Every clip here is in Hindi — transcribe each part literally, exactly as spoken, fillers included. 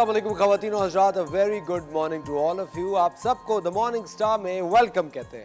अस्सलाम वालेकुम ख़वातीन और हज़रात, a very good morning to all of you. आप सबको द मॉर्निंग स्टार में वेलकम कहते हैं।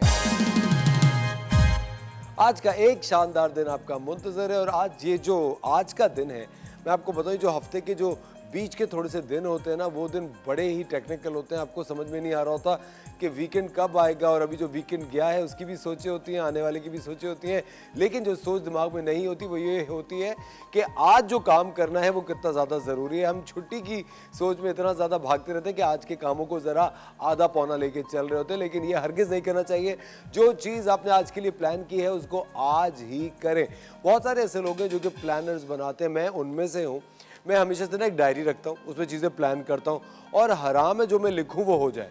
आज का एक शानदार दिन आपका मुंतज़र है और आज ये जो आज का दिन है, मैं आपको बताऊँ, जो हफ्ते के जो बीच के थोड़े से दिन होते हैं ना, वो दिन बड़े ही टेक्निकल होते हैं। आपको समझ में नहीं आ रहा होता कि वीकेंड कब आएगा, और अभी जो वीकेंड गया है उसकी भी सोचें होती हैं, आने वाले की भी सोचें होती हैं, लेकिन जो सोच दिमाग में नहीं होती वो ये होती है कि आज जो काम करना है वो कितना ज़्यादा ज़रूरी है। हम छुट्टी की सोच में इतना ज़्यादा भागते रहते हैं कि आज के कामों को ज़रा आधा पौना लेके चल रहे होते हैं, लेकिन ये हरगिज़ नहीं करना चाहिए। जो चीज़ आपने आज के लिए प्लान की है उसको आज ही करें। बहुत सारे ऐसे लोग हैं जो कि प्लानर्स बनाते हैं, मैं उनमें से हूँ। मैं हमेशा से ना एक डायरी रखता हूँ, उसमें चीज़ें प्लान करता हूँ, और हराम है जो मैं लिखूँ वो हो जाए।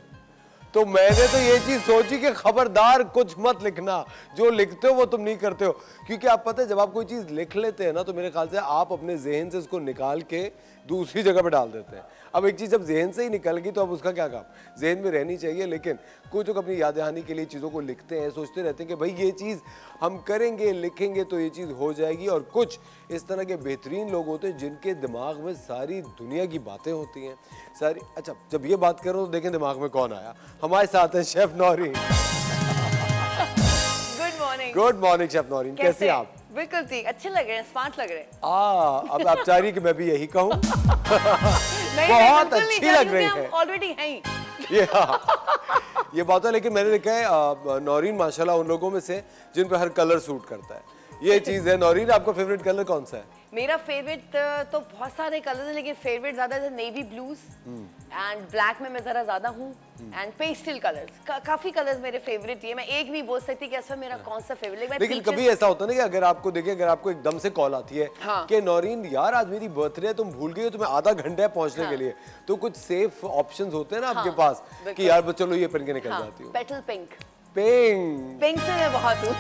तो मैंने तो ये चीज़ सोची कि खबरदार कुछ मत लिखना, जो लिखते हो वो तुम नहीं करते हो। क्योंकि आप पता है, जब आप कोई चीज़ लिख लेते हैं ना, तो मेरे ख्याल से आप अपने जहन से उसको निकाल के दूसरी जगह पे डाल देते हैं। अब एक चीज़ जब जहन से ही निकल गई तो अब उसका क्या काम, जहन में रहनी चाहिए। लेकिन कुछ लोग अपनी याद दहानी के लिए चीज़ों को लिखते हैं, सोचते रहते हैं कि भाई ये चीज़ हम करेंगे, लिखेंगे तो ये चीज़ हो जाएगी। और कुछ इस तरह के बेहतरीन लोग होते हैं जिनके दिमाग में सारी दुनिया की बातें होती हैं, सारी। अच्छा, जब ये बात करो तो देखें दिमाग में कौन आया, हमारे साथ है chef Naureen. Good morning. Good morning chef Naureen, कैसे आप? बिल्कुल ठीक, अच्छे लग रहे हैं, स्मार्ट लग रहे हैं। आ, अब आप चाह रही कि मैं भी यही कहूँ। बहुत अच्छी लग रही है, ऑलरेडी हैं ही। ये बात है, लेकिन मैंने लिखा है नौरीन माशाल्लाह उन लोगों में से जिन पर हर कलर सूट करता है। ये चीज़ है। नौरीन, आपका फेवरेट कलर कौन सा है? मेरा फेवरेट तो बहुत सारे कलर हैं, लेकिन फेवरेट ज़्यादा है नेवी ब्लूज एंड ब्लैक में मैं ज़रा ज़्यादा हूँ, एंड पेस्टल कलर्स। काफ़ी कलर्स मेरे फेवरेट ही है, मैं एक भी बोल सकती कि ऐसा मेरा कौन सा फेवरेट है। लेकिन कभी ऐसा होता है ना कि अगर आपको देखें, अगर आपको एकदम से कॉल आती है कि नौरीन यार आज मेरी बर्थडे है, तुम भूल गई हो, तुम्हें आधा घंटा है पहुँचने के लिए, तो कुछ सेफ ऑप्शन होते हैं ना आपके पास कि यार चलो ये पहन के निकल जाती हूँ। Petal pink. पिंक पिंक से मैं बहुत हूँ,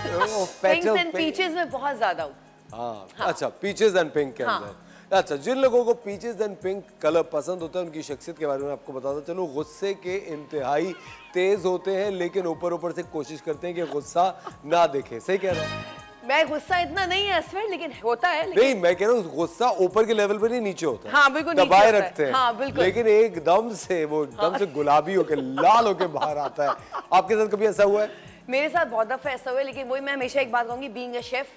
पिंक्स एंड पीचेस में बहुत ज्यादा हूँ। हाँ, अच्छा, पीचेस एंड पिंक के अंदर। अच्छा, जिन लोगों को पीचेस एंड पिंक कलर पसंद होता है उनकी शख्सियत के बारे में आपको बताता चलो। गुस्से के इंतहाई तेज होते हैं, लेकिन ऊपर ऊपर से कोशिश करते हैं कि गुस्सा ना दिखे। सही कह रहा हूँ? मैं गुस्सा इतना नहीं है असफर, लेकिन होता है। लेकिन नहीं, मैं कह रहा हूँ गुस्सा ऊपर के लेवल पर नहीं, नीचे होता है। हाँ, बिल्कुल दबाए रखते हैं। हाँ, बिल्कुल। लेकिन एकदम से वो एकदम हाँ। से गुलाबी होके लाल होके बाहर आता है। आपके साथ कभी ऐसा हुआ है? मेरे साथ बहुत दफा ऐसा हुआ है, लेकिन वही मैं हमेशा एक बात कहूँगी, बीइंग अ शेफ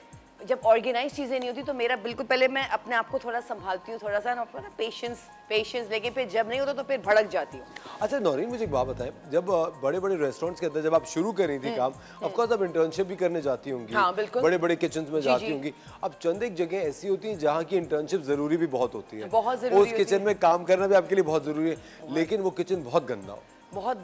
जब ऑर्गेनाइज चीज़ें नहीं होती तो मेरा बिल्कुल पहले मैं अपने आप को थोड़ा संभालती हूँ, थोड़ा सा ना अपना पेशेंस पेशेंस लेकिन फिर जब नहीं होता तो फिर भड़क जाती हूँ। अच्छा नौरीन, मुझे एक बात बताएं, जब बड़े बड़े रेस्टोरेंट्स के अंदर जब आप शुरू कर रही थी काम, ऑफकोर्स आप इंटर्नशिप भी करने जाती होंगी। हाँ, बिल्कुल। बड़े बड़े किचन में जाती होंगी। अब चंद एक जगह ऐसी होती है जहाँ की इंटर्नशिप जरूरी भी बहुत होती है, बहुत जरूरी, उस किचन में काम करना भी आपके लिए बहुत जरूरी है, लेकिन वो किचन बहुत गंदा हो, बहुत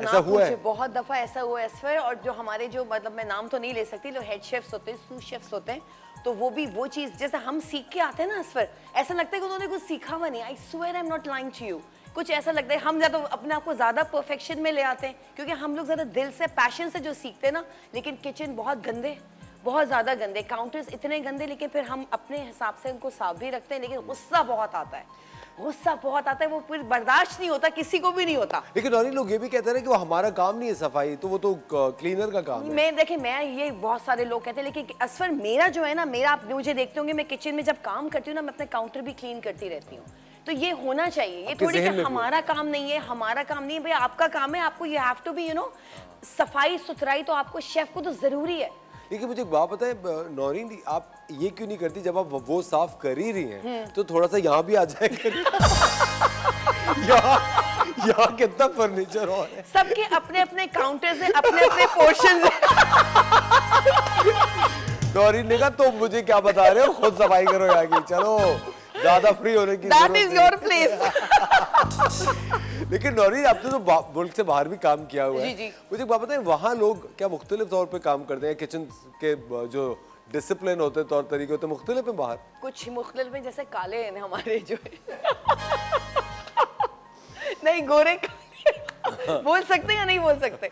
ऐसा हुआ है? बहुत दफा ऐसा हुआ है सर। और जो हमारे जो मतलब मैं नाम तो नहीं ले सकती, जो हेड शेफ्स होते हैं, सूप शेफ्स होते हैं, तो वो भी वो चीज़ जैसे हम सीख के आते हैं ना सर, ऐसा लगता है कि उन्होंने कुछ सीखा हुआ नहीं। I swear I am not lying to you, कुछ ऐसा लगता है। हम ज़्यादा अपने आप को ज़्यादा परफेक्शन में ले आते हैं, क्योंकि हम लोग ज़्यादा दिल से पैशन से जो सीखते हैं ना, लेकिन किचन बहुत गंदे, बहुत ज़्यादा गंदे, काउंटर्स इतने गंदे, लेकिन फिर हम अपने हिसाब से उनको साफ भी रखते हैं, लेकिन गुस्सा बहुत आता है, गुस्सा बहुत आता है, वो फिर बर्दाश्त नहीं होता, किसी को भी नहीं होता। लेकिन नौरीन, लोग ये भी कहते हैं कि वो हमारा काम नहीं है सफाई, तो वो तो क्लीनर का काम है। मैं देखे, मैं ये बहुत सारे लोग कहते हैं, लेकिन असफर मेरा जो है ना, मेरा आप मुझे देखते होंगे, मैं किचन में जब काम करती हूँ ना, मैं अपने काउंटर भी क्लीन करती रहती हूँ। तो ये होना चाहिए, ये थोड़ी कि हमारा काम नहीं है, हमारा काम नहीं है, भाई आपका काम है, आपको you have to be you know सफाई सुथराई, तो आपको शेफ को तो जरूरी है। देखिए मुझे एक बात पता है नौरीन, आप ये क्यों नहीं करती, जब आप वो साफ कर ही रही हैं तो थोड़ा सा यहाँ भी आ जाए। यहाँ यहाँ कितना फर्नीचर और है, सबके अपने अपने काउंटर्स हैं, अपने अपने पोर्शंस हैं। नौरीन ने कहा तो मुझे क्या बता रहे हो, खुद सफाई करो यहाँ की, चलो ज्यादा फ्री होने की जरूरत नहीं। That is your place। लेकिन नौरीन, आपने तो मुल्क से बाहर भी काम किया हुआ है, मुझे बात बताएं, वहाँ लोग क्या मुख्तलिफ तौर पे काम करते हैं? किचन के जो डिसिप्लिन होते हैं, तौर तरीके होते हैं, मुख्तलिफ हैं बाहर? कुछ मुख्तलिफ हैं, जैसे काले हैं हमारे जो नहीं, गोरे बोल सकते या नहीं बोल सकते?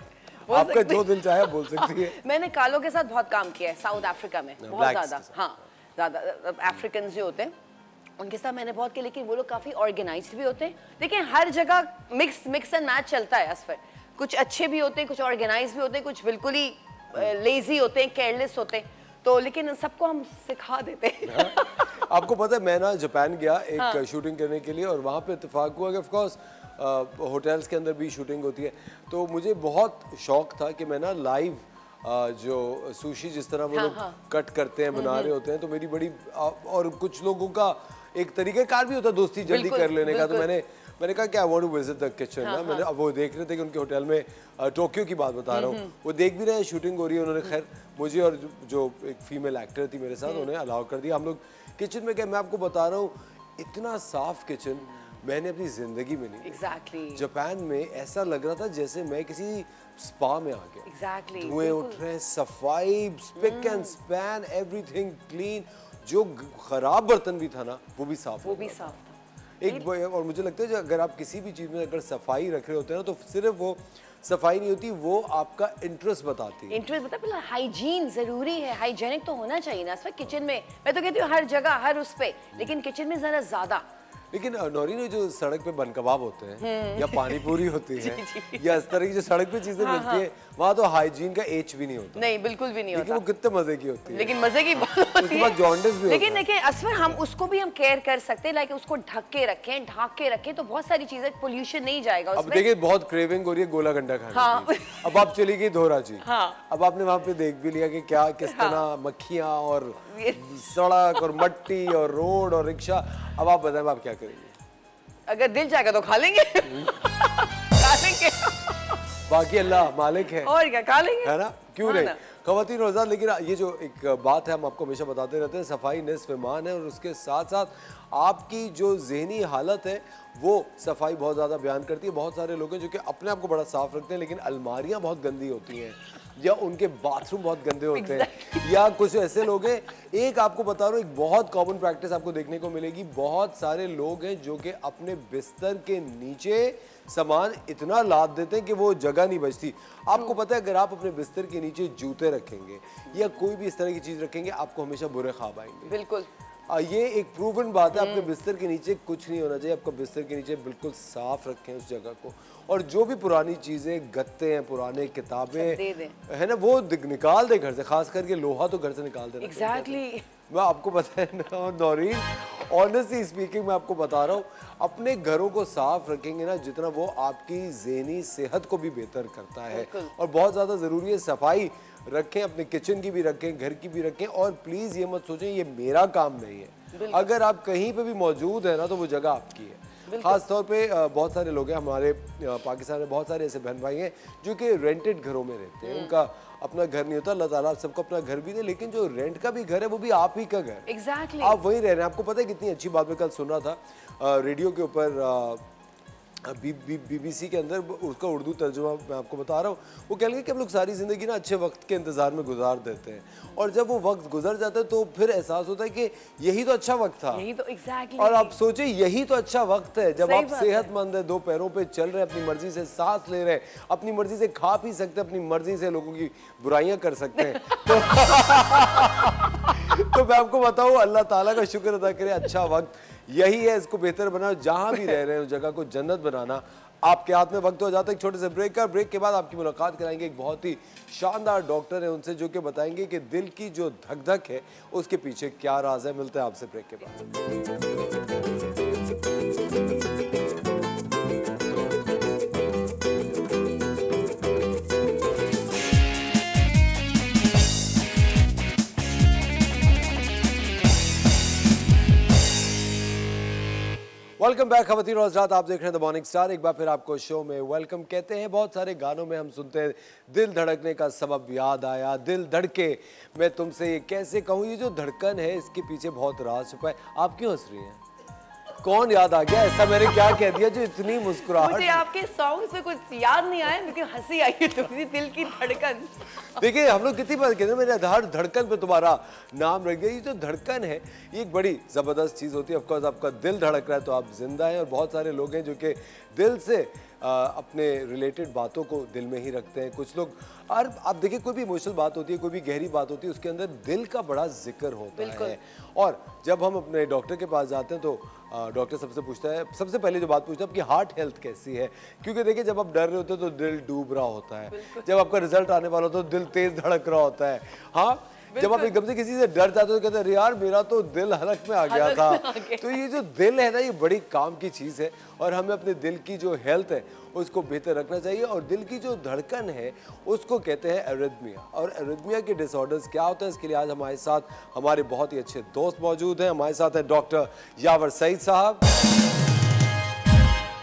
आपका जो दिल चाहे बोल सकती है। मैंने कालों के साथ बहुत काम किया है साउथ अफ्रीका में, बहुत ज्यादा। हाँ, ज्यादा अफ्रीकन जो होते हैं उनके साथ मैंने बहुत किया, लेकिन वो लोग काफ़ी ऑर्गेनाइज्ड भी होते हैं। देखिए हर जगह मिक्स मिक्स एंड मैच चलता है असफर, कुछ अच्छे भी होते हैं, कुछ ऑर्गेनाइज्ड भी होते हैं, कुछ बिल्कुल ही लेजी होते हैं, केयरलेस होते हैं। तो लेकिन सबको हम सिखा देते हैं। आपको पता है मैं ना जापान गया एक हाँ। शूटिंग करने के लिए और वहाँ पे इत्तेफाक हुआ कि ऑफ कोर्स होटल्स के अंदर भी शूटिंग होती है, तो मुझे बहुत शौक था कि मैं ना लाइव जो सुशी जिस तरह वो हाँ, लोग हाँ। कट करते हैं बना रहे होते हैं, तो मेरी बड़ी और कुछ लोगों का एक तरीकेकार भी होता है दोस्ती जल्दी कर लेने का, तो मैंने मैंने कहा कि I want to visit the kitchen ना। मैंने अब वो देख रहे थे कि उनके होटल में टोक्यो की बात बता रहा हूँ, वो देख भी रहे हैं शूटिंग हो रही है, उन्होंने खैर मुझे और जो एक फीमेल एक्टर थी मेरे साथ उन्हें अलाउ कर दिया। हम लोग किचन में गए, मैं आपको बता रहा हूँ इतना साफ किचन मैंने अपनी जिंदगी में नहीं। Exactly exactly. जापान में ऐसा लग रहा था जैसे मैं किसी स्पा में आ गया। एग्जैक्टली धुएं उठ रहे, सफाई, pick and span, everything clean, जो खराब बर्तन भी था ना वो भी साफ वो भी साफ था एक। और मुझे लगता है जो अगर आप किसी भी चीज़ में अगर सफाई रख रहे होते हैं ना, तो सिर्फ वो सफाई नहीं होती, वो आपका इंटरेस्ट बताती है। इंटरेस्ट बता मतलब हाइजीन जरूरी है, हाइजीनिक तो होना चाहिए ना सर किचन में। मैं तो कहती हूँ हर जगह हर उस पर, लेकिन किचन में ज़रा ज़्यादा। लेकिन नौरीन जो सड़क पे बन कबाब होते हैं या पानी पूरी होती है जी जी। या इस तरह की जो सड़क पे चीजें हाँ, मिलती है वहाँ तो हाइजीन का एच भी नहीं होता। नहीं बिल्कुल भी नहीं होता। लेकिन वो कितने मजे की होती है, लेकिन मजे की बात होती है। जॉन्डिस भी लेकिन देखिए असफर हम उसको भी हम केयर कर सकते हैं, लाइक उसको ढक के रखें ढाक के रखें तो बहुत सारी चीजें पोल्यूशन नहीं जाएगा। अब देखिए बहुत क्रेविंग हो रही है गोला गंडा खाने की। अब आप चली गई धोरा जी, अब आपने वहाँ पे देख भी लिया कि क्या किस तरह मक्खियाँ और सड़क और मट्टी और रोड और रिक्शा। अब आप बताएं आप क्या करेंगे? अगर दिल जाएगा तो खा लेंगे खा लेंगे बाकी अल्लाह मालिक है और क्या खा लेंगे है ना, क्यों नहीं खवातीन रोजा। लेकिन ये जो एक बात है हम आपको हमेशा बताते रहते हैं, सफाई निस्फ़ ईमान है और उसके साथ साथ आपकी जो जहनी हालत है वो सफाई बहुत ज़्यादा बयान करती है। बहुत सारे लोग हैं जो कि अपने आप को बड़ा साफ रखते हैं लेकिन अलमारियाँ बहुत गंदी होती हैं या उनके बाथरूम बहुत गंदे होते हैं या कुछ ऐसे लोग हैं। एक आपको बता रहा हूँ एक बहुत कॉमन प्रैक्टिस आपको देखने को मिलेगी, बहुत सारे लोग हैं जो कि अपने बिस्तर के नीचे सामान इतना लाद देते हैं कि वो जगह नहीं बचती। आपको पता है अगर आप अपने बिस्तर के नीचे जूते रखेंगे या कोई भी इस तरह की चीज़ रखेंगे आपको हमेशा बुरे ख्वाब आएंगे। बिल्कुल ये एक प्रूवन बात है, आपके बिस्तर के नीचे कुछ नहीं होना चाहिए। आपका बिस्तर के नीचे बिल्कुल साफ रखें उस जगह को, और जो भी पुरानी चीज़ें गत्ते हैं पुराने किताबें है ना वो निकाल दे घर से, खास करके लोहा तो घर से निकाल देना। Exactly exactly. मैं आपको पता है ना नौरीन ऑनेस्टली स्पीकिंग मैं आपको बता रहा हूँ, अपने घरों को साफ रखेंगे ना जितना वो आपकी जहनी सेहत को भी बेहतर करता है। और बहुत ज़्यादा ज़रूरी है सफाई रखें, अपने किचन की भी रखें घर की भी रखें। और प्लीज़ ये मत सोचें ये मेरा काम नहीं है, अगर आप कहीं पे भी मौजूद है ना तो वो जगह आपकी है। खास तौर पे बहुत सारे लोग हैं हमारे पाकिस्तान में, बहुत सारे ऐसे बहन भाई हैं जो कि रेंटेड घरों में रहते हैं, उनका अपना घर नहीं होता। अल्लाह ताला सबको अपना घर भी दे, लेकिन जो रेंट का भी घर है वो भी आप ही का घर। एग्जैक्टली आप वहीं रह रहे हैं। आपको पता है कितनी अच्छी बात मैं कल सुन रहा था रेडियो के ऊपर B, B, B B C के अंदर, उसका उर्दू तर्जुमा मैं आपको बता रहा हूँ। वो कह लेंगे कि हम लोग सारी ज़िंदगी ना अच्छे वक्त के इंतज़ार में गुजार देते हैं और जब वो वक्त गुजर जाता है तो फिर एहसास होता है कि यही तो अच्छा वक्त था, यही तो exactly. और आप सोचें यही तो अच्छा वक्त है जब आप सेहतमंद है, दो पैरों पे चल रहे हैं, अपनी मर्जी से सांस ले रहे हैं, अपनी मर्जी से खा पी सकते हैं, अपनी मर्जी से लोगों की बुराइयाँ कर सकते हैं। तो मैं आपको बताऊँ अल्लाह ताला का शुक्र अदा करें, अच्छा वक्त यही है, इसको बेहतर बनाओ। जहाँ भी रह रहे हैं उस जगह को जन्नत बनाना आपके हाथ में। वक्त हो जाता है एक छोटे से ब्रेक का, ब्रेक के बाद आपकी मुलाकात कराएंगे एक बहुत ही शानदार डॉक्टर है उनसे जो कि बताएंगे कि दिल की जो धक धक है उसके पीछे क्या राज है। मिलते हैं आपसे ब्रेक के बाद। वेलकम बैक खवातीन और हज़रात, आप देख रहे हैं द मॉर्निंग स्टार। एक बार फिर आपको शो में वेलकम कहते हैं। बहुत सारे गानों में हम सुनते हैं दिल धड़कने का सबब याद आया, दिल धड़के मैं तुमसे ये कैसे कहूँ। ये जो धड़कन है इसके पीछे बहुत राज छुपा है। आप क्यों हंस रही हैं? कौन याद आ गया? ऐसा मैंने क्या कह दिया जो इतनी मुस्कुराहट? मुझे आपके सॉन्ग्स में कुछ याद नहीं आया लेकिन हंसी आई है तुम्हारी दिल की धड़कन। देखिए हम लोग कितनी बार कहते हैं मेरे आधार धड़कन पे तुम्हारा नाम रख दिया। ये जो धड़कन है ये एक बड़ी ज़बरदस्त चीज़ होती है। ऑफ कोर्स आपका दिल धड़क रहा है तो आप जिंदा हैं। और बहुत सारे लोग हैं जो कि दिल से आ, अपने रिलेटेड बातों को दिल में ही रखते हैं। कुछ लोग और आप देखिए कोई भी इमोशनल बात होती है, कोई भी गहरी बात होती है, उसके अंदर दिल का बड़ा जिक्र होता है। और जब हम अपने डॉक्टर के पास जाते हैं तो डॉक्टर सबसे पूछता है, सबसे पहले जो बात पूछता है आपकी हार्ट हेल्थ कैसी है, क्योंकि देखिए जब आप डर रहे होते हो तो दिल डूब रहा होता है, जब आपका रिजल्ट आने वाला होता है तो दिल तेज़ धड़क रहा होता है। हाँ जब आप एकदम से किसी से डर जाते हो तो कहते हैं यार मेरा तो दिल हलक में आ गया था। तो ये जो दिल है ना ये बड़ी काम की चीज़ है और हमें अपने दिल की जो हेल्थ है उसको बेहतर रखना चाहिए। और दिल की जो धड़कन है उसको कहते हैं एरिथमिया। और एरिथमिया के डिसऑर्डर्स क्या होते हैं इसके लिए आज हमारे साथ हमारे बहुत ही अच्छे दोस्त मौजूद हैं। हमारे साथ हैं डॉक्टर यावर सईद साहब।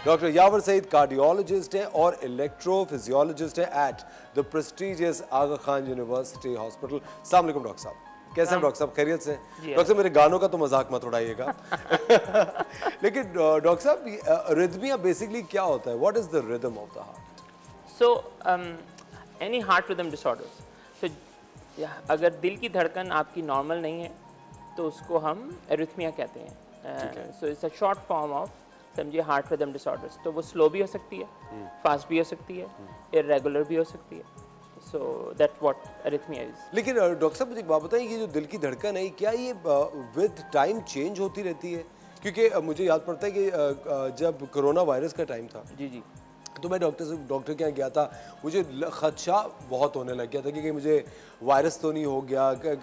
डॉक्टर यावर सईद कार्डियोलॉजिस्ट हैं और इलेक्ट्रोफिजियोलॉजिस्ट हैं at the prestigious Aga Khan university hospital. अस्सलाम वालेकुम डॉक्टर साहब, कैसे हैं डॉक्टर साहब, खैरियत से? डॉक्टर साहब मेरे गानों का तो मजाक मत उड़ाइएगा। लेकिन डॉक्टर साहब रिदमिया बेसिकली क्या होता है? What is the rhythm of the heart? So any heart rhythm disorders, तो अगर दिल की धड़कन आपकी नॉर्मल नहीं है तो उसको हम एरिथमिया कहते हैं। So it's a short form of समझिए हार्ट रिदम डिसऑर्डर्स। तो वो स्लो भी हो सकती है, फास्ट भी हो सकती है, इरेगुलर भी हो सकती है। So that's what arrhythmia is. लेकिन डॉक्टर साहब मुझे एक बात बताइए, ये जो दिल की धड़कन है क्या ये विद टाइम चेंज होती रहती है? क्योंकि मुझे याद पड़ता है कि जब कोरोना वायरस का टाइम था जी जी तो मैं डॉक्टर से डॉक्टर के यहाँ गया था, मुझे खदशा बहुत होने लग गया था कि मुझे वायरस तो नहीं हो गया, क्या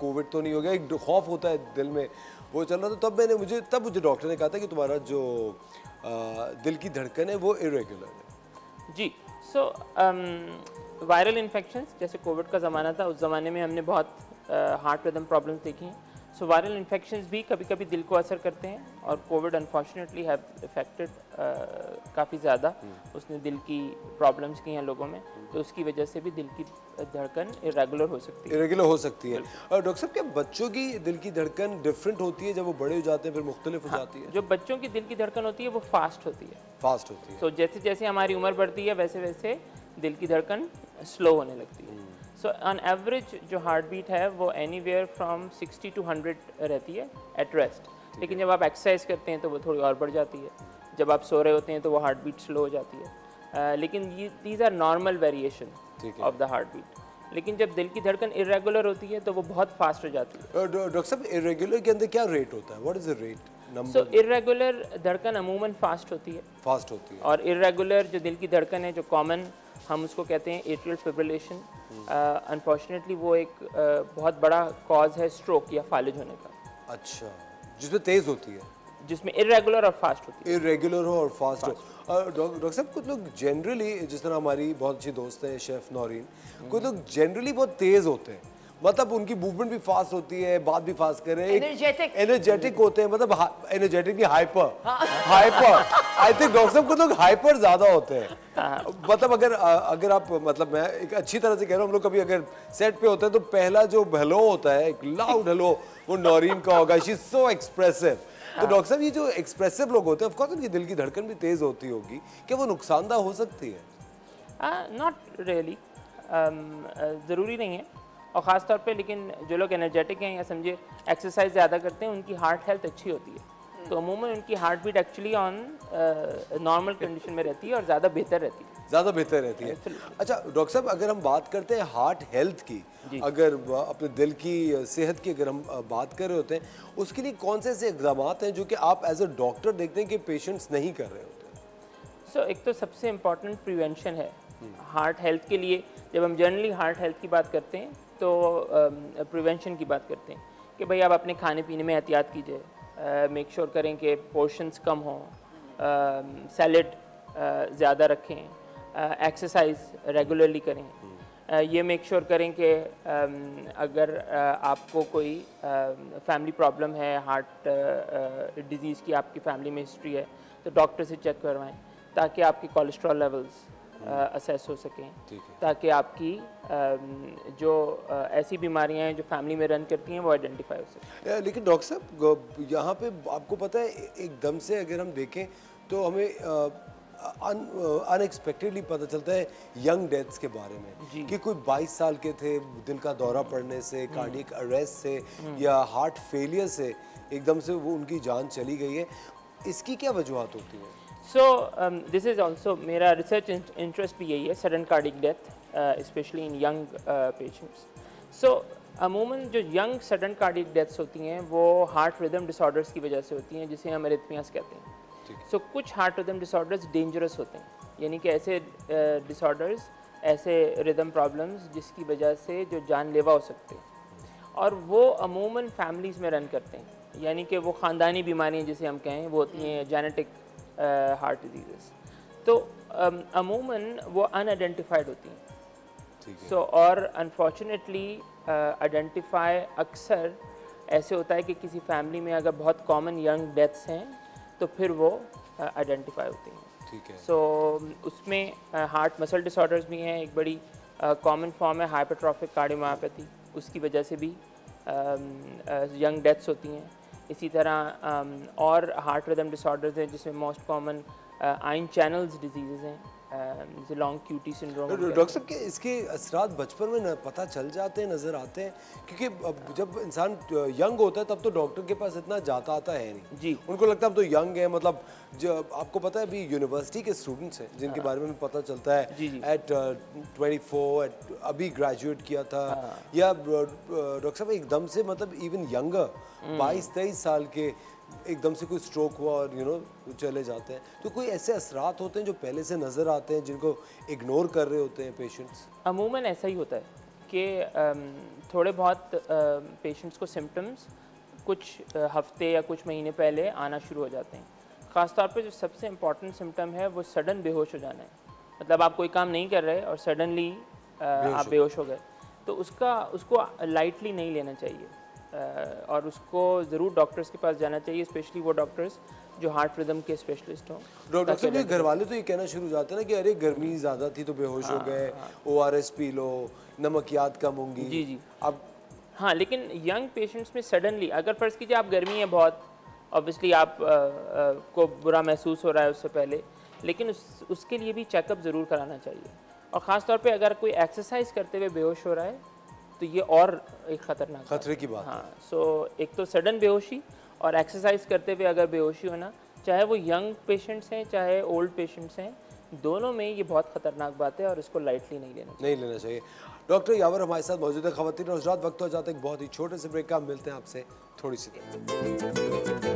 कोविड तो नहीं हो गया, एक खौफ होता है दिल में वो चल रहा था। तब मैंने मुझे तब मुझे डॉक्टर ने कहा था कि तुम्हारा जो दिल की धड़कन है वो इरेगुलर है। जी सो वायरल इन्फेक्शंस जैसे कोविड का ज़माना था, उस ज़माने में हमने बहुत हार्ट रिदम प्रॉब्लम्स देखी हैं। सो वायरल इन्फेक्शंस भी कभी कभी दिल को असर करते हैं और कोविड अनफॉर्चुनेटली हैव इफेक्टेड काफ़ी ज़्यादा, उसने दिल की प्रॉब्लम्स की हैं लोगों में, तो उसकी वजह से भी दिल की धड़कन इरेगुलर हो सकती है। इरेगुलर हो सकती है। और डॉक्टर साहब क्या बच्चों की दिल की धड़कन डिफरेंट होती है? जब वो बड़े हो जाते हैं फिर मुख्तलिफ हो जाती है? जो बच्चों की दिल की धड़कन होती है वो फास्ट होती है, फास्ट होती है। सो जैसे जैसे हमारी उम्र बढ़ती है वैसे वैसे दिल की धड़कन स्लो होने लगती है। सो ऑन एवरेज जो हार्ट बीट है वो anywhere from sixty to hundred रहती है एट रेस्ट। लेकिन जब आप एक्सरसाइज करते हैं तो वो थोड़ी और बढ़ जाती है, जब आप सो रहे होते हैं तो वो हार्ट बीट स्लो हो जाती है। uh, लेकिन ये these are normal variation of the heart beat. लेकिन जब दिल की धड़कन इरेगुलर होती है तो वो बहुत फास्ट हो जाती है। डॉक्टर साहब इरेगुलर के अंदर क्या रेट होता है? What is the rate number? So irregular धड़कन अमूमन फास्ट होती है, फास्ट होती है। और इरेगुलर जो दिल की धड़कन है जो कॉमन हम उसको कहते हैं एट्रियल फिब्रिलेशन। अनफॉर्चुनेटली वो एक uh, बहुत बड़ा कॉज है स्ट्रोक या फालिज होने का। अच्छा, जिसमें तेज़ होती है, जिसमें इरेगुलर और फास्ट होती है। इरेगुलर हो और फास्ट, फास्ट हो। डॉक्टर साहब कुछ लोग जनरली, जिस तरह हमारी बहुत अच्छी दोस्त है शेफ़ नौरीन, कुछ लोग जनरली बहुत तेज़ होते हैं, मतलब उनकी मूवमेंट भी फास्ट होती है, बात भी फास्ट कर रहे हैं, एनर्जेटिक एनर्जेटिक होते हैं, मतलब एनर्जेटिक नहीं hyper hyper. I think doctor साहब को लोग हाइपर ज्यादा होते हैं। मतलब अगर अगर आप मतलब मैं एक अच्छी तरह से कह रहा हूँ, हम लोग कभी अगर सेट पे होते हैं तो पहला जो हेलो होता है, एक लाउड हेलो, वो नौरीन का होगा। She is so expressive. तो डॉक्टर साहब ये जो एक्सप्रेसिव लोग होते हैं ऑफकोर्स उनकी दिल की धड़कन भी तेज होती होगी, क्या वो नुकसानदा हो सकती है? नॉट रियली, जरूरी नहीं है। और ख़ास तौर पे लेकिन जो लोग एनर्जेटिक हैं या समझे एक्सरसाइज ज़्यादा करते हैं उनकी हार्ट हेल्थ अच्छी होती है, तो अमूमन उनकी heart beat actually on normal condition में रहती है और ज़्यादा बेहतर रहती है, ज़्यादा बेहतर रहती है। अच्छा डॉक्टर साहब अगर हम बात करते हैं हार्ट हेल्थ की, अगर अपने दिल की सेहत की अगर हम बात कर रहे होते हैं, उसके लिए कौन से ऐसे इकदाम हैं जो कि आप एज अ डॉक्टर देखते हैं कि पेशेंट्स नहीं कर रहे होते? सो एक तो सबसे इम्पॉर्टेंट प्रिवेंशन है हार्ट हेल्थ के लिए। जब हम जनरली हार्ट हेल्थ की बात करते हैं तो प्रिवेंशन uh, की बात करते हैं कि भाई आप अपने खाने पीने में एहतियात कीजिए, मेक श्योर करें कि पोर्शंस कम हों, सैलड uh, uh, ज़्यादा रखें, एक्सरसाइज uh, रेगुलरली करें। uh, ये मेक श्योर करें कि um, अगर uh, आपको कोई फैमिली uh, प्रॉब्लम है, हार्ट डिजीज़ uh, uh, की आपकी फैमिली में हिस्ट्री है तो डॉक्टर से चेक करवाएं ताकि आपके कोलेस्ट्रॉल लेवल्स असेस uh, हो सकें, ताकि आपकी uh, जो uh, ऐसी बीमारियां हैं जो फैमिली में रन करती हैं वो आइडेंटिफाई हो सकें। लेकिन डॉक्टर साहब यहाँ पे आपको पता है एकदम से अगर हम देखें तो हमें अनएक्सपेक्टेडली uh, un, uh, पता चलता है यंग डेथ्स के बारे में कि कोई बाईस साल के थे, दिल का दौरा पड़ने से, कार्डियक अरेस्ट से या हार्ट फेलियर से एकदम से वो उनकी जान चली गई है। इसकी क्या वजूहत होती है? सो दिस इज़ ऑल्सो मेरा रिसर्च इंटरेस्ट भी यही है, sudden cardiac death specially in young patients. So अमूमन जो यंग सडन कार्डिक डेथ्स होती हैं वो हार्ट रिदम डिसऑर्डर्स की वजह से होती हैं जिसे हम एरिथमियास कहते हैं। सो so, कुछ हार्ट रिदम डिसऑर्डर्स डेंजरस होते हैं, यानी कि ऐसे डिसऑर्डर्स uh, ऐसे रिदम प्रॉब्लम्स जिसकी वजह से जो जानलेवा हो सकते हैं। और वो अमूमन फैमिलीज़ में रन करते हैं, यानी कि वो ख़ानदानी बीमारियाँ जिसे हम कहें वो होती हैं, जेनेटिक हार्ट डिजीज़, तो अमूमन वो अनआइडेंटिफाइड होती हैं। सो so, और अनफॉर्चुनेटली आइडेंटिफाई अक्सर ऐसे होता है कि किसी फैमिली में अगर बहुत कॉमन यंग डेथ्स हैं तो फिर वो आइडेंटिफाई uh, होती हैं। ठीक है। सो so, उसमें हार्ट मसल डिसऑर्डर्स भी हैं, एक बड़ी कॉमन uh, फॉर्म है हाइपरट्रॉफिक कार्डियोमायोपैथी, उसकी वजह से भी यंग uh, डेथ्स uh, होती हैं। इसी तरह um, और हार्ट रिदम डिसऑर्डर्स हैं जिसमें most common ion channels disease हैं, लॉन्ग क्यूटी सिंड्रोम। डॉक्टर साहब के इसके असरात बचपन में न पता चल जाते हैं, नज़र आते हैं, क्योंकि अब जब इंसान यंग होता है तब तो डॉक्टर के पास इतना जाता आता है नहीं जी, उनको लगता है हम तो यंग है, मतलब जब आपको पता है अभी यूनिवर्सिटी के स्टूडेंट्स हैं जिनके बारे में पता चलता है एट ट्वेंटी फोर अभी ग्रेजुएट किया था, या डॉक्टर साहब एकदम से मतलब इवन यंगर बाईस तेईस साल के एकदम से कोई स्ट्रोक हुआ और यू you नो know, चले जाते हैं। तो कोई ऐसे असरात होते हैं जो पहले से नज़र आते हैं जिनको इग्नोर कर रहे होते हैं पेशेंट्स? अमूमन ऐसा ही होता है कि थोड़े बहुत पेशेंट्स को सिम्टम्स कुछ हफ्ते या कुछ महीने पहले आना शुरू हो जाते हैं। ख़ासतौर पे जो सबसे इम्पॉर्टेंट सिम्टम है वो सडन बेहोश हो जाना है, मतलब आप कोई काम नहीं कर रहे और सडनली आप बेहोश हो गए, तो उसका उसको लाइटली नहीं लेना चाहिए और उसको ज़रूर डॉक्टर्स के पास जाना चाहिए, स्पेशली वो डॉक्टर्स जो हार्ट रिदम के स्पेशलिस्ट हों। डॉक्टर साहब के घर वाले तो ये कहना शुरू हो जाते हैं ना कि अरे गर्मी ज़्यादा थी तो बेहोश हाँ, हो गए, ओ आर एस पी लो, नमकियात कम होंगी। जी जी अब हाँ, लेकिन यंग पेशेंट्स में सडनली अगर फ़र्ज़ कीजिए आप गर्मी है बहुत, ऑब्वियसली आप आ, आ, को बुरा महसूस हो रहा है उससे पहले, लेकिन उस, उसके लिए भी चेकअप ज़रूर कराना चाहिए। और ख़ासतौर पर अगर कोई एक्सरसाइज करते हुए बेहोश हो रहा है तो ये और एक ख़तरनाक खतरे की बात। हाँ, सो एक तो सडन बेहोशी और एक्सरसाइज करते हुए अगर बेहोशी होना, चाहे वो यंग पेशेंट्स हैं चाहे ओल्ड पेशेंट्स हैं, दोनों में ये बहुत ख़तरनाक बात है और इसको लाइटली नहीं लेना नहीं लेना चाहिए। डॉक्टर यावर हमारे साथ मौजूद है। ख़वातीन और हज़रात, वक्त हो जाता है एक बहुत ही छोटे से ब्रेक का, मिलते हैं आपसे थोड़ी सी देर।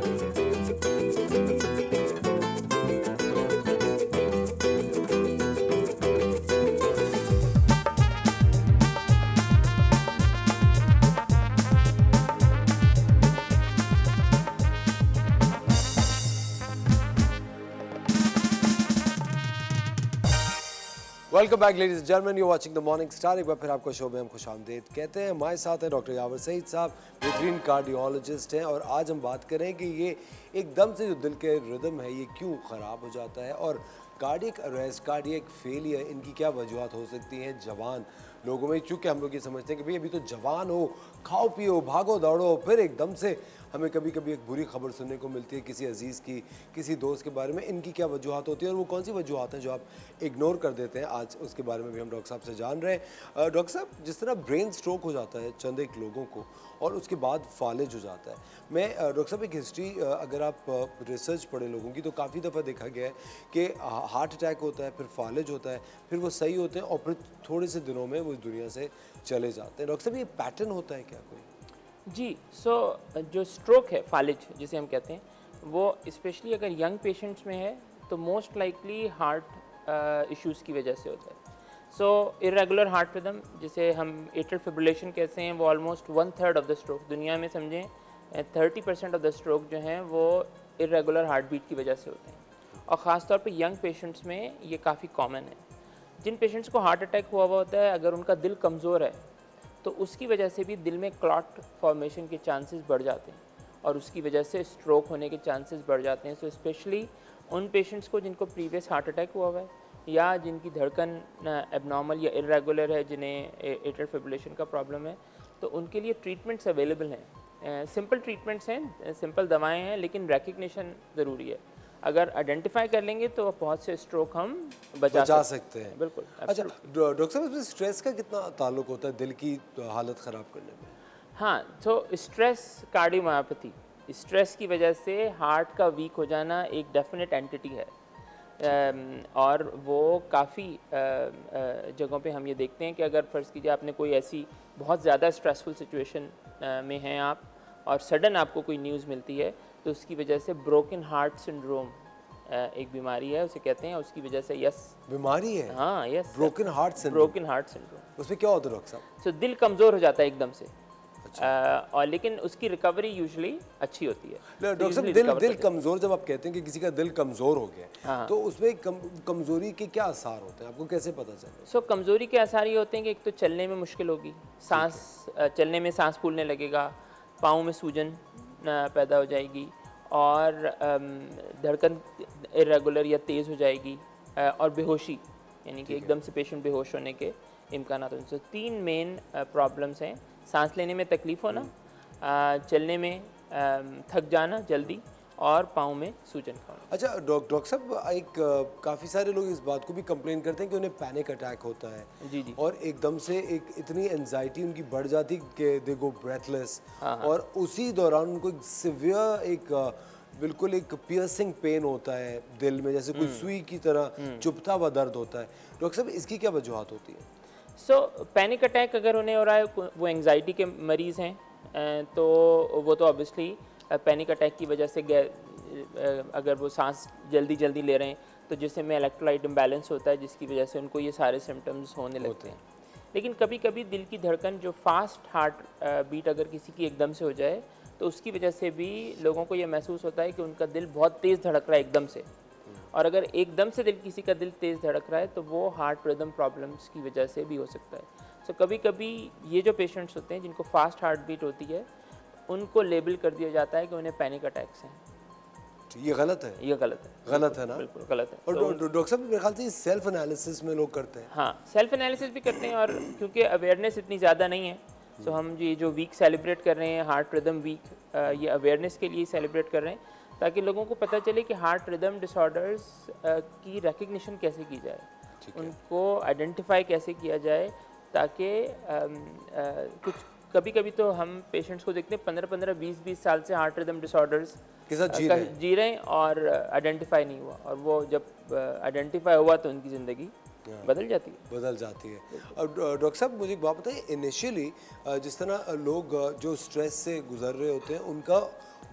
Welcome back ladies and gentlemen, you watching the morning star. एक बार फिर आपको शो में हम खुश आमदेद कहते हैं। हमारे साथ हैं डॉक्टर यावर सईद साहब, वेटरीन कार्डियोलॉजिस्ट हैं, और आज हम बात करें कि ये एकदम से जो दिल के रिदम है ये क्यों ख़राब हो जाता है, और कार्डियक अरेस्ट, कार्डियक फेलियर, इनकी क्या वजूहत हो सकती हैं जवान लोगों में। चूँकि हम लोग ये समझते हैं कि भाई अभी तो जवान हो, खाओ पियो, भागो दौड़ो, फिर एकदम से हमें कभी कभी एक बुरी खबर सुनने को मिलती है किसी अजीज़ की, किसी दोस्त के बारे में। इनकी क्या वजूहत होती है और वो कौन सी वजूहत हैं जो आप इग्नोर कर देते हैं, आज उसके बारे में भी हम डॉक्टर साहब से जान रहे हैं। डॉक्टर साहब, जिस तरह ब्रेन स्ट्रोक हो जाता है चंद एक लोगों को और उसके बाद फालिज हो जाता है, मैं डॉक्टर साहब एक हिस्ट्री अगर आप रिसर्च पढ़े लोगों की तो काफ़ी दफ़ा देखा गया है कि हार्ट अटैक होता है, फिर फालिज होता है, फिर वो सही होते हैं और फिर थोड़े से दिनों में वो दुनिया से चले जाते हैं। डॉक्टर साहब, ये पैटर्न होता है क्या कोई? जी, सो so, जो स्ट्रोक है, फालिज जिसे हम कहते हैं, वो स्पेशली अगर यंग पेशेंट्स में है तो मोस्ट लाइकली हार्ट इश्यूज़ की वजह से होता है। सो इरेगुलर हार्ट रिदम जिसे हम एट्रियल फिब्रिलेशन कहते हैं, वो almost one third of the stroke, दुनिया में समझें thirty percent of the stroke जो हैं वो इरेगुलर हार्ट बीट की वजह से होते हैं, और ख़ासतौर पे यंग पेशेंट्स में ये काफ़ी कॉमन है। जिन पेशेंट्स को हार्ट अटैक हुआ हुआ होता है, अगर उनका दिल कमज़ोर है तो उसकी वजह से भी दिल में क्लॉट फॉर्मेशन के चांसेस बढ़ जाते हैं और उसकी वजह से स्ट्रोक होने के चांसेस बढ़ जाते हैं। सो so, स्पेशली उन पेशेंट्स को जिनको प्रीवियस हार्ट अटैक हुआ हुआ है या जिनकी धड़कन एबनॉर्मल या इरेगुलर है, जिन्हें एट्रियल फिब्रिलेशन का प्रॉब्लम है, तो उनके लिए ट्रीटमेंट्स अवेलेबल हैं। सिंपल ट्रीटमेंट्स हैं, सिंपल दवाएँ हैं, लेकिन रेकग्निशन ज़रूरी है। अगर आइडेंटिफाई कर लेंगे तो बहुत से स्ट्रोक हम बचा, बचा सकते हैं। बिल्कुल। अच्छा डॉक्टर साहब, इसमें स्ट्रेस का कितना ताल्लुक होता है दिल की हालत ख़राब करने में? हाँ, तो स्ट्रेस कार्डियोमायोपैथी, स्ट्रेस की वजह से हार्ट का वीक हो जाना एक डेफिनेट एंटिटी है और वो काफ़ी जगहों पे हम ये देखते हैं कि अगर फ़र्ज़ कीजिए आपने कोई ऐसी बहुत ज़्यादा स्ट्रेसफुल सिचुएशन में हैं आप और सडन आपको कोई न्यूज़ मिलती है, तो उसकी वजह से ब्रोकन हार्ट सिंड्रोम एक बीमारी है उसे कहते हैं, उसकी वजह से यस बीमारी है। हाँ yes, broken heart syndrome. Broken heart syndrome उसमें क्या होता है डॉक्टर साहब? सो दिल कमज़ोर हो जाता है एकदम से। अच्छा। और लेकिन उसकी रिकवरी यूजुअली अच्छी होती है। डॉक्टर साहब, दिल दिल कमज़ोर, जब आप कहते हैं कि किसी का दिल कमज़ोर हो गया है, तो उसमें कम, कमज़ोरी के क्या आसार होते हैं, आपको कैसे पता चलता है? सो कमज़ोरी के आसार ये होते हैं कि एक तो चलने में मुश्किल होगी, सांस चलने में सांस फूलने लगेगा, पाँव में सूजन पैदा हो जाएगी और धड़कन इरेगुलर या तेज़ हो जाएगी और बेहोशी, यानी कि एकदम से पेशेंट बेहोश होने के इम्कान होते हैं। सो तीन मेन प्रॉब्लम्स हैं, सांस लेने में तकलीफ़ होना, चलने में थक जाना जल्दी और पाँव में सूजन का होना। अच्छा डॉक्टर डॉक्टर साहब, एक काफ़ी सारे लोग इस बात को भी कंप्लेन करते हैं कि उन्हें पैनिक अटैक होता है, जी जी, और एकदम से एक इतनी एनजाइटी उनकी बढ़ जाती कि दे गो ब्रेथलेस, और उसी दौरान उनको एक सिवियर एक बिल्कुल एक पियर्सिंग पेन होता है दिल में, जैसे कोई सुई की तरह चुभता हुआ दर्द होता है। डॉक्टर साहब, इसकी क्या वजूहत होती है? सो पैनिक अटैक अगर उन्हें हो रहा है, वो एंग्जाइटी के मरीज़ हैं, तो वो तो ऑब्वियसली पैनिक अटैक की वजह से, अगर वो सांस जल्दी जल्दी ले रहे हैं तो जिससे में इलेक्ट्रोलाइट इम्बैलेंस होता है, जिसकी वजह से उनको ये सारे सिम्टम्स होने लगते हैं। लेकिन कभी कभी दिल की धड़कन जो फास्ट हार्ट बीट अगर किसी की एकदम से हो जाए, तो उसकी वजह से भी लोगों को ये महसूस होता है कि उनका दिल बहुत तेज़ धड़क रहा है एकदम से, और अगर एकदम से दिल किसी का दिल तेज़ धड़क रहा है तो वो हार्ट रिदम प्रॉब्लम्स की वजह से भी हो सकता है। सो so, कभी कभी ये जो पेशेंट्स होते हैं जिनको फास्ट हार्ट बीट होती है, उनको लेबल कर दिया जाता है कि उन्हें पैनिक अटैक्स हैं। ये गलत है, ये गलत है, गलत है ना, बिल्कुल गलत है। और डॉक्टर डॉक्टर साहब, मेरे ख्याल से सेल्फ एनालिसिस में लोग करते हैं। हाँ, सेल्फ एनालिसिस भी करते हैं, और क्योंकि अवेयरनेस इतनी ज़्यादा नहीं है, सो so, हम ये जो वीक सेलिब्रेट कर रहे हैं, हार्ट रिदम वीक, ये अवेयरनेस के लिए सेलिब्रेट कर रहे हैं ताकि लोगों को पता चले कि हार्ट रिदम डिसऑर्डर्स की रिकग्निशन कैसे की जाए, उनको आइडेंटिफाई कैसे किया जाए, ताकि कुछ कभी कभी तो हम पेशेंट्स को देखते हैं पंद्रह पंद्रह बीस बीस साल से हार्ट रिदम डिसऑर्डर्स के साथ जी रहे जी रहे हैं और आइडेंटिफाई नहीं हुआ, और वो जब आइडेंटिफाई हुआ तो उनकी ज़िंदगी बदल जाती है बदल जाती है अब डॉक्टर साहब, मुझे एक बात बताइए, इनिशियली जिस तरह लोग जो स्ट्रेस से गुजर रहे होते हैं, उनका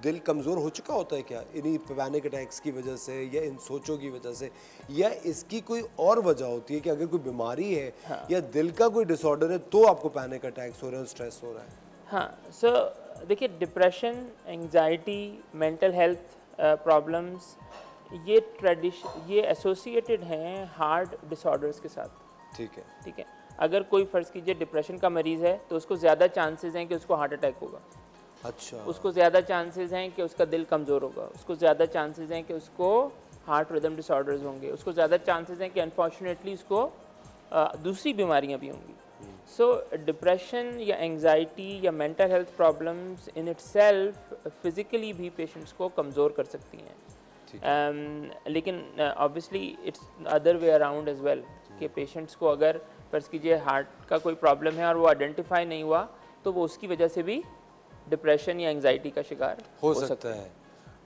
दिल कमज़ोर हो चुका होता है क्या, इन्हीं पैनिक अटैक्स की वजह से या इन सोचों की वजह से, या इसकी कोई और वजह होती है कि अगर कोई बीमारी है, हाँ, या दिल का कोई डिसऑर्डर है तो आपको पैनिक अटैक्स हो रहे हैं, स्ट्रेस हो रहा है? हाँ, सो so, देखिए, depression, anxiety, mental health problems, ये ट्रेडिश ये एसोसिएटेड हैं हार्ट डिसऑर्डर्स के साथ। ठीक है, ठीक है। अगर कोई फ़र्ज़ कीजिए डिप्रेशन का मरीज़ है तो उसको ज़्यादा चांसेस हैं कि उसको हार्ट अटैक होगा, अच्छा, उसको ज़्यादा चांसेस हैं कि उसका दिल कमज़ोर होगा, उसको ज़्यादा चांसेस हैं कि उसको हार्ट रिदम डिसऑर्डर्स होंगे, उसको ज़्यादा चांसेस हैं कि अनफॉर्चुनेटली उसको आ, दूसरी बीमारियां भी होंगी। सो डिप्रेशन या एंग्जाइटी या mental health problems in itself physically भी पेशेंट्स को कमज़ोर कर सकती हैं, um, लेकिन obviously it's other way around as well, कि पेशेंट्स को अगर फर्ज कीजिए हार्ट का कोई प्रॉब्लम है और वो आइडेंटिफाई नहीं हुआ, तो वो उसकी वजह से भी डिप्रेशन या एंग्जाइटी का शिकार हो सकता, सकता है।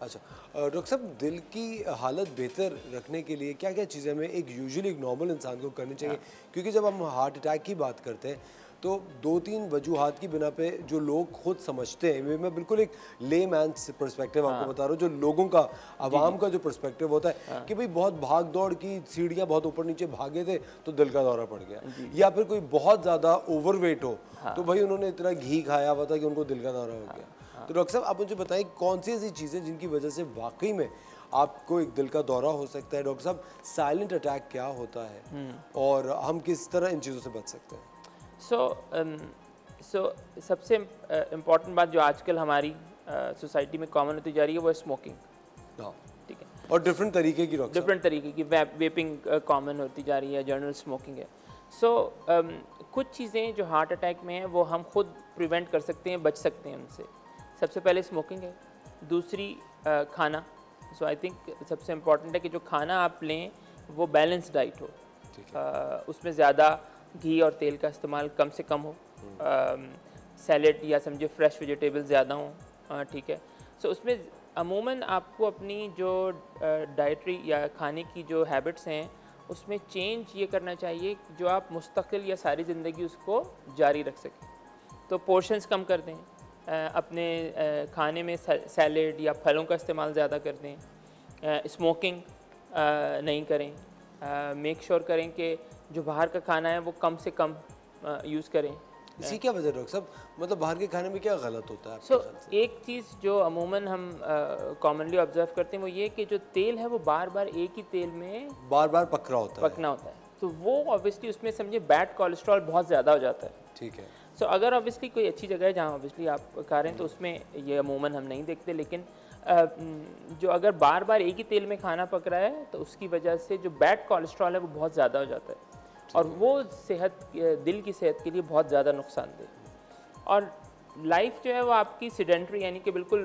अच्छा डॉक्टर साहब, दिल की हालत बेहतर रखने के लिए क्या क्या चीज़ें हमें एक यूजुअली एक नॉर्मल इंसान को करनी चाहिए? हाँ। क्योंकि जब हम हार्ट अटैक की बात करते हैं तो दो तीन वजूहात की बिना पे जो लोग खुद समझते हैं, मैं बिल्कुल एक ले मैन पर्सपेक्टिव आपको बता रहा हूँ, जो लोगों का आवाम का जो पर्सपेक्टिव होता है, हाँ, कि भाई बहुत भाग दौड़ की सीढ़ियाँ बहुत ऊपर नीचे भागे थे तो दिल का दौरा पड़ गया, या फिर कोई बहुत ज़्यादा ओवरवेट हो, हाँ, तो भाई उन्होंने इतना घी खाया हुआ था कि उनको दिल का दौरा हो गया। हाँ। तो डॉक्टर साहब, आप मुझे बताएं कौन सी ऐसी चीज़ें जिनकी वजह से वाकई में आपको एक दिल का दौरा हो सकता है? डॉक्टर साहब, साइलेंट अटैक क्या होता है और हम किस तरह इन चीज़ों से बच सकते हैं? सो सो सबसे इम्पॉर्टेंट बात जो आजकल हमारी सोसाइटी में कॉमन होती जा रही है वो है स्मोकिंग। ठीक है, और डिफरेंट तरीके की डिफरेंट तरीके की वेपिंग कॉमन होती जा रही है, जनरल स्मोकिंग है। सो कुछ चीज़ें जो हार्ट अटैक में हैं वो हम खुद प्रिवेंट कर सकते हैं, बच सकते हैं उनसे। सबसे पहले स्मोकिंग है, दूसरी खाना। सो आई थिंक सबसे इम्पॉर्टेंट है कि जो खाना आप लें वो बैलेंस डाइट हो, उसमें ज़्यादा घी और तेल का इस्तेमाल कम से कम हो, सैलेड या समझे फ्रेश वेजिटेबल्स ज़्यादा हों। ठीक है, सो उसमें अमूमन आपको अपनी जो डाइटरी या खाने की जो हैबिट्स हैं उसमें चेंज ये करना चाहिए जो आप मुस्तकिल या सारी ज़िंदगी उसको जारी रख सकें। तो पोर्शंस कम कर दें, अपने खाने में सैलेड या फलों का इस्तेमाल ज़्यादा कर दें, स्मोकिंग नहीं करें, मेक श्योर करें कि जो बाहर का खाना है वो कम से कम यूज़ करें। इसकी क्या वजह है डॉक्टर साहब, मतलब बाहर के खाने में क्या गलत होता है? सो so, एक चीज़ जो अमूमन हम कॉमनली ऑब्जर्व करते हैं वो ये कि जो तेल है वो बार बार एक ही तेल में बार बार पक रहा होता है पकना होता है, तो वो ऑब्वियसली उसमें समझिए बैड कोलेस्ट्रॉल बहुत ज़्यादा हो जाता है। ठीक है। सो so, अगर ऑब्वियसली कोई अच्छी जगह है जहाँ ऑब्वियसली आप खा रहे हैं तो उसमें ये अमूमन हम नहीं देखते, लेकिन जो अगर बार बार एक ही तेल में खाना पक रहा है तो उसकी वजह से जो बैड कोलेस्ट्रॉल है वो बहुत ज़्यादा हो जाता है और वो सेहत, दिल की सेहत के लिए बहुत ज़्यादा नुकसानदेह। और लाइफ जो है वो आपकी सीडेंट्री, यानी कि बिल्कुल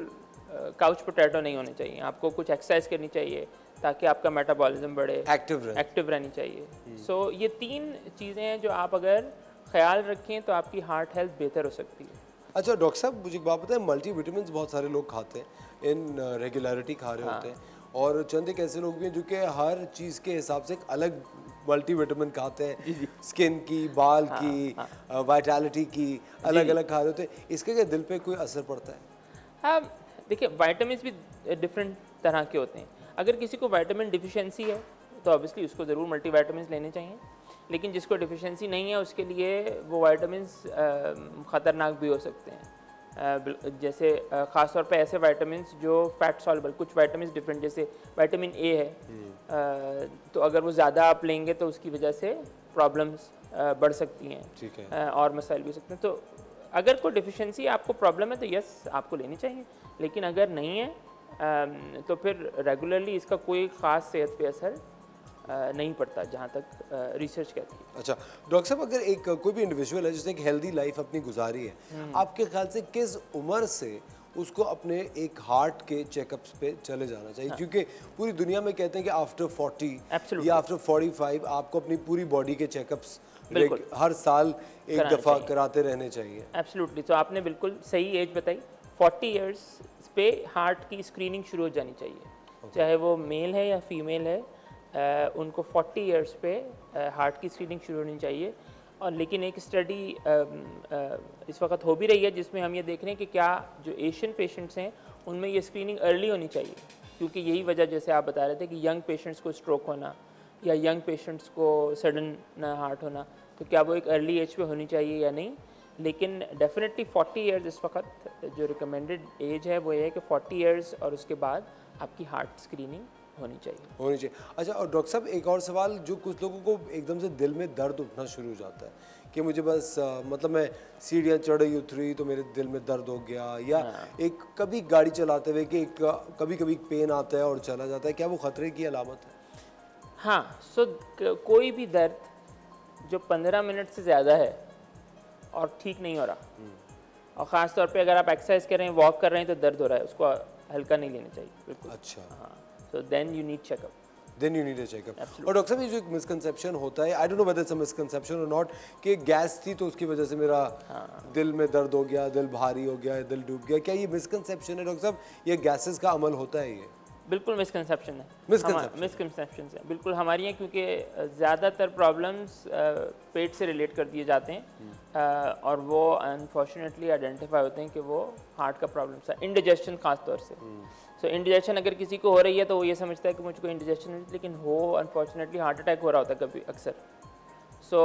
काउच पोटैटो नहीं होने चाहिए, आपको कुछ एक्सरसाइज करनी चाहिए ताकि आपका मेटाबॉलिज्म बढ़े, एक्टिव एक्टिव रहनी चाहिए। सो so, ये तीन चीज़ें हैं जो आप अगर ख्याल रखें तो आपकी हार्ट हेल्थ बेहतर हो सकती है। अच्छा डॉक्टर साहब, मुझे एक बात बताएं, मल्टीविटामिन बहुत सारे लोग खाते हैं, इन रेगुलरिटी खा रहे हाँ। होते हैं और चंद एक ऐसे लोग भी हैं जो कि हर चीज़ के हिसाब से एक अलग मल्टीविटामिन खाते हैं, स्किन की, बाल हाँ, की, हाँ। वाइटालिटी की, अलग अलग खा रहे होते हैं, इसके क्या दिल पे कोई असर पड़ता है? हाँ देखिए, वाइटामिन भी डिफरेंट तरह के होते हैं। अगर किसी को वाइटामिन डिफिशेंसी है तो ऑब्वियसली उसको ज़रूर मल्टीविटामिन लेने चाहिए, लेकिन जिसको डिफिशेंसी नहीं है उसके लिए वो वाइटामिन ख़तरनाक भी हो सकते हैं। जैसे ख़ास तौर पे ऐसे वाइटामिन जो फैट सॉल्युबल, कुछ वाइटामिन डिफरेंट जैसे वाइटामिन ए है, तो अगर वो ज़्यादा आप लेंगे तो उसकी वजह से प्रॉब्लम्स बढ़ सकती हैं। ठीक है। और मसाइल भी हो सकते हैं। तो अगर कोई डिफिशेंसी आपको प्रॉब्लम है तो यस आपको लेनी चाहिए, लेकिन अगर नहीं है तो फिर रेगुलरली इसका कोई ख़ास सेहत पे असर नहीं पड़ता, जहाँ तक रिसर्च कहती है। अच्छा डॉक्टर साहब, अगर एक कोई भी इंडिविजुअल है जिसने एक हेल्दी लाइफ अपनी गुजारी है, आपके ख्याल से किस उम्र से उसको अपने एक हार्ट के चेकअप्स पे चले जाना चाहिए? हाँ। क्योंकि पूरी दुनिया में कहते हैं कि आफ्टर फोर्टी या आफ्टर फोर्टी फाइव आपको अपनी पूरी बॉडी के चेकअप्स हर साल एक दफ़ा कराते रहने चाहिए। एब्सोल्युटली। तो आपने बिल्कुल सही एज बताई, फोर्टी ईयर्स पे हार्ट की स्क्रीनिंग शुरू हो जानी चाहिए, चाहे वो मेल है या फीमेल है, Uh, उनको चालीस ईयर्स पे हार्ट uh, की स्क्रीनिंग शुरू होनी चाहिए। और लेकिन एक स्टडी uh, uh, इस वक्त हो भी रही है जिसमें हम ये देख रहे हैं कि क्या जो एशियन पेशेंट्स हैं उनमें ये स्क्रीनिंग अर्ली होनी चाहिए, क्योंकि यही वजह जैसे आप बता रहे थे कि यंग पेशेंट्स को स्ट्रोक होना या यंग पेशेंट्स को सडन हार्ट होना, तो क्या वो एक अर्ली एज पे होनी चाहिए या नहीं। लेकिन डेफिनेटली चालीस ईयर्स इस वक्त जो रिकमेंडेड एज है वो ये है कि चालीस ईयर्स और उसके बाद आपकी हार्ट स्क्रीनिंग होनी चाहिए होनी चाहिए अच्छा और डॉक्टर साहब, एक और सवाल, जो कुछ लोगों को एकदम से दिल में दर्द उठना शुरू हो जाता है कि मुझे बस आ, मतलब मैं सीढ़ियाँ चढ़ रही उतरी तो मेरे दिल में दर्द हो गया, या हाँ। एक कभी गाड़ी चलाते हुए कि एक कभी कभी पेन आता है और चला जाता है, क्या वो खतरे की अलामत है? हाँ। सो कोई भी दर्द जो पंद्रह मिनट से ज़्यादा है और ठीक नहीं हो रहा, और ख़ास तौर पर अगर आप एक्सरसाइज कर रहे हैं, वॉक कर रहे हैं तो दर्द हो रहा है, उसको हल्का नहीं लेना चाहिए बिल्कुल। अच्छा। हाँ। So then you need checkup. Then you need a checkup. और डॉक्टर साहब, ये जो एक मिसकंसेप्शन होता है, I don't know whether it's a misconception और नॉट, कि गैस थी तो उसकी वजह से मेरा हाँ। दिल में दर्द हो गया, दिल भारी हो गया, दिल डूब गया, क्या ये मिसकंसेप्शन है डॉक्टर साहब? ये गैसेस का अमल होता है? ये बिल्कुल मिसकंसेप्शन है, मिसकंसेप्शन है बिल्कुल हमारी है, क्योंकि ज़्यादातर प्रॉब्लम्स पेट से रिलेट कर दिए जाते हैं और वो अनफॉर्चुनेटली आइडेंटिफाई होते हैं कि वो हार्ट का प्रॉब्लम्स है, इंडिजेशन खास तौर से। सो इंडिजेशन अगर किसी को हो रही है तो वो ये समझता है कि मुझको इंडिजेशन, लेकिन हो अनफॉर्चुनेटली हार्ट अटैक हो रहा होता है कभी अक्सर। सो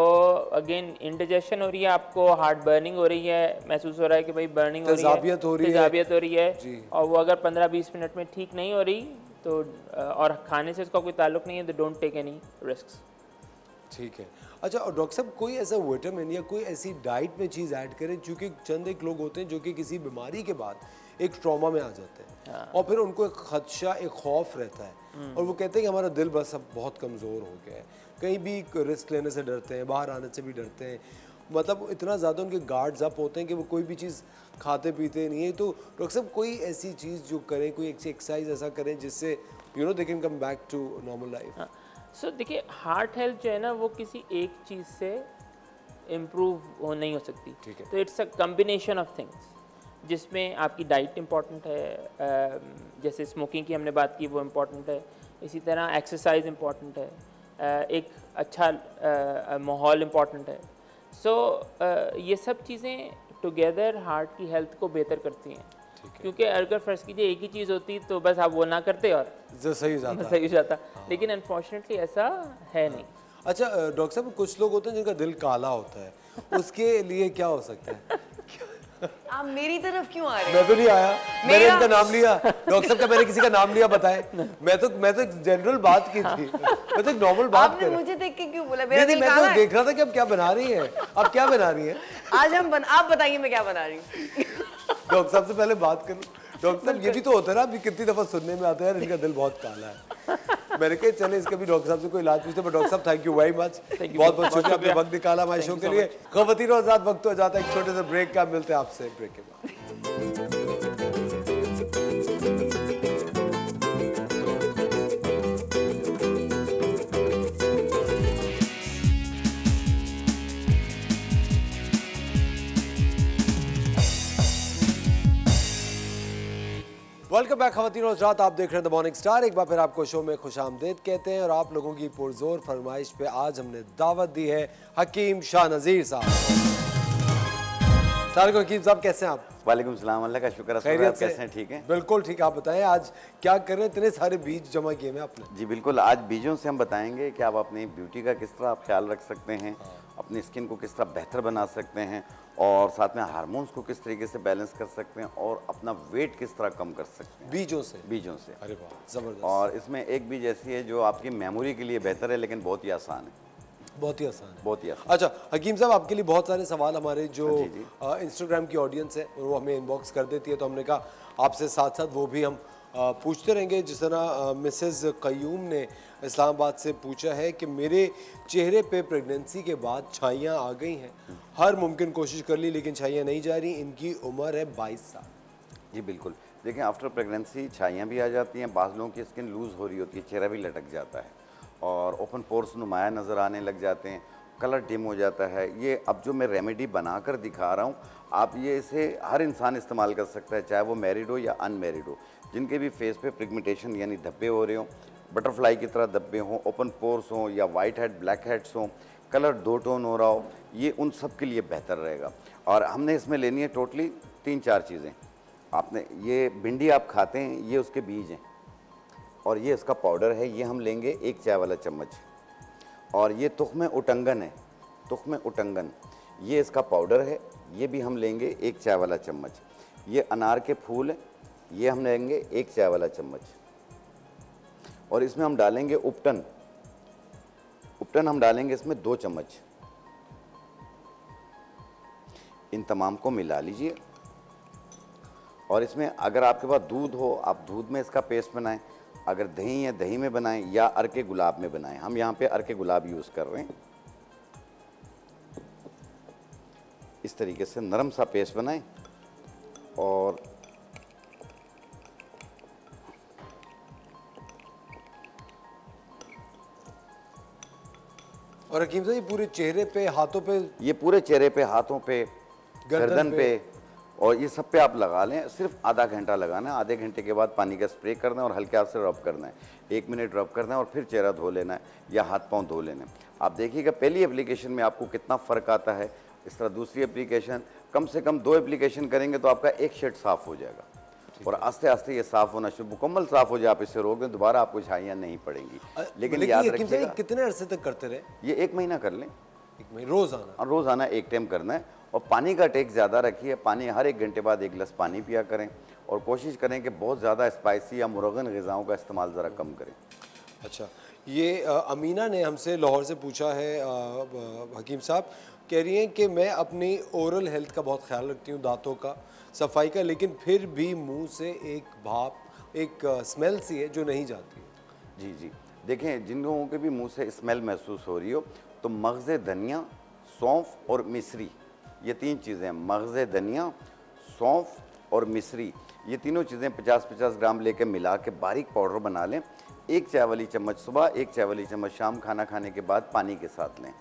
अगेन इंडिजेशन हो रही है, आपको हार्ट बर्निंग हो रही है, महसूस हो रहा है कि भाई बर्निंग हो रही है, तेजाबियत हो रही है, और वो अगर पंद्रह बीस मिनट में ठीक नहीं हो रही तो, और खाने से इसका कोई ताल्लुक नहीं है, तो डोंट टेक एनी रिस्क। ठीक है। अच्छा और डॉक्टर साहब, कोई ऐसा विटामिन या कोई ऐसी डाइट में चीज़ ऐड करें, चूँकि चंद एक लोग होते हैं जो कि किसी बीमारी के बाद एक ट्रॉमा में आ जाते हैं हाँ। और फिर उनको एक खदशा, एक खौफ रहता है और वो कहते हैं कि हमारा दिल बस अब बहुत कमज़ोर हो गया है, कहीं भी रिस्क लेने से डरते हैं, बाहर आने से भी डरते हैं, मतलब इतना ज़्यादा उनके गार्ड्स अप होते हैं कि वो कोई भी चीज़ खाते पीते नहीं है। तो डॉक्टर साहब, कोई ऐसी चीज़ जो करें, कोई ऐसी एक्सरसाइज ऐसा करें जिससे you know they can come back to normal life? So देखिए, हार्ट हेल्थ जो है ना वो किसी एक चीज़ से इम्प्रूव हो नहीं हो सकती। ठीक है। तो it's a combination of things, जिसमें आपकी डाइट इम्पॉर्टेंट है, जैसे स्मोकिंग की हमने बात की वो इम्पॉर्टेंट है, इसी तरह एक्सरसाइज इम्पॉर्टेंट है, एक अच्छा माहौल इम्पॉर्टेंट है। सो ये सब चीज़ें टुगेदर हार्ट की हेल्थ को बेहतर करती हैं, क्योंकि अगर फर्ज कीजिए एक ही चीज़ होती तो बस आप वो ना करते और जो सही हो जाता, सही हो जाता। लेकिन अनफॉर्चुनेटली ऐसा है नहीं। अच्छा डॉक्टर साहब, कुछ लोग होते हैं जिनका दिल काला होता है, उसके लिए क्या हो सकता है? आप मेरी तरफ क्यों आ रहे हैं? मैं तो नहीं आया, मैंने इनका नाम लिया। डॉक्टर साहब का मैंने किसी का नाम लिया बताए, मैं तो मैं तो एक जनरल बात की थी, मैं तो एक नॉर्मल बात कर रहा। आपने मुझे देख के क्यों बोला? मेरा दिल काला है। मैं तो देख रहा था कि आप क्या बना रही हैं, आप क्या बना रही हैं आज? हम आप बताइए मैं क्या बना रही हूँ। डॉक्टर साहब से पहले बात करूँ। डॉक्टर साहब ये भी तो होता है ना, अभी कितनी दफा सुनने में आता है यार इनका दिल बहुत काला है। मैंने कहा चले इसका भी डॉक्टर साहब से कोई इलाज पूछते। बट डॉक्टर साहब थैंक यू वेरी मच, बहुत बहुत शुक्रिया आपने वक्त निकाला हमारे शो के लिए। खवातीन और आजाद वक्त हो जाता है एक छोटे से ब्रेक का, मिलते हैं आपसे ब्रेक के बाद। वेलकम बैक खवातीन और हज़रात, आप देख रहे हैं द मॉर्निंग स्टार। एक बार फिर आपको शो में खुशामदीद कहते हैं और आप लोगों की पुरजोर फरमाइश पे आज हमने दावत दी है हकीम शाह नज़ीर साहब। सलाम हकीम साहब, कैसे हैं आप? वालेकुम सलाम, अल्लाह का शुक्र है। आप कैसे हैं? ठीक है, बिल्कुल ठीक। आप बताएं आज क्या कर रहे हैं, इतने सारे बीज जमा किए हैं आपने? जी बिल्कुल, आज बीजों से हम बताएंगे कि आप अपनी ब्यूटी का किस तरह आप ख्याल रख सकते हैं, अपनी स्किन को किस तरह बेहतर बना सकते हैं और साथ में हार्मोन्स को किस तरीके से बैलेंस कर सकते हैं और अपना वेट किस तरह कम कर सकते हैं बीजों से। बीजों से, अरे वाह जबरदस्त। और इसमें एक बीज ऐसी है जो आपकी मेमोरी के लिए बेहतर है लेकिन बहुत ही आसान है। बहुत ही आसान है, बहुत ही आसान। अच्छा हकीम साहब, आपके लिए बहुत सारे सवाल हमारे जो इंस्टाग्राम की ऑडियंस है वो हमें इनबॉक्स कर देती है, तो हमने कहा आपसे साथ साथ वो भी हम आ, पूछते रहेंगे। जिस तरह मिसेज़ कयूम ने इस्लामाबाद से पूछा है कि मेरे चेहरे पे प्रेगनेंसी के बाद छाइयाँ आ गई हैं, हर मुमकिन कोशिश कर ली लेकिन छाइयाँ नहीं जा रही, इनकी उम्र है बाईस साल। जी बिल्कुल, देखिए आफ्टर प्रेगनेंसी छाइयाँ भी आ जाती हैं, बाज़ लोगों की स्किन लूज़ हो रही होती है, चेहरा भी लटक जाता है और ओपन पोर्स नुमाया नज़र आने लग जाते हैं, कलर डिम हो जाता है। ये अब जो मैं रेमेडी बना कर दिखा रहा हूँ, आप ये इसे हर इंसान इस्तेमाल कर सकता है, चाहे वो मैरिड हो या अनमैरिड हो। जिनके भी फेस पे पिगमेंटेशन यानी धब्बे हो रहे हों, बटरफ्लाई की तरह धब्बे हों, ओपन पोर्स हों या वाइट हेड ब्लैक हेड्स हों, कलर दो टोन हो रहा हो, ये उन सब के लिए बेहतर रहेगा। और हमने इसमें लेनी है टोटली तीन चार चीज़ें। आपने ये भिंडी आप खाते हैं, ये उसके बीज हैं और ये इसका पाउडर है, ये हम लेंगे एक चाय वाला चम्मच। और ये तुख्म उटंगन है, तुख्म उटंगन, ये इसका पाउडर है, ये भी हम लेंगे एक चाय वाला चम्मच। ये अनार के फूल हैं, ये हम लेंगे एक चाय वाला चम्मच। और इसमें हम डालेंगे उपटन, उपटन हम डालेंगे इसमें दो चम्मच। इन तमाम को मिला लीजिए और इसमें अगर आपके पास दूध हो आप दूध में इसका पेस्ट बनाएं, अगर दही है दही में बनाएं या अर्के गुलाब में बनाएं। हम यहाँ पे अर्के गुलाब यूज़ कर रहे हैं। इस तरीके से नरम सा पेस्ट बनाएं और और हकीम साहब ये पूरे चेहरे पे, हाथों पे? ये पूरे चेहरे पे, हाथों पे, गर्दन पे, पे और ये सब पे आप लगा लें। सिर्फ आधा घंटा लगाना है, आधे घंटे के बाद पानी का स्प्रे करना है और हल्के हाथ से रब करना है, एक मिनट रब करना है और फिर चेहरा धो लेना है या हाथ पांव धो लेना है। आप देखिएगा पहली एप्लीकेशन में आपको कितना फ़र्क आता है। इस तरह दूसरी एप्लीकेशन, कम से कम दो एप्लीकेशन करेंगे तो आपका एक शेड साफ़ हो जाएगा और आस्ते आस्ते ये साफ होना शुरू, मुकम्मल साफ हो जाए। आप इससे रोक दें, दोबारा आपको छाइयाँ नहीं पड़ेंगी। लेकिन, लेकिन याद रखिएगा। कितने अरसे तक करते रहे? ये एक महीना कर लें, एक महीना रोज़ाना, और रोज़ाना एक टाइम करना है। और पानी का टेक ज़्यादा रखिए, पानी हर एक घंटे बाद एक गिलास पानी पिया करें और कोशिश करें कि बहुत ज़्यादा स्पाइसी या मुरगन ग़िज़ाओं का इस्तेमाल ज़रा कम करें। अच्छा, ये अमीना ने हमसे लाहौर से पूछा है, हकीम साहब कह रही हैं कि मैं अपनी ओरल हेल्थ का बहुत ख्याल रखती हूँ, दांतों का, सफाई का, लेकिन फिर भी मुंह से एक भाप, एक स्मेल सी है जो नहीं जाती। जी जी, देखें जिन लोगों के भी मुंह से स्मेल महसूस हो रही हो तो मगज़ धनिया, सौंफ और मिश्री, ये तीन चीज़ें, मगज़ धनिया, सौंफ और मिश्री, ये तीनों चीज़ें पचास पचास ग्राम लेके मिला के बारीक पाउडर बना लें। एक चाय वाली चम्मच सुबह, एक चाय वाली चम्मच शाम खाना खाने के बाद पानी के साथ लें।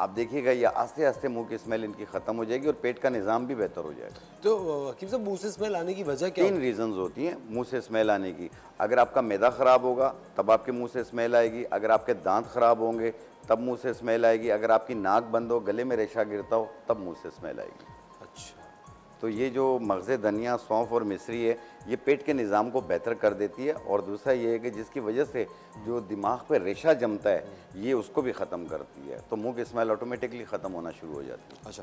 आप देखिएगा ये आस्ते आस्ते मुंह की स्मेल इनकी ख़त्म हो जाएगी और पेट का निज़ाम भी बेहतर हो जाएगा। तो हकीम साहब मुंह से स्मेल आने की वजह क्या? तीन रीज़न्स होती हैं मुंह से स्मेल आने की। अगर आपका मैदा ख़राब होगा तब आपके मुंह से स्मेल आएगी, अगर आपके दांत ख़राब होंगे तब मुंह से स्मेल आएगी, अगर आपकी नाक बंद हो, गले में रेशा गिरता हो तब मुंह से स्मेल आएगी। अच्छा, तो ये जो मगज़ धनिया, सौंफ और मिश्री है, ये पेट के निज़ाम को बेहतर कर देती है। और दूसरा ये है कि जिसकी वजह से जो दिमाग पे रेशा जमता है ये उसको भी ख़त्म करती है, तो मुंह की स्मेल ऑटोमेटिकली ख़त्म होना शुरू हो जाती है। अच्छा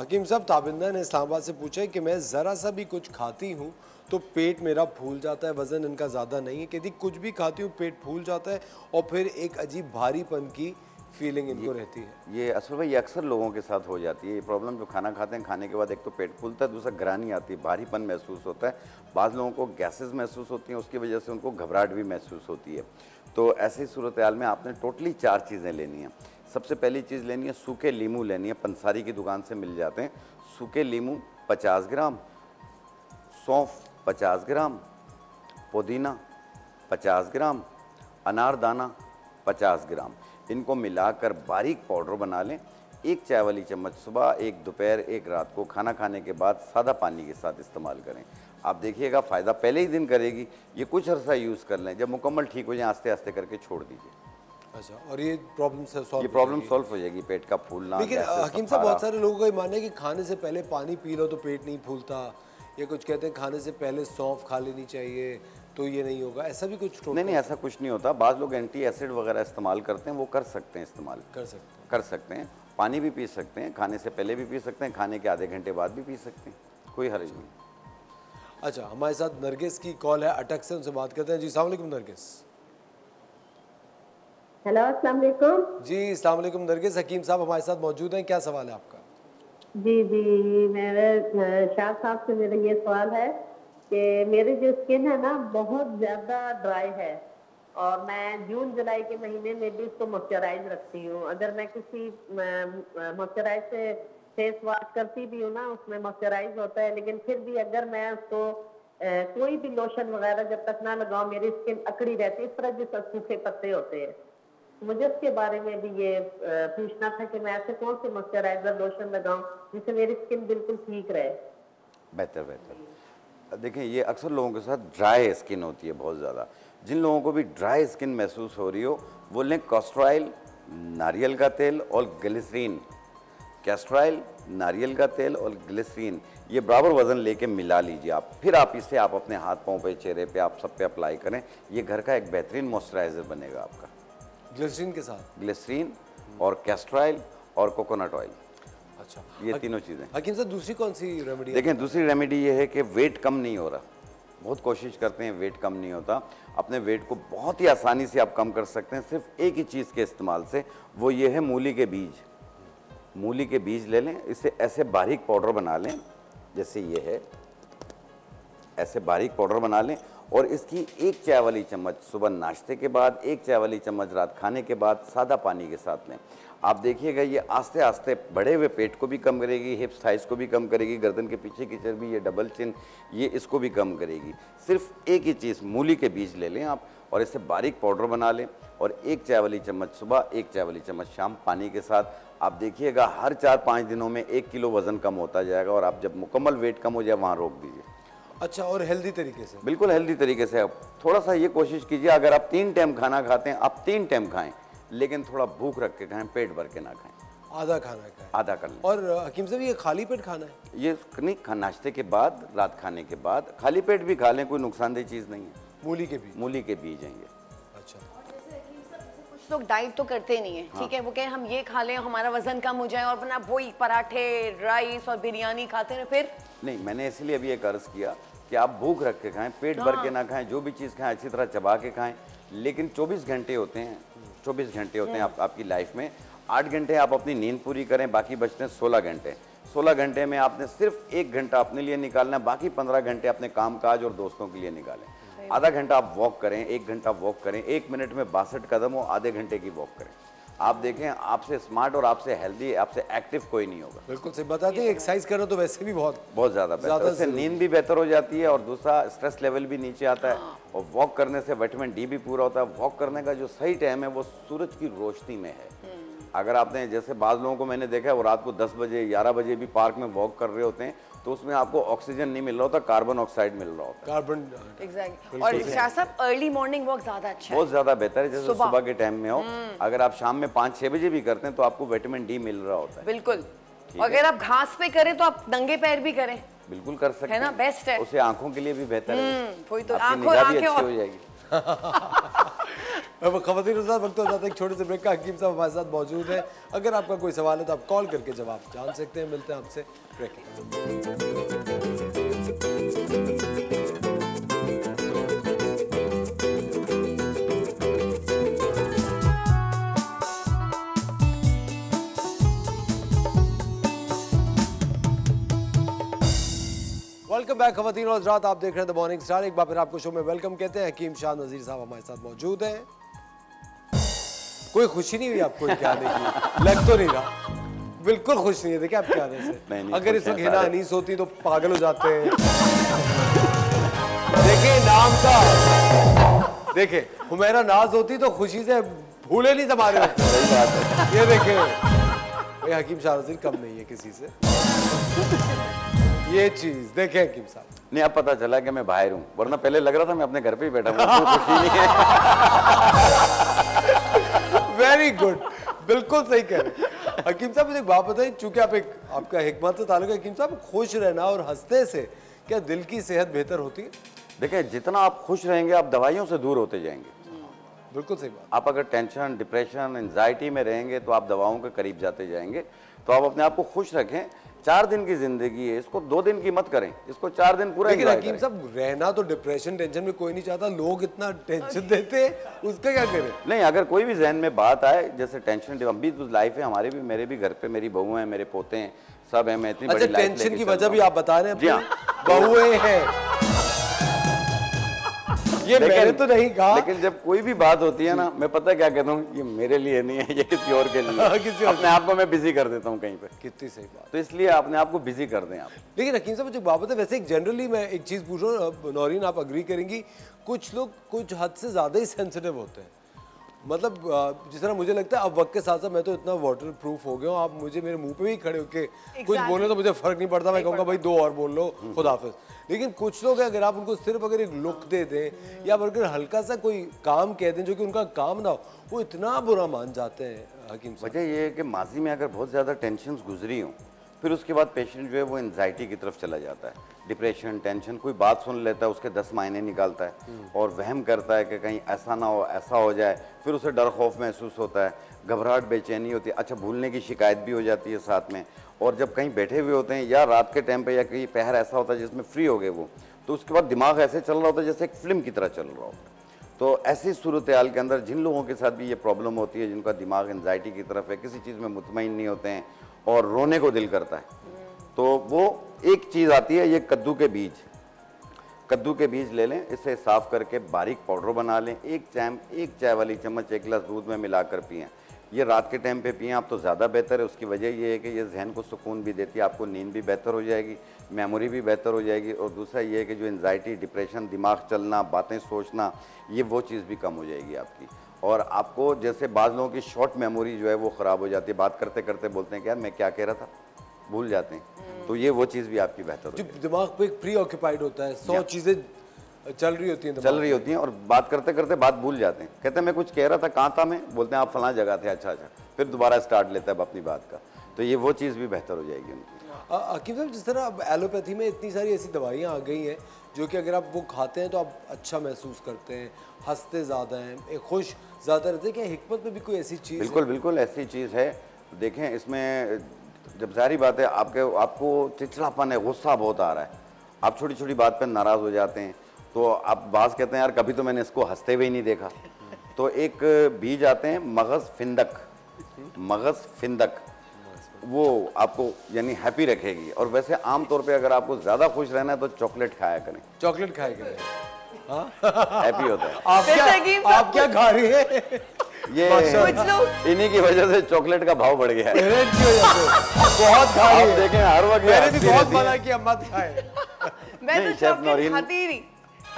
हकीम साहब, ताबिंदा ने इस्लामाबाद से पूछा है कि मैं ज़रा सा भी कुछ खाती हूँ तो पेट मेरा फूल जाता है, वज़न इनका ज़्यादा नहीं है, कहती कुछ भी खाती हूँ पेट फूल जाता है और फिर एक अजीब भारीपन की फीलिंग इनको रहती है। ये असल में ये अक्सर लोगों के साथ हो जाती है ये प्रॉब्लम, जो खाना खाते हैं, खाने के बाद एक तो पेट फूलता है, दूसरा ग्रानी आती है, भारीपन महसूस होता है, बाद लोगों को गैसेस महसूस होती हैं, उसकी वजह से उनको घबराहट भी महसूस होती है। तो ऐसी सूरत हाल में आपने टोटली चार चीज़ें लेनी हैं। सबसे पहली चीज़ लेनी है सूखे लीमू लेनी है, पंसारी की दुकान से मिल जाते हैं। सूखे लीमू पचास ग्राम, सौंफ पचास ग्राम, पुदीना पचास ग्राम, अनारदाना पचास ग्राम, इनको मिलाकर बारीक पाउडर बना लें। एक चाय वाली चम्मच सुबह, एक दोपहर, एक रात को खाना खाने के बाद सादा पानी के साथ इस्तेमाल करें। आप देखिएगा फ़ायदा पहले ही दिन करेगी। ये कुछ अर्सा यूज़ कर लें, जब मुकम्मल ठीक हो जाए आस्ते आस्ते करके छोड़ दीजिए। अच्छा, और ये प्रॉब्लम सॉल्व ये प्रॉब्लम सॉल्व हो जाएगी, पेट का फूलना। लेकिन हकीम साहब, बहुत सारे लोगों का ये मानना है कि खाने से पहले पानी पी लो तो पेट नहीं फूलता, या कुछ कहते हैं खाने से पहले सौंफ खा लेनी चाहिए तो ये नहीं होगा, ऐसा भी कुछ? नहीं नहीं, ऐसा कुछ नहीं होता। बाद लोग एंटी एसिड वगैरह इस्तेमाल करते हैं, वो कर सकते हैं, इस्तेमाल कर सकते हैं कर सकते हैं पानी भी पी सकते हैं, खाने से पहले भी पी सकते हैं, खाने के आधे घंटे बाद भी पी सकते हैं, कोई हर्ज नहीं। अच्छा, हमारे साथ नरगिस की कॉल है अटक से, उनसे बात करते हैं। जी अस्सलाम वालेकुम नरगिस। हेलो अस्सलाम वालेकुम। जी अस्सलाम वालेकुम नरगिस, हकीम साहब हमारे साथ मौजूद हैं, क्या सवाल है आपका? जी जी, मेरे शाह साहब से मेरा ये सवाल है कि मेरी जो स्किन है ना बहुत ज़्यादा ड्राई है और मैं जून जुलाई के महीने में भी उसको मॉइस्चराइज रखती हूँ। अगर मैं किसी मॉइस्चराइज से फेस वॉश करती भी हूँ ना, उसमें मॉइस्चराइज होता है, लेकिन फिर भी अगर मैं उसको कोई भी लोशन वगैरह जब तक ना लगाऊँ मेरी स्किन अकड़ी रहती है, इस तरह जिस सूखे पत्ते होते हैं। मुझे उसके बारे में भी ये पूछना था कि मैं ऐसे कौन से मॉइस्चराइजर लोशन लगाऊं जिससे मेरी स्किन बिल्कुल ठीक रहे। बेहतर बेहतर देखें, ये अक्सर लोगों के साथ ड्राई स्किन होती है बहुत ज़्यादा। जिन लोगों को भी ड्राई स्किन महसूस हो रही हो वो लें कैस्टर ऑयल, नारियल का तेल और ग्लिसरीन। कैस्टर ऑयल, नारियल का तेल और ग्लिसरीन, ये बराबर वज़न लेके मिला लीजिए आप, फिर आप इसे आप अपने हाथ पाँव पे, चेहरे पे, आप सब पे अप्लाई करें। ये घर का एक बेहतरीन मॉइस्चराइज़र बनेगा आपका। ग्लिसरीन के साथ ग्लिसरीन और कैस्टर ऑयल और कोकोनट ऑयल। अच्छा, ये तीनों चीज़ें। हकीम साहब दूसरी कौन सी रेमेडी? देखें दूसरी रेमेडी ये है कि वेट कम नहीं हो रहा, बहुत कोशिश करते हैं वेट कम नहीं होता, अपने वेट को बहुत ही आसानी से आप कम कर सकते हैं सिर्फ एक ही चीज़ के इस्तेमाल से, वो ये है मूली के बीज। मूली के बीज ले लें, इससे ऐसे बारीक पाउडर बना लें, जैसे ये है ऐसे बारीक पाउडर बना लें और इसकी एक चाय वाली चम्मच सुबह नाश्ते के बाद, एक चाय वाली चम्मच रात खाने के बाद सादा पानी के साथ लें। आप देखिएगा ये आस्ते आस्ते बढ़े हुए पेट को भी कम करेगी, हिप्स थाइस को भी कम करेगी, गर्दन के पीछे की चर्बी, ये डबल चिन, ये इसको भी कम करेगी। सिर्फ एक ही चीज़ मूली के बीज ले लें आप और इससे बारीक पाउडर बना लें और एक चाय वाली चम्मच सुबह, एक चाय वाली चम्मच शाम पानी के साथ। आप देखिएगा हर चार पाँच दिनों में एक किलो वज़न कम होता जाएगा और आप जब मुकम्मल वेट कम हो जाए वहाँ रोक दीजिए। अच्छा, और हेल्दी तरीके से? बिल्कुल हेल्दी तरीके से। आप थोड़ा सा ये कोशिश कीजिए, अगर आप तीन टाइम खाना खाते हैं आप तीन टाइम खाएं, लेकिन थोड़ा भूख रख के खाएं, पेट भर के ना खाएं, आधा खाना खाएं, आधा कर लें। और हकीम साहब ये खाली पेट खाना है? ये नहीं, नाश्ते के बाद, रात खाने के बाद खाली पेट भी खा लें, कोई नुकसानदेह चीज़ नहीं है। मूली के बीज मूली के बीज हैं ये। अच्छा, कुछ लोग डाइट तो करते नहीं है, ठीक है, वो कहें हम ये खा लें हमारा वजन कम हो जाए और अपना वही पराठे, राइस और बिरयानी खाते हैं फिर। नहीं, मैंने इसलिए अभी एक अर्ज़ किया कि आप भूख रख के खाएं, पेट भर के ना खाएं, जो भी चीज़ खाएं अच्छी तरह चबा के खाएं। लेकिन चौबीस घंटे होते हैं, चौबीस घंटे होते हैं आप, आपकी लाइफ में। आठ घंटे आप अपनी नींद पूरी करें, बाकी बचते हैं सोलह घंटे। सोलह घंटे में आपने सिर्फ एक घंटा अपने लिए निकालना, बाकी पंद्रह घंटे अपने काम काज और दोस्तों के लिए निकालें। आधा घंटा आप वॉक करें, एक घंटा वॉक करें, एक मिनट में बासठ कदम हो, आधे घंटे की वॉक करें। आप देखें आपसे स्मार्ट और आपसे हेल्दी, आपसे एक्टिव कोई नहीं होगा। बिल्कुल सही बताते हैं, एक्सरसाइज करो तो वैसे भी बहुत बहुत ज़्यादा बेहतर, उससे नींद भी बेहतर हो जाती है और दूसरा स्ट्रेस लेवल भी नीचे आता है और वॉक करने से विटामिन डी भी पूरा होता है। वॉक करने का जो सही टाइम है वो सूरज की रोशनी में है। अगर आपने, जैसे बाद लोगों को मैंने देखा है वो रात को दस बजे ग्यारह बजे भी पार्क में वॉक कर रहे होते हैं, तो उसमें आपको ऑक्सीजन नहीं मिल रहा होता, कार्बन ऑक्साइड मिल रहा होता है। Carbon exactly. और शाह साहब अर्ली मॉर्निंग वॉक ज़्यादा अच्छा है, बहुत ज़्यादा बेहतर है, जैसे सुबह के टाइम में हो। अगर आप शाम में पाँच छः बजे भी करते हैं तो आपको विटामिन डी मिल रहा होता है। बिल्कुल, अगर आप घास पे करें तो आप नंगे पैर भी करें, बिल्कुल कर सकते हैं ना, बेस्ट है, उसे आंखों के लिए भी बेहतर है, तो आंखों आंखें हो जाएगी। खवातीन उस्ताद वक्त हो जाता है एक छोटे से ब्रेक का। हकीम साहब हमारे साथ मौजूद है, अगर आपका कोई सवाल है तो आप कॉल करके जवाब जान सकते हैं। मिलते हैं आपसे ब्रेक। वेलकम बैक खवातीन और हज़रात, आप देख रहे हैं द मॉर्निंग स्टार। एक बार फिर आपको शो में वेलकम कहते हैं। हकीम शाह नज़ीर साहब हमारे साथ मौजूद हैं। कोई खुशी नहीं हुई आपको क्या देखिए? लग तो नहीं रहा, बिल्कुल खुश नहीं है। देखिए आप क्या रहे से, अगर इस वक्त हिना अनीस होती तो पागल हो जाते हैं। देखिए नाम का, देखिए हुमैरा नाज होती तो खुशी से भूले नहीं जमा रहे। ये देखे हकीम शाह नज़ीर कम नहीं है किसी से, ये चीज देखे हकीम साहब। नहीं अब पता चला कि मैं बाहर हूँ, वरना पहले लग रहा था मैं अपने घर पे ही बैठा हूँ। वेरी गुड, बिल्कुल सही कह रहे हकीम साहब। मुझे एक बात बताइए, चूंकि आप एक आपका हिकमत से ताल्लुक है हकीम साहब, खुश रहना और हंसने से क्या दिल की सेहत बेहतर होती है? देखिए जितना आप खुश रहेंगे आप दवाइयों से दूर होते जाएंगे। बिल्कुल सही बात। आप अगर टेंशन, डिप्रेशन, एंजाइटी में रहेंगे तो आप दवाओं के करीब जाते जाएंगे। तो आप अपने आप को खुश रखें। चार दिन की जिंदगी है, इसको दो दिन की मत करें, इसको चार दिन पूरा। लेकिन हकीम साहब रहना तो डिप्रेशन, टेंशन में कोई नहीं चाहता, लोग इतना टेंशन देते हैं, उसका क्या करें? नहीं अगर कोई भी जहन में बात आए जैसे टेंशन, अभी तो लाइफ है हमारे भी, मेरे भी घर पे मेरी बहू है, मेरे पोते हैं, सब है। मैं इतनी बड़ी लाइफ टेंशन की वजह भी आप बता रहे हैं? जी हाँ, बहुएं हैं, ये मैंने तो नहीं कहा। लेकिन जब कोई भी बात होती है ना, मैं पता क्या कहता हूँ, ये मेरे लिए नहीं है, ये किसी और के लिए। किसी और अपने आप को मैं बिजी कर देता हूँ कहीं पे। कितनी सही बात। तो इसलिए अपने आप को बिजी कर दें आप। लेकिन हकीम साहब मुझे बात है, वैसे एक जनरली मैं एक चीज़ पूछ रहा हूँ, नौरीन आप अग्री करेंगी, कुछ लोग कुछ हद से ज़्यादा ही सेंसिटिव होते हैं। मतलब जिस तरह मुझे लगता है अब वक्त के साथ साथ मैं तो इतना वाटर प्रूफ हो गया हूँ, आप मुझे मेरे मुंह पे भी खड़े होके exactly. कुछ बोले तो मुझे फर्क नहीं पड़ता, मैं कहूँगा भाई दो और बोल लो, खुदा हाफिज। लेकिन कुछ लोग हैं, अगर आप उनको सिर्फ अगर एक लुक दे दें या अगर हल्का सा कोई काम कह दें जो कि उनका काम ना हो, वो इतना बुरा मान जाते हैं हकीम साहब। वजह ये है कि माजी में अगर बहुत ज़्यादा टेंशन गुजरी हूँ, फिर उसके बाद पेशेंट जो है वो एनजाइटी की तरफ चला जाता है। डिप्रेशन, टेंशन, कोई बात सुन लेता है उसके दस मायने निकालता है और वहम करता है कि कहीं ऐसा ना हो, ऐसा हो जाए। फिर उसे डर, खौफ महसूस होता है, घबराहट, बेचैनी होती है। अच्छा भूलने की शिकायत भी हो जाती है साथ में। और जब कहीं बैठे हुए होते हैं या रात के टाइम पे या कहीं पहर ऐसा होता है जिसमें फ्री हो गए वो, तो उसके बाद दिमाग ऐसे चल रहा होता है जैसे एक फिल्म की तरह चल रहा होता है। तो ऐसी सूरत हाल के अंदर जिन लोगों के साथ भी ये प्रॉब्लम होती है, जिनका दिमाग एनजाइटी की तरफ है, किसी चीज़ में मुतमईन नहीं होते हैं और रोने को दिल करता है, तो वो एक चीज़ आती है, ये कद्दू के बीज। कद्दू के बीज ले लें, इसे साफ़ करके बारीक पाउडर बना लें, एक चाय एक चाय वाली चम्मच एक गिलास दूध में मिलाकर पिएं। ये रात के टाइम पे पिएं आप तो ज़्यादा बेहतर है। उसकी वजह ये है कि ये जहन को सुकून भी देती है, आपको नींद भी बेहतर हो जाएगी, मेमोरी भी बेहतर हो जाएगी। और दूसरा ये है कि जो एनजाइटी, डिप्रेशन, दिमाग चलना, बातें सोचना, ये वो चीज़ भी कम हो जाएगी आपकी। और आपको जैसे बाज़ लोगों की शॉर्ट मेमोरी जो है वो ख़राब हो जाती है, बात करते करते बोलते हैं कि यार मैं क्या कह रहा था, भूल जाते हैं। तो ये वो चीज़ भी आपकी बेहतर होती है। दिमाग पे एक प्री ऑक्यूपाइड होता है, सौ चीज़ें चल रही होती हैं चल रही होती हैं और बात करते करते बात भूल जाते हैं। कहते हैं मैं कुछ कह रहा था, कहाँ था मैं, बोलते हैं आप फलां जगह थे। अच्छा अच्छा फिर दोबारा स्टार्ट लेता है अपनी बात का। तो ये वो चीज़ भी बेहतर हो जाएगी उनकी। हकीम साहब जिस तरह अब एलोपैथी में इतनी सारी ऐसी दवाइयाँ आ गई हैं जो कि अगर आप वो खाते हैं तो आप अच्छा महसूस करते हैं, हंसते ज़्यादा हैं, खुश ज़्यादा रहते हैं, क्या हिकमत में भी कोई ऐसी चीज़? बिल्कुल बिल्कुल ऐसी चीज़ है। देखें इसमें जब जारी बात है आपके आपको चिड़चिड़ापन है, गुस्सा बहुत आ रहा है, आप छोटी छोटी बात पर नाराज़ हो जाते हैं, तो आप बाज कहते हैं यार कभी तो मैंने इसको हंसते हुए ही नहीं देखा। तो एक बीज आते हैं मगज़ फिंदक, मगज़ फिंदक, वो आपको यानी हैप्पी रखेगी। और वैसे आम तौर पे अगर आपको ज़्यादा खुश रहना है तो चॉकलेट खाया करें। चॉकलेट खाया करें, हाँ हैप्पी होता है। आप क्या आप क्या खा रही हैं? ये इन्हीं की वजह से चॉकलेट का भाव बढ़ गया है। बहुत खा रही है, देखें हर वक्त। मैंने भी बहुत मना किया मत खाए, मैं तो चॉकलेट खाती ही नहीं।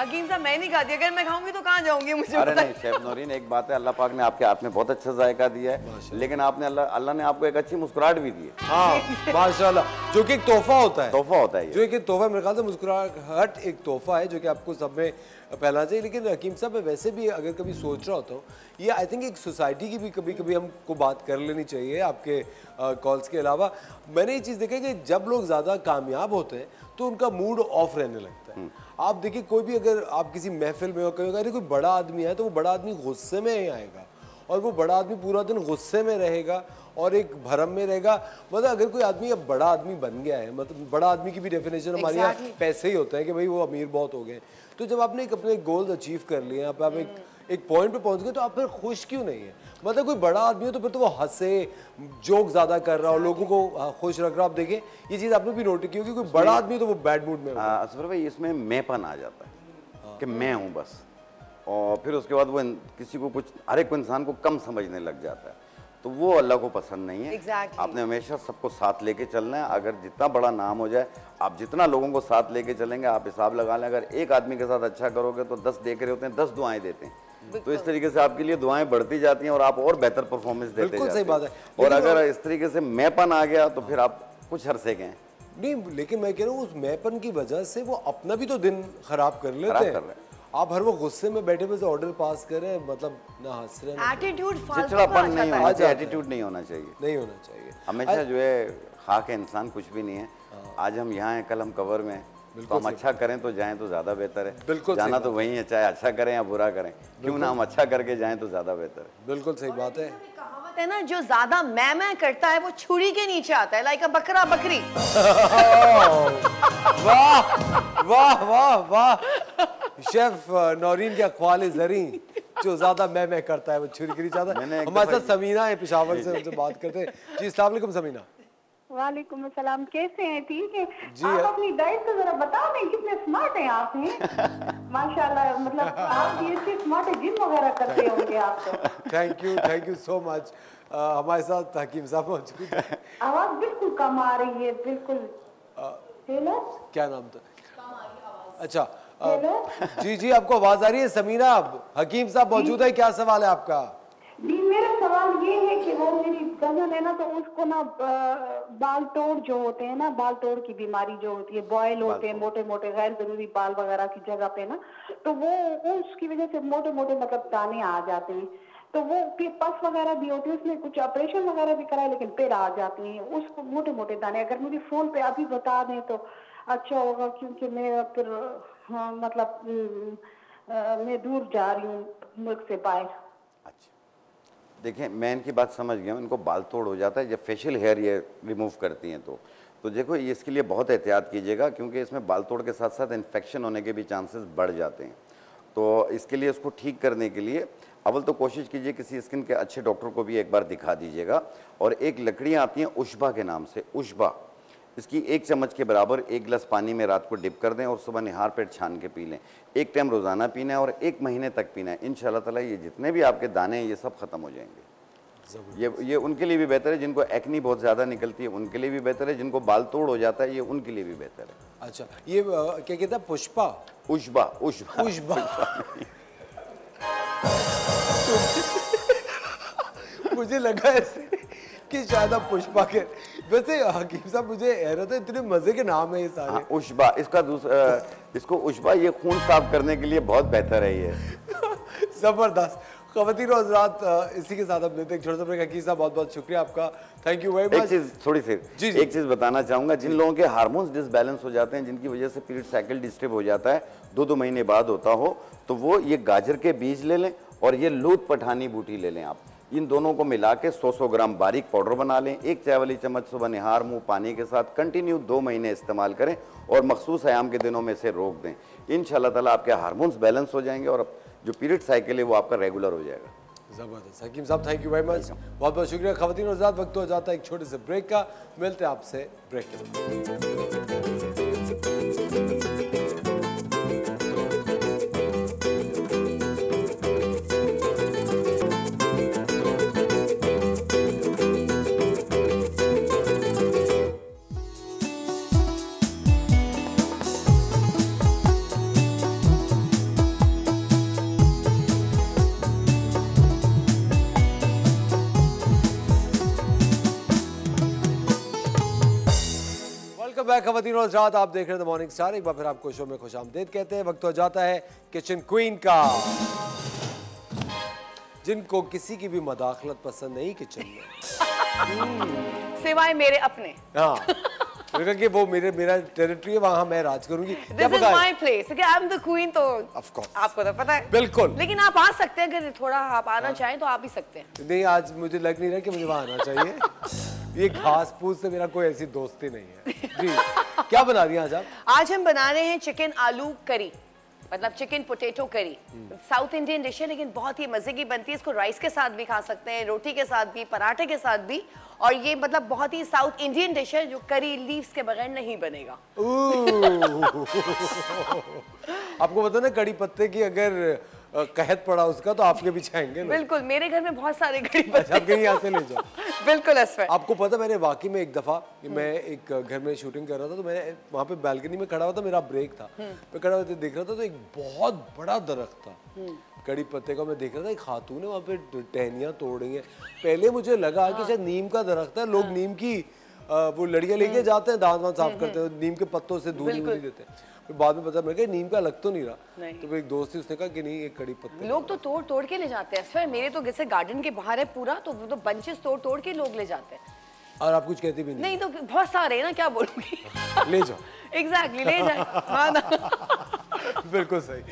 हकीम साहब मैं नहीं खाती, अगर मैं खाऊंगी तो कहाँ जाऊंगी मुझे? अरे नहीं शेफ नौरीन, एक बात है, अल्लाह पाक ने आपके हाथ में बहुत अच्छा जायका दिया है, लेकिन आपने अल्लाह अल्लाह ने आपको एक अच्छी मुस्कुराहट भी दी है। हाँ माशाल्लाह, जो कि एक तोहफा होता है, तोहफा होता है, जो कि तोहफा मेरे ख्याल से मुस्कुराहट एक तोहफा है जो कि आपको सब में पहला चाहिए। लेकिन हकीम साहब, मैं वैसे भी अगर कभी सोच रहा होता हूँ, ये आई थिंक एक सोसाइटी की भी कभी कभी हमको बात कर लेनी चाहिए आपके कॉल्स के अलावा। मैंने ये चीज़ देखी है कि जब लोग ज़्यादा कामयाब होते हैं तो उनका मूड ऑफ रहने लगता है। आप देखिए, कोई भी अगर आप किसी महफिल में हो, कभी अगर कोई बड़ा आदमी आए तो वो बड़ा आदमी गुस्से में ही आएगा, और वो बड़ा आदमी पूरा दिन गुस्से में रहेगा और एक भरम में रहेगा। मतलब अगर कोई आदमी अब बड़ा आदमी बन गया है, मतलब बड़ा आदमी की भी डेफिनेशन हमारे यहाँ exactly. पैसे ही होता है कि भाई वो अमीर बहुत हो गए। तो जब आपने एक अपने गोल्स अचीव कर लिए, आप आप एक एक पॉइंट पे पहुंच गए, तो आप फिर खुश क्यों नहीं है? मतलब कोई बड़ा आदमी हो तो फिर तो वो हंसे, जोक ज्यादा कर रहा हो, लोगों को खुश रख रहा हो। आप देखें, ये चीज़ आपने भी नोटिस की होगी, कोई बड़ा आदमी हो तो वो बैड मूड में। असफर भाई, इसमें मैंपन आ जाता है कि मैं हूँ बस, और फिर उसके बाद वो किसी को कुछ, हर एक इंसान को कम समझने लग जाता है। तो वो अल्लाह को पसंद नहीं है। exactly. आपने हमेशा सबको साथ लेके चलना है। अगर जितना बड़ा नाम हो जाए, आप जितना लोगों को साथ लेके चलेंगे, आप हिसाब लगा लें, अगर एक आदमी के साथ अच्छा करोगे तो दस देख रहे होते हैं, दस दुआएं देते हैं। तो इस तरीके से आपके लिए दुआएं बढ़ती जाती हैं और आप और बेहतर परफॉर्मेंस देते हैं। बिल्कुल सही बात है। और अगर इस तरीके से मैंपन आ गया तो फिर आप कुछ अरसे गए नहीं। लेकिन मैं कह रहा हूँ, उस मैंपन की वजह से वो अपना भी तो दिन खराब कर लेते हैं। आप हर वो गुस्से में बैठे हुए ऑर्डर पास करें, मतलब ना हंस रहे हैं, एटीट्यूड चिड़चिड़ापन नहीं होना चाहिए, एटीट्यूड नहीं होना चाहिए, नहीं होना चाहिए हमेशा जो है। खाके इंसान कुछ भी नहीं है। आज हम यहाँ हैं, कल हम कवर में, तो हम अच्छा करें तो जाएं तो ज़्यादा बेहतर है। बिल्कुल जाना तो वही है, चाहे अच्छा करें या बुरा करें, क्यों ना हम अच्छा करके जाएं तो ज़्यादा बेहतर है। बिल्कुल सही बात है। है ना, जो ज्यादा मैं मैं करता है वो छुरी के नीचे आता है, लाइक अ बकरा बकरी। वाह वाह वाह वाह, शेफ नौरीन के अखवाले जरी, जो ज्यादा मैं मैं करता है वो छुरी के नीचे आता है। हमारे साथ समीना है पेशावर से, उनसे बात करते हैं। जी, अस्सलाम वालेकुम समीना। वालेकुम अस्सलाम, कैसे हैं? ठीक है जी। आप अपनी डाइट को जरा बताओ, नहीं कितने स्मार्ट हैं आप हैं, माशाल्लाह। मतलब आप ये अच्छे स्मार्ट है, जिम वगैरह करते होंगे आप तो। Thank you, thank you so much. हमारे साथ हकीम साहब पहुंच गए। आवाज बिल्कुल कम आ रही है, बिल्कुल। हेलो, क्या नाम था? अच्छा जी जी, आपको आवाज आ रही है समीना? हकीम साहब मौजूद है, क्या सवाल है आपका? जी, मेरा सवाल ये है कि वो मेरी कजन है ना, तो उसको ना बाल तोड़ जो होते हैं ना, बाल तोड़ की बीमारी जो होती है, बॉयल होते हैं मोटे मोटे गैर जरूरी बाल वगैरह की जगह पे ना, तो वो उसकी वजह से मोटे मोटे मतलब दाने आ जाते हैं। तो वो पस वगैरह भी होती है, उसने कुछ ऑपरेशन वगैरह भी कराया लेकिन फिर आ जाती है उसको मोटे मोटे दाने। अगर मुझे फोन पे अभी बता दें तो अच्छा होगा, क्योंकि मैं फिर हाँ, मतलब आ, मैं दूर जा रही हूँ मुल्क से बाहर। अच्छा, देखिए मैं इनकी बात समझ गया हूँ। इनको बाल तोड़ हो जाता है जब फेशियल हेयर ये रिमूव करती हैं, तो तो देखो ये इसके लिए बहुत एहतियात कीजिएगा, क्योंकि इसमें बाल तोड़ के साथ साथ इन्फेक्शन होने के भी चांसेस बढ़ जाते हैं। तो इसके लिए, उसको ठीक करने के लिए अवल तो कोशिश कीजिए किसी स्किन के अच्छे डॉक्टर को भी एक बार दिखा दीजिएगा। और एक लकड़ियाँ आती हैं उशबा के नाम से, उशबा, इसकी एक चम्मच के बराबर एक गिलास पानी में रात को डिप कर दें और सुबह निहार पेट छान के पी लें। एक टाइम रोज़ाना पीना है और एक महीने तक पीना है। इंशाल्लाह ताला ये जितने भी आपके दाने हैं ये सब ख़त्म हो जाएंगे। ये ये उनके लिए भी बेहतर है जिनको एक्नी बहुत ज़्यादा निकलती है, उनके लिए भी बेहतर है, जिनको बाल तोड़ हो जाता है ये उनके लिए भी बेहतर है। अच्छा, ये क्या कहता है? पुष्पा, उशबा, उशबा, उशबा। मुझे लगा ऐसे कि शायद आप पुष्पा के। वैसे हकीम साहब, मुझे हैरत है, इतने मजे के नाम है ये सारे। हाँ, उशबा, इसका दूसरा, इसको उशबा, ये खून साफ करने के लिए बहुत बेहतर है ये। जबरदस्त। खवातीन और हज़रात, इसी के साथ हम देते हैं एक छोटा सा ब्रेक। हकीम साहब बहुत बहुत शुक्रिया आपका, थैंक यू वेरी मच। एक चीज़ थोड़ी सी जी, एक चीज़ बताना चाहूँगा, जिन लोगों के हार्मोन्स डिसबैलेंस हो जाते हैं, जिनकी वजह से पीरियड साइकिल डिस्टर्ब हो जाता है, दो दो महीने बाद होता हो, तो वो ये गाजर के बीज ले लें और ये लूत पठानी बूटी ले लें आप। इन दोनों को मिला के सौ सौ ग्राम बारीक पाउडर बना लें, एक चाय वाली चम्मच सुबह निहार मुँह पानी के साथ कंटिन्यू दो महीने इस्तेमाल करें और मखसूस आयाम के दिनों में से रोक दें। इंशाल्लाह ताला आपके हार्मोन्स बैलेंस हो जाएंगे और जो पीरियड साइकिल है वो आपका रेगुलर हो जाएगा। ज़बरदस्त। हकीम साहब थैंक यू वेरी मच, बहुत बहुत शुक्रिया। खवातीन और हज़रात, वक्त हो जाता है एक छोटे से ब्रेक का, मिलते हैं आपसे ब्रेक के। खैर खवातीन और हज़रात, आप देख रहे हैं द मॉर्निंग स्टार। एक बार फिर आपको शो में खुश आमदीद कहते हैं। वक्त हो जाता है किचन क्वीन का, जिनको किसी की भी मदाखलत पसंद नहीं किचन में, सिवाय मेरे अपने। हाँ क्योंकि वो मेरे मेरा टेरिटरी है, वहाँ मैं राज करूंगी। This is my place, क्योंकि I'm the queen, तो आपको तो पता है। बिल्कुल। लेकिन आप आ सकते हैं, अगर थोड़ा आप आना चाहें तो आप भी सकते हैं। नहीं, आज मुझे लग नहीं रहा कि मुझे वहाँ आना चाहिए। ये घास फूस से मेरा कोई ऐसी दोस्ती नहीं है। जी क्या बना रही हैं आज आप? आज हम बना रहे हैं चिकन आलू करी, मतलब chicken potato curry. South Indian dish है लेकिन बहुत ही मजे की बनती है। इसको राइस के साथ भी खा सकते हैं, रोटी के साथ भी, पराठे के साथ भी। और ये मतलब बहुत ही साउथ इंडियन डिश है जो करी लीव्स के बगैर नहीं बनेगा। आपको पता ना, कड़ी पत्ते की अगर कहत पड़ा उसका तो आपके भी छाएंगे। बिल्कुल, मेरे घर में बहुत सारे कड़ी पत्ते। अच्छा, यहाँ से ले जाओ। बिल्कुल असफर। आपको पता, मैंने वाकई में एक दफ़ा, मैं एक घर में शूटिंग कर रहा था तो मैं वहाँ पे बालकनी में खड़ा हुआ था, मेरा ब्रेक था, मैं खड़ा हुआ था देख रहा था, तो एक बहुत बड़ा दरख्त था कड़ी पत्ते का। मैं देख रहा था एक खातून है वहाँ पे टहनियाँ तोड़ रही है। पहले मुझे लगा कि शायद नीम का दरख्त है, लोग नीम की वो लड़ियाँ लेके जाते हैं, दांत वांत साफ करते हैं, नीम के पत्तों से दूध नहीं देते हैं। बाद में पता मैंने नीम का लग तो नहीं रहा, तो एक दोस्त उसने कहा कि नहीं ये कड़ी पत्ते लोग तो तोड़ तोड़ के ले जाते हैं। फिर मेरे तो जैसे गार्डन के बाहर है पूरा, तो वो तो बंचेस तोड़ तोड़ के लोग ले जाते हैं। और आप कुछ कहती भी नहीं? नहीं तो बहुत सारे ना, क्या बोलूंगी, ले जाओ। एग्जैक्टली, ले जाओ। हाँ ना, बिल्कुल सही।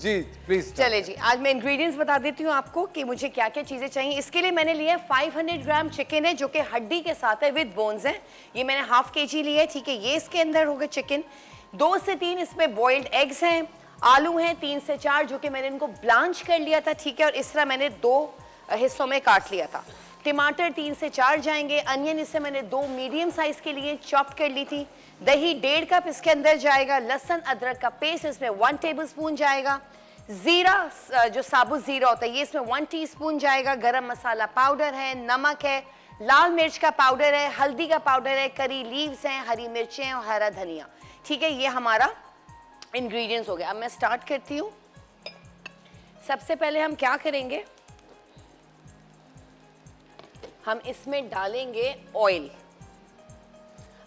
जी प्लीज। चले जी, आज मैं इंग्रेडिएंट्स बता देती हूँ आपको कि मुझे क्या क्या चीज़ें चाहिए। इसके लिए मैंने लिया है पाँच सौ ग्राम चिकन है जो कि हड्डी के साथ है, विद बोन्स है। ये मैंने हाफ के जी लिया है, ठीक है। ये इसके अंदर होगा चिकन। दो से तीन इसमें बॉइल्ड एग्स हैं, आलू हैं तीन से चार जो कि मैंने इनको ब्लांच कर लिया था, ठीक है। और इस तरह मैंने दो हिस्सों में काट लिया था। टमाटर तीन से चार जाएंगे। अनियन इससे मैंने दो मीडियम साइज के लिए चॉप कर ली थी। दही डेढ़ कप इसके अंदर जाएगा। लहसुन अदरक का पेस्ट इसमें वन टेबलस्पून जाएगा। ज़ीरा, जो साबुत ज़ीरा होता है, ये इसमें वन टीस्पून जाएगा। गरम मसाला पाउडर है, नमक है, लाल मिर्च का पाउडर है, हल्दी का पाउडर है, करी लीव्स हैं, हरी मिर्चें और हरा धनिया, ठीक है। ये हमारा इंग्रेडिएंट्स हो गया। अब मैं स्टार्ट करती हूँ। सबसे पहले हम क्या करेंगे, हम इसमें डालेंगे ऑयल।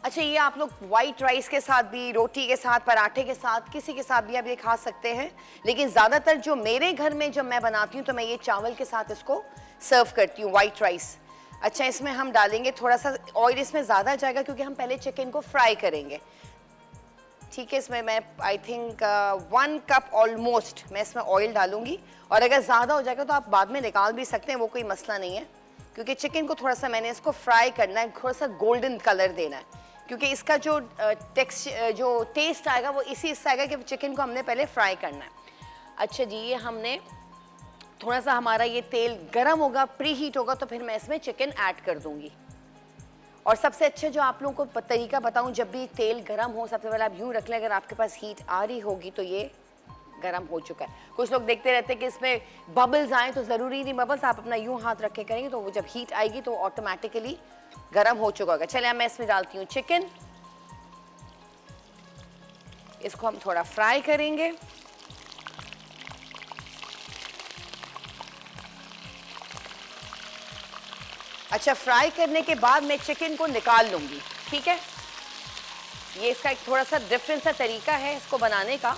अच्छा, ये आप लोग वाइट राइस के साथ भी, रोटी के साथ, पराठे के साथ, किसी के साथ भी आप ये खा सकते हैं। लेकिन ज़्यादातर जो मेरे घर में जब मैं बनाती हूँ तो मैं ये चावल के साथ इसको सर्व करती हूँ, वाइट राइस। अच्छा, इसमें हम डालेंगे थोड़ा सा ऑयल, इसमें ज़्यादा जाएगा क्योंकि हम पहले चिकन को फ्राई करेंगे, ठीक है। इसमें मैं I think one cup almost मैं इसमें ऑयल डालूंगी। और अगर ज़्यादा हो जाएगा तो आप बाद में निकाल भी सकते हैं, वो कोई मसला नहीं है, क्योंकि चिकन को थोड़ा सा मैंने इसको फ्राई करना है, थोड़ा सा गोल्डन कलर देना है, क्योंकि इसका जो टेक्स जो टेस्ट आएगा वो इसी इससे आएगा कि चिकन को हमने पहले फ्राई करना है। अच्छा जी, ये हमने थोड़ा सा, हमारा ये तेल गर्म होगा, प्री हीट होगा, तो फिर मैं इसमें चिकन ऐड कर दूँगी। और सबसे अच्छा जो आप लोगों को तरीका बताऊं, जब भी तेल गरम हो सबसे पहले आप यूँ रख लें, अगर आपके पास हीट आ रही होगी तो ये गरम हो चुका है। कुछ लोग देखते रहते हैं कि इसमें बबल्स आए, तो ज़रूरी नहीं बबल्स, आप अपना यूँ हाथ रख के करेंगे तो वो जब हीट आएगी तो ऑटोमेटिकली गरम हो चुका होगा। चलिए, मैं इसमें डालती हूँ चिकन, इसको हम थोड़ा फ्राई करेंगे। अच्छा, फ्राई करने के बाद मैं चिकन को निकाल लूँगी, ठीक है। ये इसका एक थोड़ा सा डिफरेंट सा तरीका है इसको बनाने का।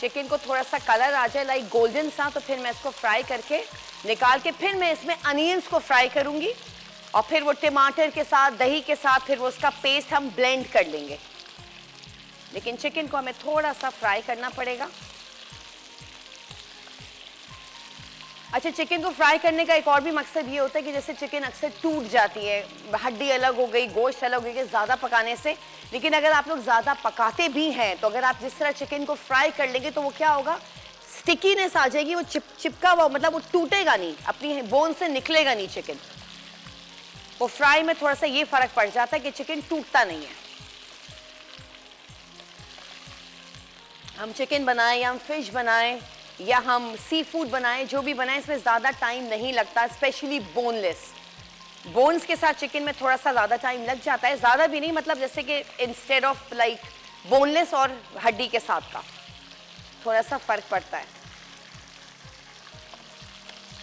चिकन को थोड़ा सा कलर आ जाए लाइक गोल्डन सा, तो फिर मैं इसको फ्राई करके निकाल के फिर मैं इसमें अनियंस को फ्राई करूँगी, और फिर वो टमाटर के साथ, दही के साथ, फिर वो उसका पेस्ट हम ब्लेंड कर लेंगे। लेकिन चिकन को हमें थोड़ा सा फ्राई करना पड़ेगा। अच्छा, चिकन को फ्राई करने का एक और भी मकसद ये होता है कि जैसे चिकन अक्सर टूट जाती है, हड्डी अलग हो गई, गोश्त अलग हो गई ज़्यादा पकाने से। लेकिन अगर आप लोग ज़्यादा पकाते भी हैं तो अगर आप जिस तरह चिकन को फ्राई कर लेंगे तो वो क्या होगा, स्टिकीनेस आ जाएगी, वो चिप चिपका हुआ, मतलब वो टूटेगा नहीं, अपनी बोन से निकलेगा नहीं चिकन। वो फ्राई में थोड़ा सा ये फ़र्क पड़ जाता है कि चिकन टूटता नहीं है। हम चिकन बनाएं या हम फिश बनाएं या हम सी फूड बनाएं, जो भी बनाएं, इसमें ज़्यादा टाइम नहीं लगता, स्पेशली बोनलेस। बोन्स के साथ चिकन में थोड़ा सा ज़्यादा टाइम लग जाता है, ज़्यादा भी नहीं, मतलब जैसे कि इंस्टेड ऑफ लाइक बोनलेस और हड्डी के साथ का थोड़ा सा फ़र्क पड़ता है।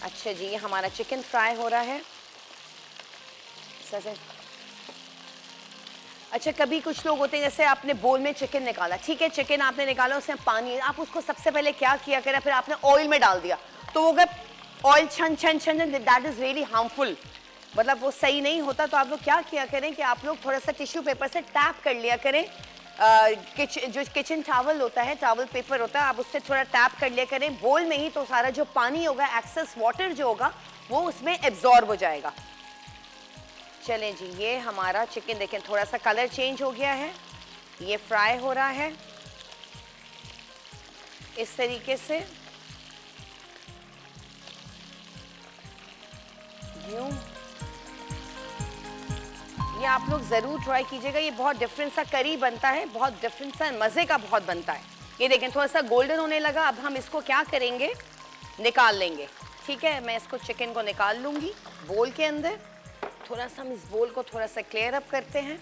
अच्छा जी, ये हमारा चिकन फ्राई हो रहा है। अच्छा कभी कुछ लोग होते हैं जैसे आपने बोल में चिकन निकाला, ठीक है चिकन आपने निकाला उसमें पानी, आप उसको सबसे पहले क्या किया करें, फिर आपने ऑयल में डाल दिया तो वो ऑयल छन छन छन दैट इज़ रियली हार्मफुल, मतलब वो सही नहीं होता। तो आप लोग क्या किया करें कि आप लोग थोड़ा सा टिश्यू पेपर से टैप कर लिया करें, आ, किच, जो किचन टावल होता है, टावल पेपर होता है, आप उससे थोड़ा टैप कर लिया करें बोल में ही, तो सारा जो पानी होगा एक्सेस वाटर जो होगा वो उसमें एब्जॉर्ब हो जाएगा। चलें जी ये हमारा चिकन देखें थोड़ा सा कलर चेंज हो गया है, ये फ्राई हो रहा है इस तरीके से यूं। ये आप लोग ज़रूर ट्राई कीजिएगा, ये बहुत डिफरेंट सा करी बनता है, बहुत डिफरेंट सा मज़े का बहुत बनता है। ये देखें थोड़ा सा गोल्डन होने लगा, अब हम इसको क्या करेंगे निकाल लेंगे। ठीक है मैं इसको चिकन को निकाल लूँगी बोल के अंदर, थोड़ा सा हम इस बोल को थोड़ा सा क्लियर अप करते हैं।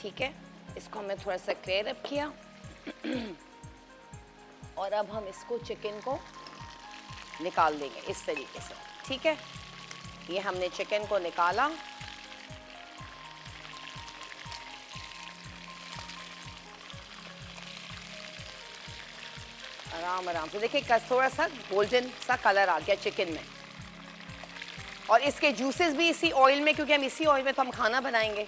ठीक है इसको हमने थोड़ा सा क्लियर अप किया और अब हम इसको चिकन को निकाल देंगे इस तरीके से। ठीक है ये हमने चिकन को निकाला, आराम आराम से देखिए थोड़ा सा गोल्डन सा कलर आ गया चिकन में, और इसके जूसेस भी इसी ऑयल में, क्योंकि हम इसी ऑयल में तो हम खाना बनाएंगे,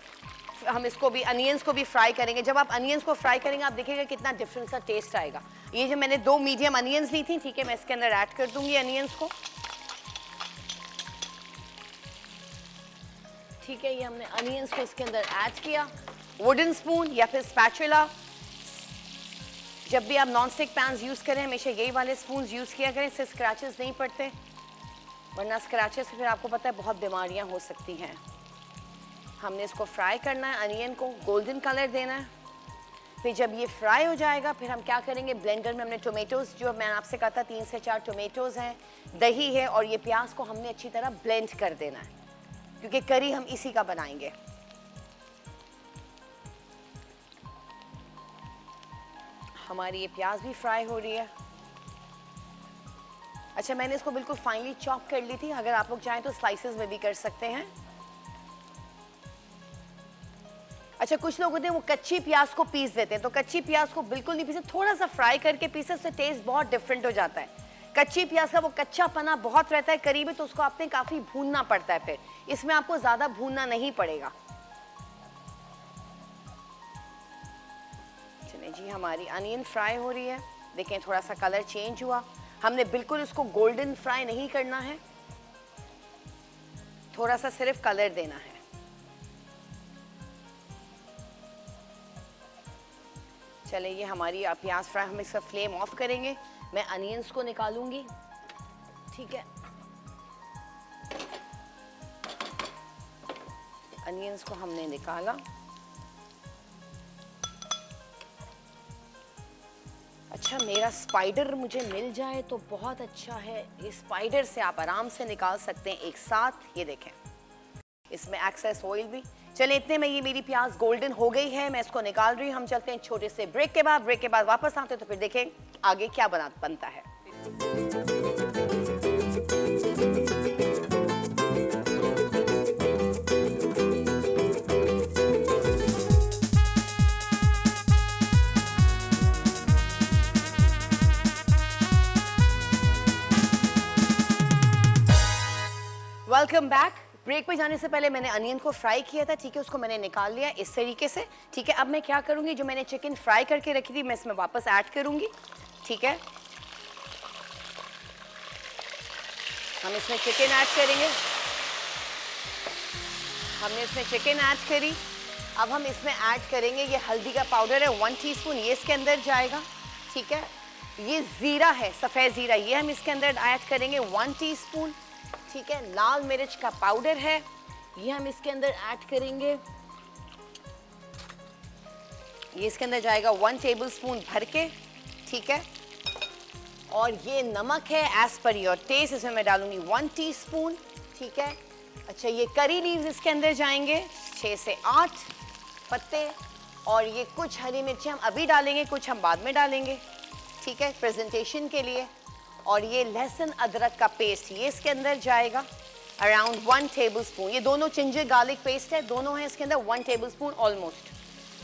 हम इसको भी अनियंस को भी फ्राई करेंगे। जब आप अनियंस को फ्राई करेंगे आप देखिएगा कितना डिफरेंट सा टेस्ट आएगा। ये जो मैंने दो मीडियम अनियंस ली थी, ठीक है मैं इसके अंदर ऐड कर दूंगी अनियंस को। ठीक है ये हमने अनियंस को इसके अंदर ऐड किया। वुडन स्पून या फिर स्पैचुला, जब भी आप नॉन स्टिक पैन्स यूज़ करें हमेशा यही वाले स्पून यूज़ किया करें, इससे स्क्रैचेस नहीं पड़ते, वरना स्क्रैचेस से फिर आपको पता है बहुत बीमारियां हो सकती हैं। हमने इसको फ्राई करना है, अनियन को गोल्डन कलर देना है, फिर जब ये फ्राई हो जाएगा फिर हम क्या करेंगे ब्लेंडर में हमने टोमेटोज़, जो मैंने आपसे कहा था तीन से चार टोमेटोज़ हैं, दही है और ये प्याज को हमने अच्छी तरह ब्लेंड कर देना है क्योंकि करी हम इसी का बनाएंगे। हमारी ये प्याज भी फ्राई हो रही है। अच्छा मैंने इसको बिल्कुल फाइनली चॉप कर ली थी, अगर आप लोग चाहें तो स्लाइसेस में भी कर सकते हैं। अच्छा कुछ लोग होते हैं वो कच्ची प्याज को पीस देते हैं, तो कच्ची प्याज को बिल्कुल नहीं पीसे, थोड़ा सा फ्राई करके पीसे, उससे टेस्ट बहुत डिफरेंट हो जाता है। कच्ची प्याज का वो कच्चा पना बहुत रहता है करी में, तो उसको आपने काफ़ी भूनना पड़ता है, फिर इसमें आपको ज़्यादा भूनना नहीं पड़ेगा। चलिए जी हमारी अनियन फ्राई हो रही है, देखें थोड़ा सा कलर चेंज हुआ, हमने बिल्कुल इसको गोल्डन फ्राई नहीं करना है, थोड़ा सा सिर्फ कलर देना है। चले ये हमारी प्याज फ्राई, हम इसका फ्लेम ऑफ करेंगे, मैं अनियंस को निकालूंगी। ठीक है अनियंस को हमने निकाला। अच्छा मेरा स्पाइडर मुझे मिल जाए तो बहुत अच्छा है, इस स्पाइडर से आप आराम से निकाल सकते हैं एक साथ। ये देखें इसमें एक्सेस ऑयल भी। चलिए इतने में ये मेरी प्याज गोल्डन हो गई है, मैं इसको निकाल रही हूँ। हम चलते हैं छोटे से ब्रेक के बाद, ब्रेक के बाद वापस आते हैं तो फिर देखें आगे क्या बना बनता है। Welcome back. ब्रेक पे जाने से पहले मैंने अनियन को फ्राई किया था, ठीक है उसको मैंने निकाल लिया इस तरीके से। ठीक है अब मैं क्या करूँगी, जो मैंने चिकन फ्राई करके रखी थी मैं इसमें वापस ऐड करूँगी। ठीक है हम इसमें चिकन ऐड करेंगे, हमने इसमें चिकन ऐड करी। अब हम इसमें ऐड करेंगे ये हल्दी का पाउडर है वन टीस्पून, ये इसके अंदर जाएगा। ठीक है ये ज़ीरा है, सफ़ेद ज़ीरा, ये हम इसके अंदर ऐड करेंगे वन टी स्पून। ठीक है लाल मिर्च का पाउडर है, ये हम इसके अंदर ऐड करेंगे, ये इसके अंदर जाएगा वन टेबलस्पून भर के। ठीक है और ये नमक है एज पर योर टेस्ट, इसमें मैं डालूंगी वन टीस्पून। ठीक है अच्छा ये करी लीव्स इसके अंदर जाएंगे छः से आठ पत्ते, और ये कुछ हरी मिर्ची हम अभी डालेंगे, कुछ हम बाद में डालेंगे। ठीक है प्रेजेंटेशन के लिए। और ये लहसुन अदरक का पेस्ट ये इसके अंदर जाएगा। Around one tablespoon. ये दोनों चिंजे गार्लिक पेस्ट है, दोनों हैं इसके अंदर वन टेबल स्पून ऑलमोस्ट।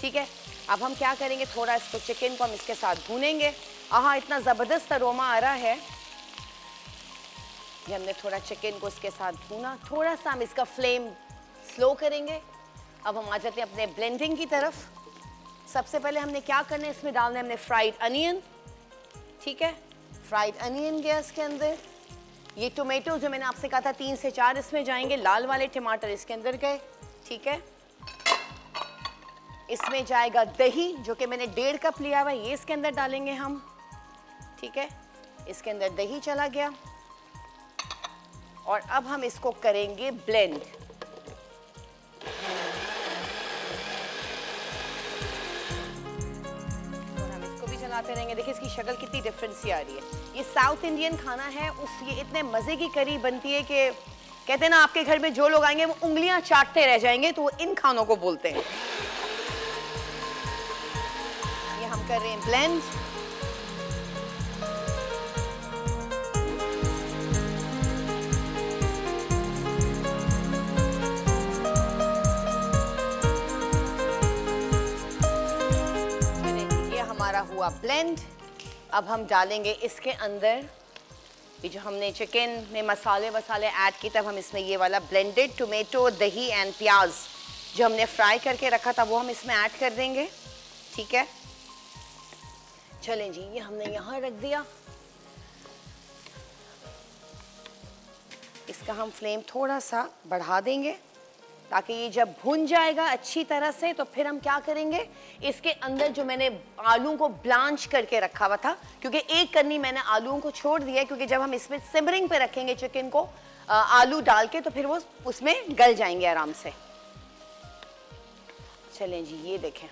ठीक है, अब हम क्या करेंगे, थोड़ा इसको चिकन को हम इसके साथ भूनेंगे। आहा, इतना ज़बरदस्त अरोमा आ रहा है। ये हमने थोड़ा चिकन को इसके साथ भूना, थोड़ा सा हम इसका फ्लेम स्लो करेंगे। अब हम आ जाते हैं अपने ब्लेंडिंग की तरफ। सबसे पहले हमने क्या करना है, इसमें डालना है हमने फ्राइड अनियन। ठीक है, फ्राइड अनियन गया इसके अंदर। ये टोमेटो जो मैंने आपसे कहा था तीन से चार इसमें जाएंगे, लाल वाले टमाटर इसके अंदर गए। ठीक है, इसमें जाएगा दही जो कि मैंने डेढ़ कप लिया हुआ है, ये इसके अंदर डालेंगे हम। ठीक है, इसके अंदर दही चला गया और अब हम इसको करेंगे ब्लेंड। रहेंगे, देखिए इसकी शक्ल कितनी डिफरेंस आ रही है। ये साउथ इंडियन खाना है, उफ, ये इतने मजे की करी बनती है कि कहते हैं ना आपके घर में जो लोग आएंगे वो उंगलियां चाटते रह जाएंगे, तो वो इन खानों को बोलते हैं। ये हम कर रहे हैं ब्लेंड। हुआ ब्लेंड, अब हम डालेंगे इसके अंदर ये जो हमने चिकन में मसाले वसाले ऐड किए, तब हम इसमें ये वाला ब्लेंडेड टोमेटो, दही एंड प्याज जो हमने फ्राई करके रखा था वो हम इसमें ऐड कर देंगे। ठीक है, चलें जी, ये हमने यहाँ रख दिया। इसका हम फ्लेम थोड़ा सा बढ़ा देंगे ताकि ये जब भुन जाएगा अच्छी तरह से, तो फिर हम क्या करेंगे, इसके अंदर जो मैंने आलू को ब्लांच करके रखा हुआ था, क्योंकि एक करनी मैंने आलूओं को छोड़ दिया, क्योंकि जब हम इसमें सिमरिंग पे रखेंगे चिकन को आलू डाल के, तो फिर वो उसमें गल जाएंगे आराम से। चलें जी, ये देखें,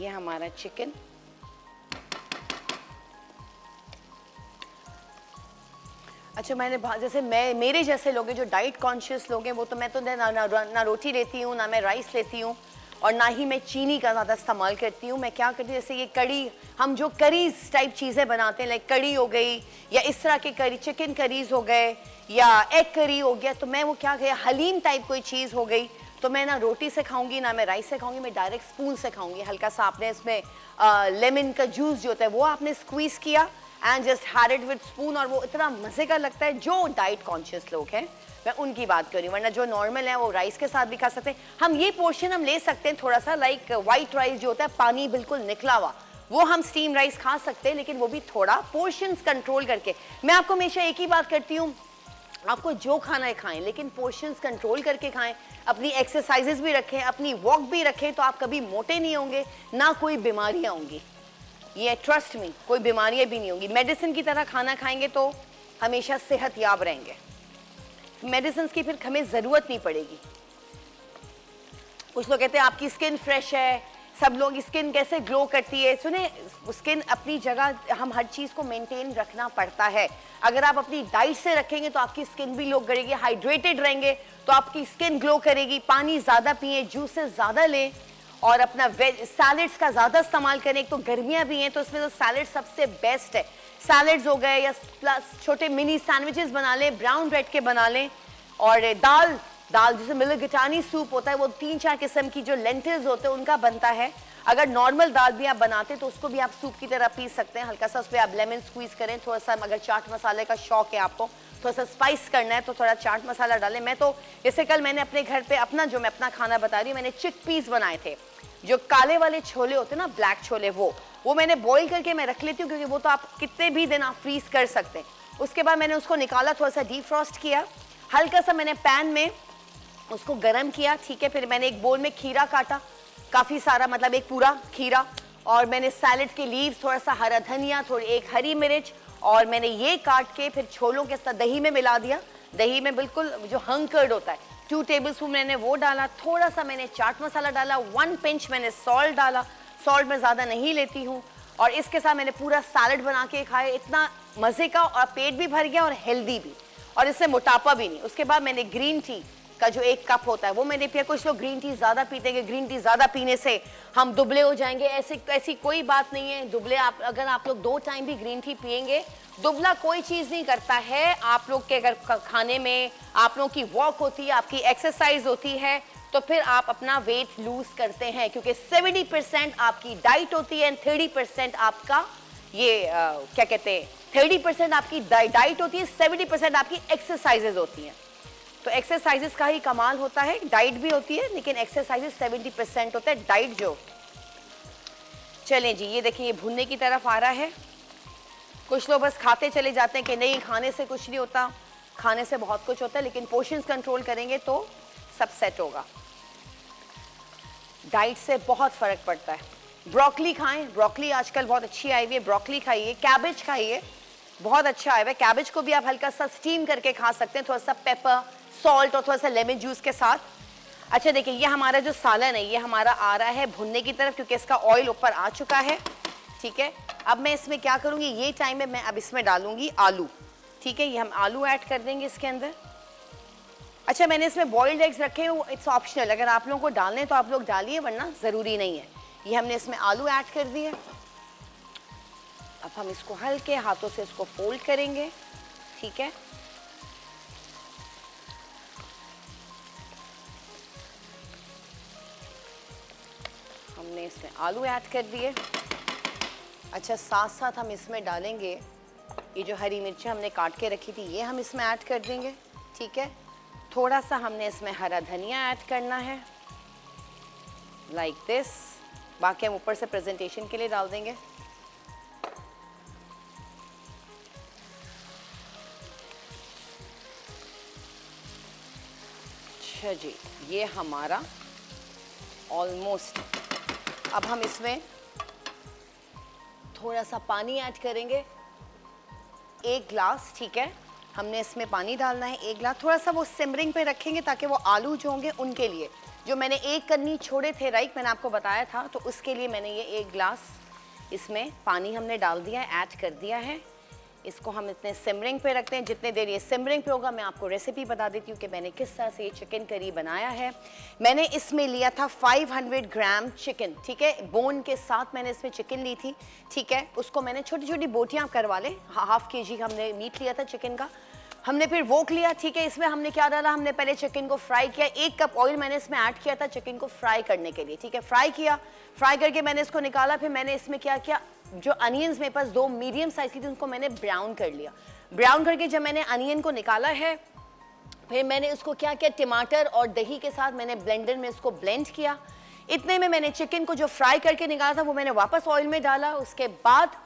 ये हमारा चिकन। अच्छा, मैंने जैसे मैं मेरे जैसे लोग जो डाइट कॉन्शियस लोग हैं, वो तो मैं तो ना, ना, ना रोटी लेती हूँ, ना मैं राइस लेती हूँ, और ना ही मैं चीनी का ज़्यादा इस्तेमाल करती हूँ। मैं क्या करती हूँ, जैसे ये कड़ी, हम जो करीज टाइप चीज़ें बनाते हैं, लाइक कड़ी हो गई या इस तरह के करी, चिकन करीज हो गए या एग करी हो गया, तो मैं वो क्या कह हलीम टाइप कोई चीज़ हो गई, तो मैं ना रोटी से खाऊंगी, ना मैं राइस से खाऊंगी, मैं डायरेक्ट स्पून से खाऊंगी। हल्का सा आपने इसमें लेमन का जूस जो होता है वो आपने स्क्वीज़ किया and just had it with spoon, और वो इतना मज़े का लगता है। जो डाइट कॉन्शियस लोग हैं, मैं उनकी बात कर रही हूँ, वरना जो नॉर्मल है वो राइस के साथ भी खा सकते हैं। हम ये पोर्शन हम ले सकते हैं थोड़ा सा, लाइक वाइट राइस जो होता है पानी बिल्कुल निकला हुआ, वो हम स्टीम राइस खा सकते हैं, लेकिन वो भी थोड़ा पोर्शंस कंट्रोल करके। मैं आपको हमेशा एक ही बात करती हूँ, आपको जो खाना है खाएं, लेकिन पोर्शंस कंट्रोल करके खाएं, अपनी एक्सरसाइजेज भी रखें, अपनी वॉक भी रखें, तो आप कभी मोटे नहीं होंगे, ना कोई बीमारियाँ होंगी। ये ट्रस्ट में कोई बीमारियाँ भी नहीं होंगी। मेडिसिन की तरह खाना खाएंगे तो हमेशा सेहत याब रहेंगे, मेडिसिन की फिर हमें ज़रूरत नहीं पड़ेगी। कुछ लोग कहते हैं आपकी स्किन फ्रेश है, सब लोग स्किन कैसे ग्लो करती है, सुने स्किन अपनी जगह, हम हर चीज़ को मेंटेन रखना पड़ता है। अगर आप अपनी डाइट से रखेंगे तो आपकी स्किन भी ग्लो करेगी, हाइड्रेटेड रहेंगे तो आपकी स्किन ग्लो करेगी। पानी ज़्यादा पिए, जूसेस ज़्यादा लें और अपना वेज सैलड्स का ज़्यादा इस्तेमाल करें। एक तो गर्मियाँ भी हैं तो उसमें तो सैलड सबसे बेस्ट है, सैलड्स हो गए या प्लस छोटे मिनी सैंडविचेस बना लें, ब्राउन ब्रेड के बना लें। और दाल दाल जैसे मिलगटानी सूप होता है, वो तीन चार किस्म की जो लेंटिल्स होते हैं उनका बनता है। अगर नॉर्मल दाल भी आप बनाते हैं तो उसको भी आप सूप की तरह पीस सकते हैं, हल्का सा उस पर आप लेमन स्क्वीज़ करें, थोड़ा सा। अगर चाट मसाले का शौक है आपको, थोड़ा सा स्पाइस करना है तो थोड़ा चाट मसाला डालें। मैं तो जैसे कल मैंने अपने घर पे अपना जो मैं अपना खाना बता रही हूँ, मैंने चिक पीस बनाए थे, जो काले वाले छोले होते हैं ना, ब्लैक छोले, वो वो मैंने बॉईल करके मैं रख लेती हूँ, क्योंकि वो तो आप कितने भी दिन आप फ्रीज कर सकते हैं। उसके बाद मैंने उसको निकाला, थोड़ा सा डीफ्रॉस्ट किया, हल्का सा मैंने पैन में उसको गर्म किया। ठीक है, फिर मैंने एक बोल में खीरा काटा, काफ़ी सारा, मतलब एक पूरा खीरा, और मैंने सैलड के लीव्स, थोड़ा सा हरा धनिया, थोड़ी एक हरी मिर्च, और मैंने ये काट के फिर छोलों के साथ दही में मिला दिया। दही में बिल्कुल जो हंग कर्ड होता है, टू टेबलस्पून मैंने वो डाला, थोड़ा सा मैंने चाट मसाला डाला, वन पिंच मैंने सॉल्ट डाला, सॉल्ट मैं ज़्यादा नहीं लेती हूँ, और इसके साथ मैंने पूरा सैलड बना के खाया। इतना मज़े का, और पेट भी भर गया और हेल्दी भी, और इससे मोटापा भी नहीं। उसके बाद मैंने ग्रीन टी का जो एक कप होता है वो मैंने पिया। कुछ लोग ग्रीन टी ज़्यादा पीते हैं, ग्रीन टी ज़्यादा पीने से हम दुबले हो जाएंगे, ऐसे ऐसी कोई बात नहीं है। दुबले आप, अगर आप लोग दो टाइम भी ग्रीन टी पियेंगे दुबला कोई चीज़ नहीं करता है। आप लोग के अगर खाने में आप लोगों की वॉक होती है, आपकी एक्सरसाइज होती है, तो फिर आप अपना वेट लूज करते हैं, क्योंकि सत्तर परसेंट आपकी डाइट होती है एंड तीस परसेंट आपका ये आ, क्या कहते हैं तीस परसेंट आपकी डाइट होती है, सत्तर परसेंट आपकी एक्सरसाइजेज होती हैं। तो एक्सरसाइजेस का ही कमाल होता है, डाइट भी होती है लेकिन एक्सरसाइजेज सत्तर परसेंट होता है, डाइट जो। चलें जी, ये देखिए ये भुनने की तरफ आ रहा है। कुछ लोग बस खाते चले जाते हैं कि नहीं खाने से कुछ नहीं होता, खाने से बहुत कुछ होता है, लेकिन पोर्शंस कंट्रोल करेंगे तो सब सेट होगा। डाइट से बहुत फ़र्क पड़ता है। ब्रोकली खाएं, ब्रोकली आजकल बहुत अच्छी आई हुई है, ब्रोकली खाइए, कैबेज खाइए, बहुत अच्छा आया हुआ है। कैबेज को भी आप हल्का सा स्टीम करके खा सकते हैं, थोड़ा सा पेपर, सॉल्ट और थोड़ा सा लेमन जूस के साथ। अच्छा देखिए ये हमारा जो सालन है ये हमारा आ रहा है भुनने की तरफ, क्योंकि इसका ऑयल ऊपर आ चुका है। ठीक है, अब मैं इसमें क्या करूँगी, ये टाइम में मैं अब इसमें डालूँगी आलू। ठीक है, ये हम आलू ऐड कर देंगे इसके अंदर। अच्छा मैंने इसमें बॉइल्ड एग्स रखे हैं, इट्स ऑप्शनल, अगर आप लोगों को डालने तो आप लोग डालिए, वरना ज़रूरी नहीं है। ये हमने इसमें आलू ऐड कर दिए। अब हम इसको हल्के हाथों से इसको फोल्ड करेंगे। ठीक है, हमने इसमें आलू ऐड कर दिए। अच्छा साथ साथ हम इसमें डालेंगे ये जो हरी मिर्चें हमने काट के रखी थी, ये हम इसमें ऐड कर देंगे। ठीक है, थोड़ा सा हमने इसमें हरा धनिया ऐड करना है, लाइक दिस। बाकी हम ऊपर से प्रेजेंटेशन के लिए डाल देंगे। अच्छा जी, ये हमारा ऑलमोस्ट। अब हम इसमें थोड़ा सा पानी ऐड करेंगे, एक ग्लास। ठीक है, हमने इसमें पानी डालना है एक ग्लास। थोड़ा सा वो सिमरिंग पे रखेंगे ताकि वो आलू जो होंगे उनके लिए, जो मैंने एक कन्नी छोड़े थे, राइट, मैंने आपको बताया था, तो उसके लिए मैंने ये एक ग्लास इसमें पानी हमने डाल दिया है, ऐड कर दिया है। इसको हम इतने सिमरिंग पे रखते हैं, जितने देर ये सिमरिंग पे होगा मैं आपको रेसिपी बता देती हूँ कि मैंने किस तरह से ये चिकन करी बनाया है। मैंने इसमें लिया था पाँच सौ ग्राम चिकन। ठीक है, बोन के साथ मैंने इसमें चिकन ली थी। ठीक है, उसको मैंने छोटी छोटी बोटियाँ करवा ले। हाफ के जी हमने मीट लिया था चिकन का, हमने फिर वोक लिया। ठीक है, इसमें हमने क्या डाला, हमने पहले चिकन को फ्राई किया। एक कप ऑयल मैंने इसमें ऐड किया था चिकन को फ्राई करने के लिए। ठीक है, फ्राई किया, फ्राई करके मैंने इसको निकाला। फिर मैंने इसमें क्या किया, जो अनियंस मेरे पास दो मीडियम साइज की थी उनको मैंने ब्राउन कर लिया। ब्राउन करके जब मैंने अनियन को निकाला है, फिर मैंने उसको क्या किया, टमाटर और दही के साथ मैंने ब्लेंडर में इसको ब्लेंड किया। इतने में मैंने चिकन को जो फ्राई करके निकाला था वो मैंने वापस ऑयल में डाला। उसके बाद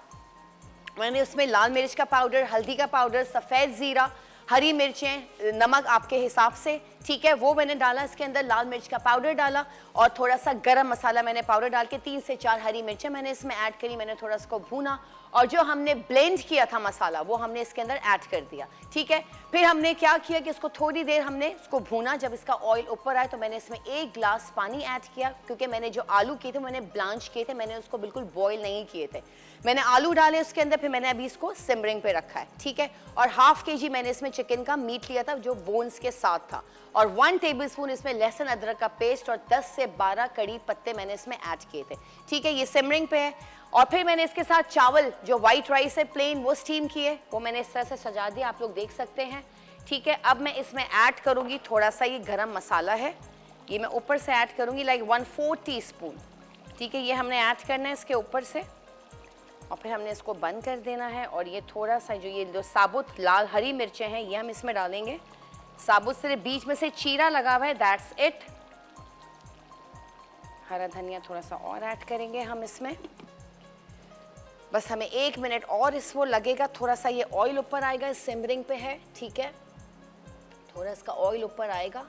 मैंने उसमें लाल मिर्च का पाउडर, हल्दी का पाउडर, सफ़ेद ज़ीरा, हरी मिर्चें, नमक आपके हिसाब से, ठीक है, वो मैंने डाला इसके अंदर। लाल मिर्च का पाउडर डाला और थोड़ा सा गरम मसाला मैंने पाउडर डाल के तीन से चार हरी मिर्चें मैंने इसमें ऐड करी। मैंने थोड़ा इसको भूना और जो हमने ब्लेंड किया था मसाला वो हमने इसके अंदर ऐड कर दिया। ठीक है, फिर हमने क्या किया कि इसको थोड़ी देर हमने इसको भूना। जब इसका ऑयल ऊपर आया तो मैंने इसमें एक ग्लास पानी ऐड किया, क्योंकि मैंने जो आलू किए थे मैंने ब्लांच किए थे, मैंने उसको बिल्कुल बॉयल नहीं किए थे। मैंने आलू डाले उसके अंदर, फिर मैंने अभी इसको सिमरिंग पे रखा है। ठीक है, और हाफ के जी मैंने इसमें चिकन का मीट लिया था जो बोन्स के साथ था, और वन टेबलस्पून इसमें लहसुन अदरक का पेस्ट और दस से बारह कड़ी पत्ते मैंने इसमें ऐड किए थे। ठीक है, ये सिमरिंग पे है। और फिर मैंने इसके साथ चावल, जो वाइट राइस है प्लेन, वो स्टीम किए, वो मैंने इस तरह से सजा दिया, आप लोग देख सकते हैं। ठीक है, अब मैं इसमें ऐड करूँगी थोड़ा सा ये गरम मसाला है, ये मैं ऊपर से ऐड करूँगी, like one four teaspoon. ठीक है, ये हमने ऐड करना है इसके ऊपर से, और फिर हमने इसको बंद कर देना है। और ये थोड़ा सा जो ये जो साबुत लाल हरी मिर्चें हैं ये हम इसमें डालेंगे। साबुत से बीच में से चीरा लगा हुआ है, दैट्स इट। हरा धनिया थोड़ा सा और ऐड करेंगे हम इसमें। बस हमें एक मिनट और इसको लगेगा, थोड़ा सा ये ऑयल ऊपर आएगा, सिमरिंग पे है। ठीक है, थोड़ा इसका ऑयल ऊपर आएगा।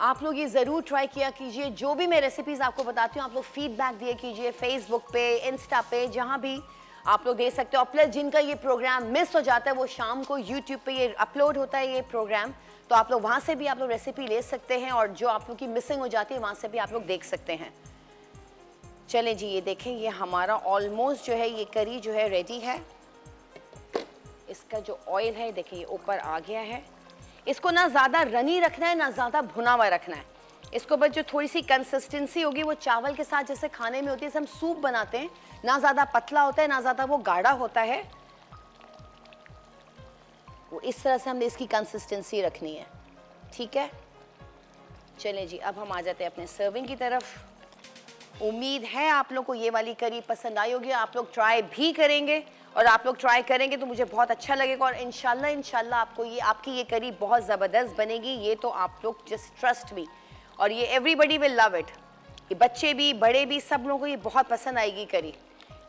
आप लोग ये ज़रूर ट्राई किया कीजिए, जो भी मैं रेसिपीज़ आपको बताती हूँ आप लोग फीडबैक दिया कीजिए, फेसबुक पे, इंस्टा पे, जहाँ भी आप लोग दे सकते हो। और प्लस जिनका ये प्रोग्राम मिस हो जाता है वो शाम को यूट्यूब पे ये अपलोड होता है ये प्रोग्राम, तो आप लोग वहाँ से भी आप लोग रेसिपी ले सकते हैं, और जो आप लोग की मिसिंग हो जाती है वहाँ से भी आप लोग देख सकते हैं। चलें जी, ये देखें ये हमारा ऑलमोस्ट जो है ये करी जो है रेडी है। इसका जो ऑयल है देखिए ये ऊपर आ गया है। इसको ना ज़्यादा रनी रखना है ना ज़्यादा भुना हुआ रखना है, इसको बस जो थोड़ी सी कंसिस्टेंसी होगी वो चावल के साथ जैसे खाने में होती है, जैसे हम सूप बनाते हैं, ना ज़्यादा पतला होता है ना ज़्यादा वो गाढ़ा होता है, वो इस तरह से हमने इसकी कंसिस्टेंसी रखनी है, ठीक है। चलें जी, अब हम आ जाते हैं अपने सर्विंग की तरफ। उम्मीद है आप लोग को ये वाली करी पसंद आई होगी, आप लोग ट्राई भी करेंगे और आप लोग ट्राई करेंगे तो मुझे बहुत अच्छा लगेगा और इंशाल्लाह इंशाल्लाह आपको ये आपकी ये करी बहुत ज़बरदस्त बनेगी, ये तो आप लोग जस्ट ट्रस्ट मी, और ये एवरीबडी विल लव इट, ये बच्चे भी बड़े भी सब लोगों को ये बहुत पसंद आएगी करी।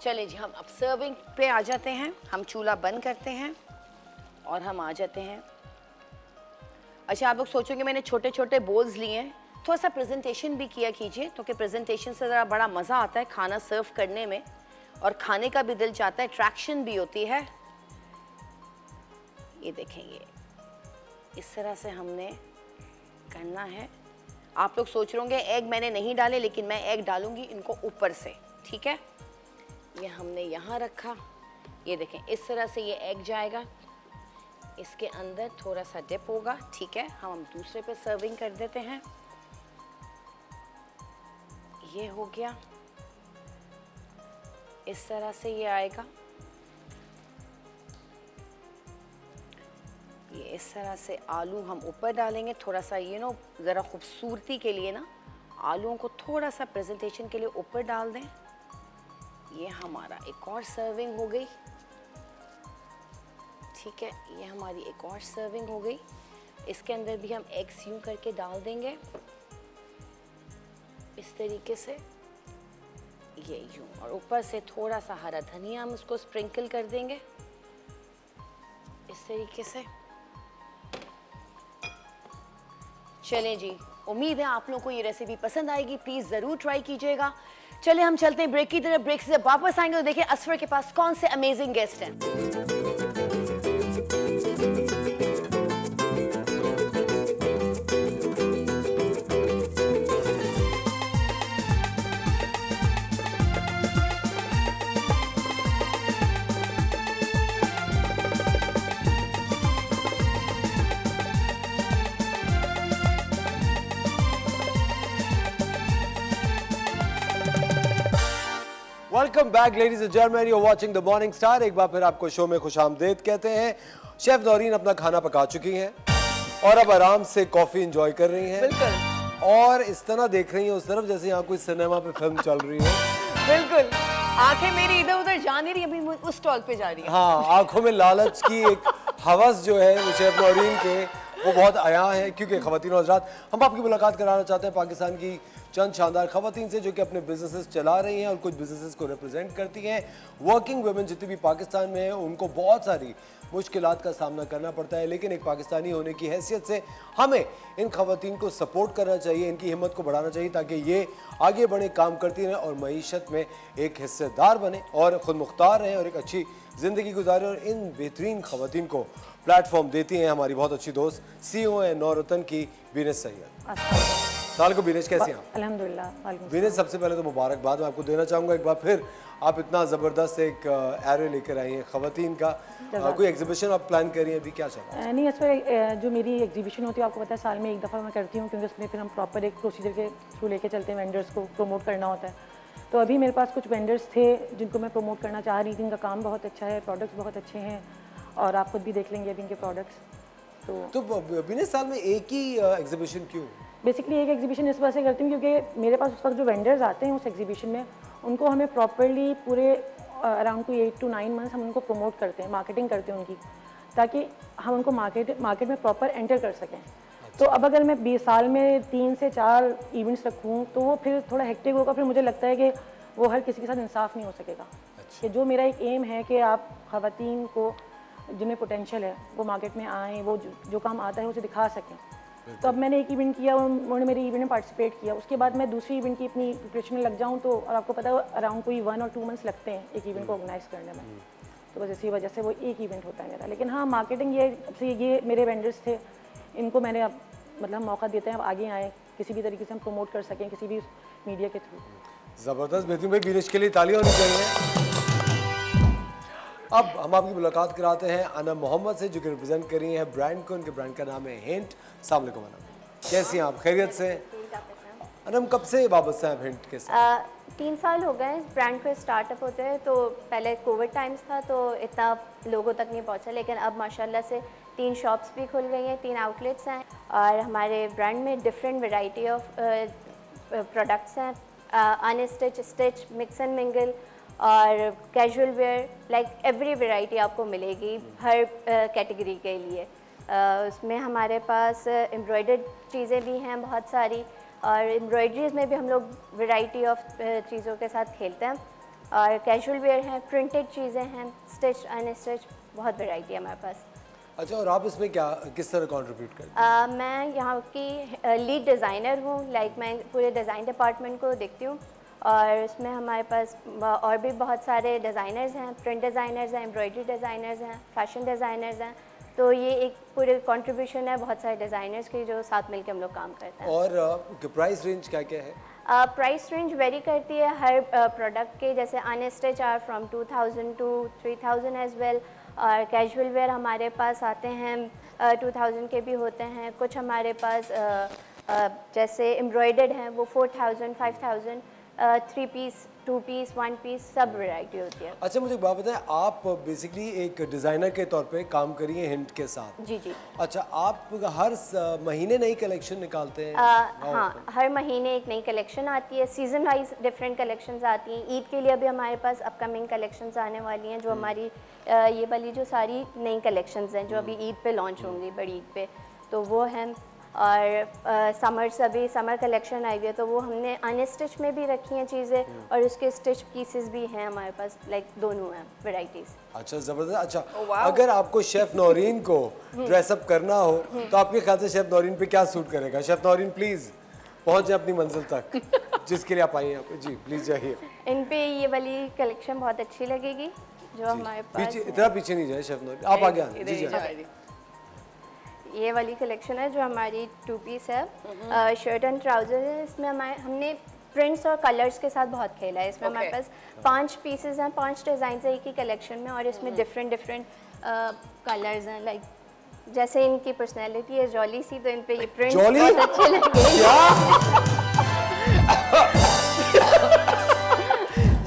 चलें जी, हम अब सर्विंग पे आ जाते हैं, हम चूल्हा बंद करते हैं और हम आ जाते हैं। अच्छा, आप लोग सोचोगे मैंने छोटे छोटे बोल्स लिए हैं, थोड़ा सा प्रेजेंटेशन भी किया कीजिए, क्योंकि प्रेजेंटेशन से ज़रा बड़ा मज़ा आता है खाना सर्व करने में और खाने का भी दिल चाहता है, अट्रैक्शन भी होती है। ये देखेंगे इस तरह से हमने करना है। आप लोग सोच रहे होंगे एग मैंने नहीं डाले, लेकिन मैं एग डालूंगी इनको ऊपर से, ठीक है। ये हमने यहाँ रखा, ये देखें इस तरह से ये एग जाएगा, इसके अंदर थोड़ा सा डिप होगा, ठीक है। हम दूसरे पे सर्विंग कर देते हैं। ये हो गया, इस तरह से ये आएगा, ये इस तरह से आलू हम ऊपर डालेंगे, थोड़ा सा ये नो ज़रा खूबसूरती के लिए ना आलूओं को थोड़ा सा प्रेजेंटेशन के लिए ऊपर डाल दें। ये हमारा एक और सर्विंग हो गई, ठीक है, ये हमारी एक और सर्विंग हो गई। इसके अंदर भी हम एग्स यूं करके डाल देंगे इस तरीके से, ये यूं, और ऊपर से थोड़ा सा हरा धनिया हम उसको स्प्रिंकल कर देंगे इस तरीके से। चलें जी, उम्मीद है आप लोगों को ये रेसिपी पसंद आएगी, प्लीज़ ज़रूर ट्राई कीजिएगा। चले हम चलते हैं ब्रेक की तरफ, ब्रेक से वापस आएंगे और देखिए असफर के पास कौन से अमेजिंग गेस्ट हैं। Welcome back, ladies and gentlemen. You're watching The Morning Star. एक बार फिर आपको शो में खुशामदीद कहते हैं। शेफ नौरीन अपना खाना पका चुकी हैं और अब आराम से कॉफी एंजॉय कर रही हैं। बिल्कुल। और इस तरह देख रही हैं उस तरफ जैसे यहाँ कोई सिनेमा पे फिल्म चल रही है। बिल्कुल। आंखें मेरी इधर उधर जा नहीं रही, अभी उस स्टॉल पे जा रही है। हाँ, आंखों में लालच की एक हवस जो है वो शेफ नौरीन के वो बहुत आया है, क्योंकि ख़वातीन और हज़रात हम आपकी मुलाकात कराना चाहते हैं पाकिस्तान की चंद शानदार ख़वातीन से जो कि अपने बिजनेसेस चला रही हैं और कुछ बिजनेसेस को रिप्रेजेंट करती हैं। वर्किंग वुमेन जितनी भी पाकिस्तान में हैं उनको बहुत सारी मुश्किलात का सामना करना पड़ता है, लेकिन एक पाकिस्तानी होने की हैसियत से हमें इन ख़वातीन को सपोर्ट करना चाहिए, इनकी हिम्मत को बढ़ाना चाहिए ताकि ये आगे बढ़े, काम करती रहें और मईशत में एक हिस्सेदार बने और ख़ुद मुख्तार रहें और एक अच्छी ज़िंदगी गुजारें। और इन बेहतरीन ख़वातीन को प्लेटफॉर्म देती हैं हमारी बहुत अच्छी दोस्त सीईओ हैं नौरतन की बीनेश सैयद। साल को बीनेश कैसे हैं? अल्हम्दुलिल्लाह। बीनेश, सबसे पहले तो मुबारकबाद मैं आपको देना चाहूँगा। एक बार फिर आप इतना ज़बरदस्त एक एरे लेकर आई हैं ख़वातीन का। आ, कोई एग्जीबिशन आप प्लान कर रही हैं? अभी क्या चल रहा है? नहीं, इस पर जो मेरी एग्जीबिशन होती है आपको पता है साल में एक दफ़ा मैं करती हूँ, क्योंकि उसमें फिर हम प्रॉपर एक प्रोसीजर के थ्रू लेके चलते हैं, वेंडर्स को प्रमोट करना होता है। तो अभी मेरे पास कुछ वेंडर्स थे जिनको मैं प्रमोट करना चाह रही थी, इनका काम बहुत अच्छा है, प्रोडक्ट्स बहुत अच्छे हैं और आप खुद भी देख लेंगे अभी इनके प्रोडक्ट्स। तो बीनेश, साल में एक ही एग्जीबिशन क्यों? बेसिकली एक एग्जीबिशन इस वजह से करती हूँ क्योंकि मेरे पास उस वक्त जो वेंडर्स आते हैं उस एग्जीबिशन में उनको हमें प्रॉपर्ली पूरे अराउंड कोई एट टू नाइन मंथ्स हम उनको प्रमोट करते हैं, मार्केटिंग करते हैं उनकी, ताकि हम उनको मार्केट मार्केट में प्रॉपर एंटर कर सकें। अच्छा। तो अब अगर मैं बीस साल में तीन से चार इवेंट्स रखूँ तो वो फिर थोड़ा हेक्टिक होगा, फिर मुझे लगता है कि वो हर किसी के साथ इंसाफ नहीं हो सकेगा। अच्छा। जो मेरा एक एम है कि आप ख़वातीन को जिनमें पोटेंशल है वो मार्केट में आएँ, वो जो काम आता है उसे दिखा सकें। तो अब मैंने एक इवेंट किया, उन्होंने मेरे इवेंट में पार्टिसिपेट किया, उसके बाद मैं दूसरी इवेंट की अपनी प्रिपरेशन में लग जाऊं, तो और आपको पता है अराउंड कोई वन और टू मंथ्स लगते हैं एक इवेंट को ऑर्गेनाइज करने में, तो बस इसी वजह से वो एक इवेंट होता है मेरा। लेकिन हाँ, मार्केटिंग ये से ये मेरे वेंडर्स थे, इनको मैंने अब मतलब मौका देते हैं, अब आगे आएँ, किसी भी तरीके से हम प्रमोट कर सकें किसी भी मीडिया के थ्रू। ज़बरदस्त, बेहतरीन। भाई बीनेश के लिए तालियां होनी चाहिए। अब हम आपकी मुलाकात कराते हैं अनम मोहम्मद से जो कि रिप्रेजेंट कर रही हैं ब्रांड को, उनके ब्रांड का नाम है हिंट। अस्सलाम वालेकुम अनम, कैसी हैं आप? खैरियत से? अनम, कब से वाबस्ता हैं हिंट के साथ? तीन साल हो गए इस ब्रांड को स्टार्टअप होते हैं। तो पहले कोविड टाइम्स था तो इतना लोगों तक नहीं पहुंचा, लेकिन अब माशाल्लाह से तीन शॉप्स भी खुल गई हैं, तीन आउटलेट्स हैं और हमारे ब्रांड में डिफरेंट वैरायटी ऑफ प्रोडक्ट्स हैं, unstitch, stitch, mix and mingle और casual wear, like every variety आपको मिलेगी हर कैटेगरी uh, के लिए। uh, उसमें हमारे पास एम्ब्रॉयडर्ड uh, चीज़ें भी हैं बहुत सारी और एम्ब्रॉयडरीज में भी हम लोग वैरायटी ऑफ uh, चीज़ों के साथ खेलते हैं और कैजुअल वेयर हैं, प्रिंटेड चीज़ें हैं, स्टिच अनस्टिच, बहुत वैरायटी है हमारे पास। अच्छा, और आप इसमें क्या किस तरह कंट्रीब्यूट करते हैं? uh, मैं यहाँ की लीड uh, डिज़ाइनर हूँ, लाइक मैं पूरे डिज़ाइन डिपार्टमेंट को देखती हूँ और इसमें हमारे पास और भी बहुत सारे डिज़ाइनर्स हैं, प्रिंट डिज़ाइनर्स हैं, एम्ब्रॉयडरी डिज़ाइनर्स हैं, फैशन डिज़ाइनर्स हैं, तो ये एक पूरे कंट्रीब्यूशन है बहुत सारे डिज़ाइनर्स की जो साथ मिलकर हम लोग काम करते हैं। और प्राइस रेंज क्या क्या है? प्राइस रेंज वेरी करती है हर प्रोडक्ट के, जैसे unstitch are from two thousand to three thousand as well और कैजुअल वेयर हमारे पास आते हैं टू थाउजेंड के भी होते हैं, कुछ हमारे पास जैसे एम्ब्रॉयडर्ड हैं वो four thousand five thousand three piece two piece one piece सब वैरायटी होती है। अच्छा, मुझे एक बात बताएं, आप बेसिकली एक डिज़ाइनर के तौर पे काम करी हैं हिंट के साथ। जी जी। अच्छा, आप हर महीने नई कलेक्शन निकालते हैं? आ, हाँ, हर महीने एक नई कलेक्शन आती है, सीजन वाइज डिफरेंट कलेक्शंस आती हैं। ईद के लिए अभी हमारे पास अपकमिंग कलेक्शंस आने वाली हैं जो हमारी आ, ये वाली जो सारी नई कलेक्शंस हैं जो अभी ईद पे लॉन्च होंगी, बड़ी ईद पे, तो वो हैं। और समर uh, सभी समर कलेक्शन आई हुई है तो वो हमने अनस्टिच में भी रखी हैं चीज़ें और उसके स्टिच पीसेस भी हैं हमारे पास, लाइक दोनों हैं वैरायटीज। अच्छा, ज़बरदस्त। अच्छा, oh, wow. अगर आपको शेफ़ नौरीन को ड्रेसअप करना हो तो आपके ख्याल से शेफ़ नौरीन पे क्या सूट करेगा? शेफ़ नौरीन प्लीज़ पहुँच जाए अपनी मंजिल तक जिसके लिए आप आई हैं आप। जी प्लीज़ जाइए। इन पर ये वाली कलेक्शन बहुत अच्छी लगेगी जो हमारे पास। इतना पीछे नहीं जाए शेफ़ नौरीन, आप आगे आए। ये वाली कलेक्शन है जो हमारी टू पीस है, शर्ट एंड ट्राउज़र है, इसमें हमारे हमने प्रिंट्स और कलर्स के साथ बहुत खेला है। इसमें okay. हमारे पास पांच पीसेस हैं, पांच डिज़ाइन है एक ही कलेक्शन में और इसमें डिफरेंट डिफरेंट कलर्स हैं, लाइक जैसे इनकी पर्सनैलिटी है जॉली सी तो इन पे ये प्रिंट्स बहुत अच्छे लगे।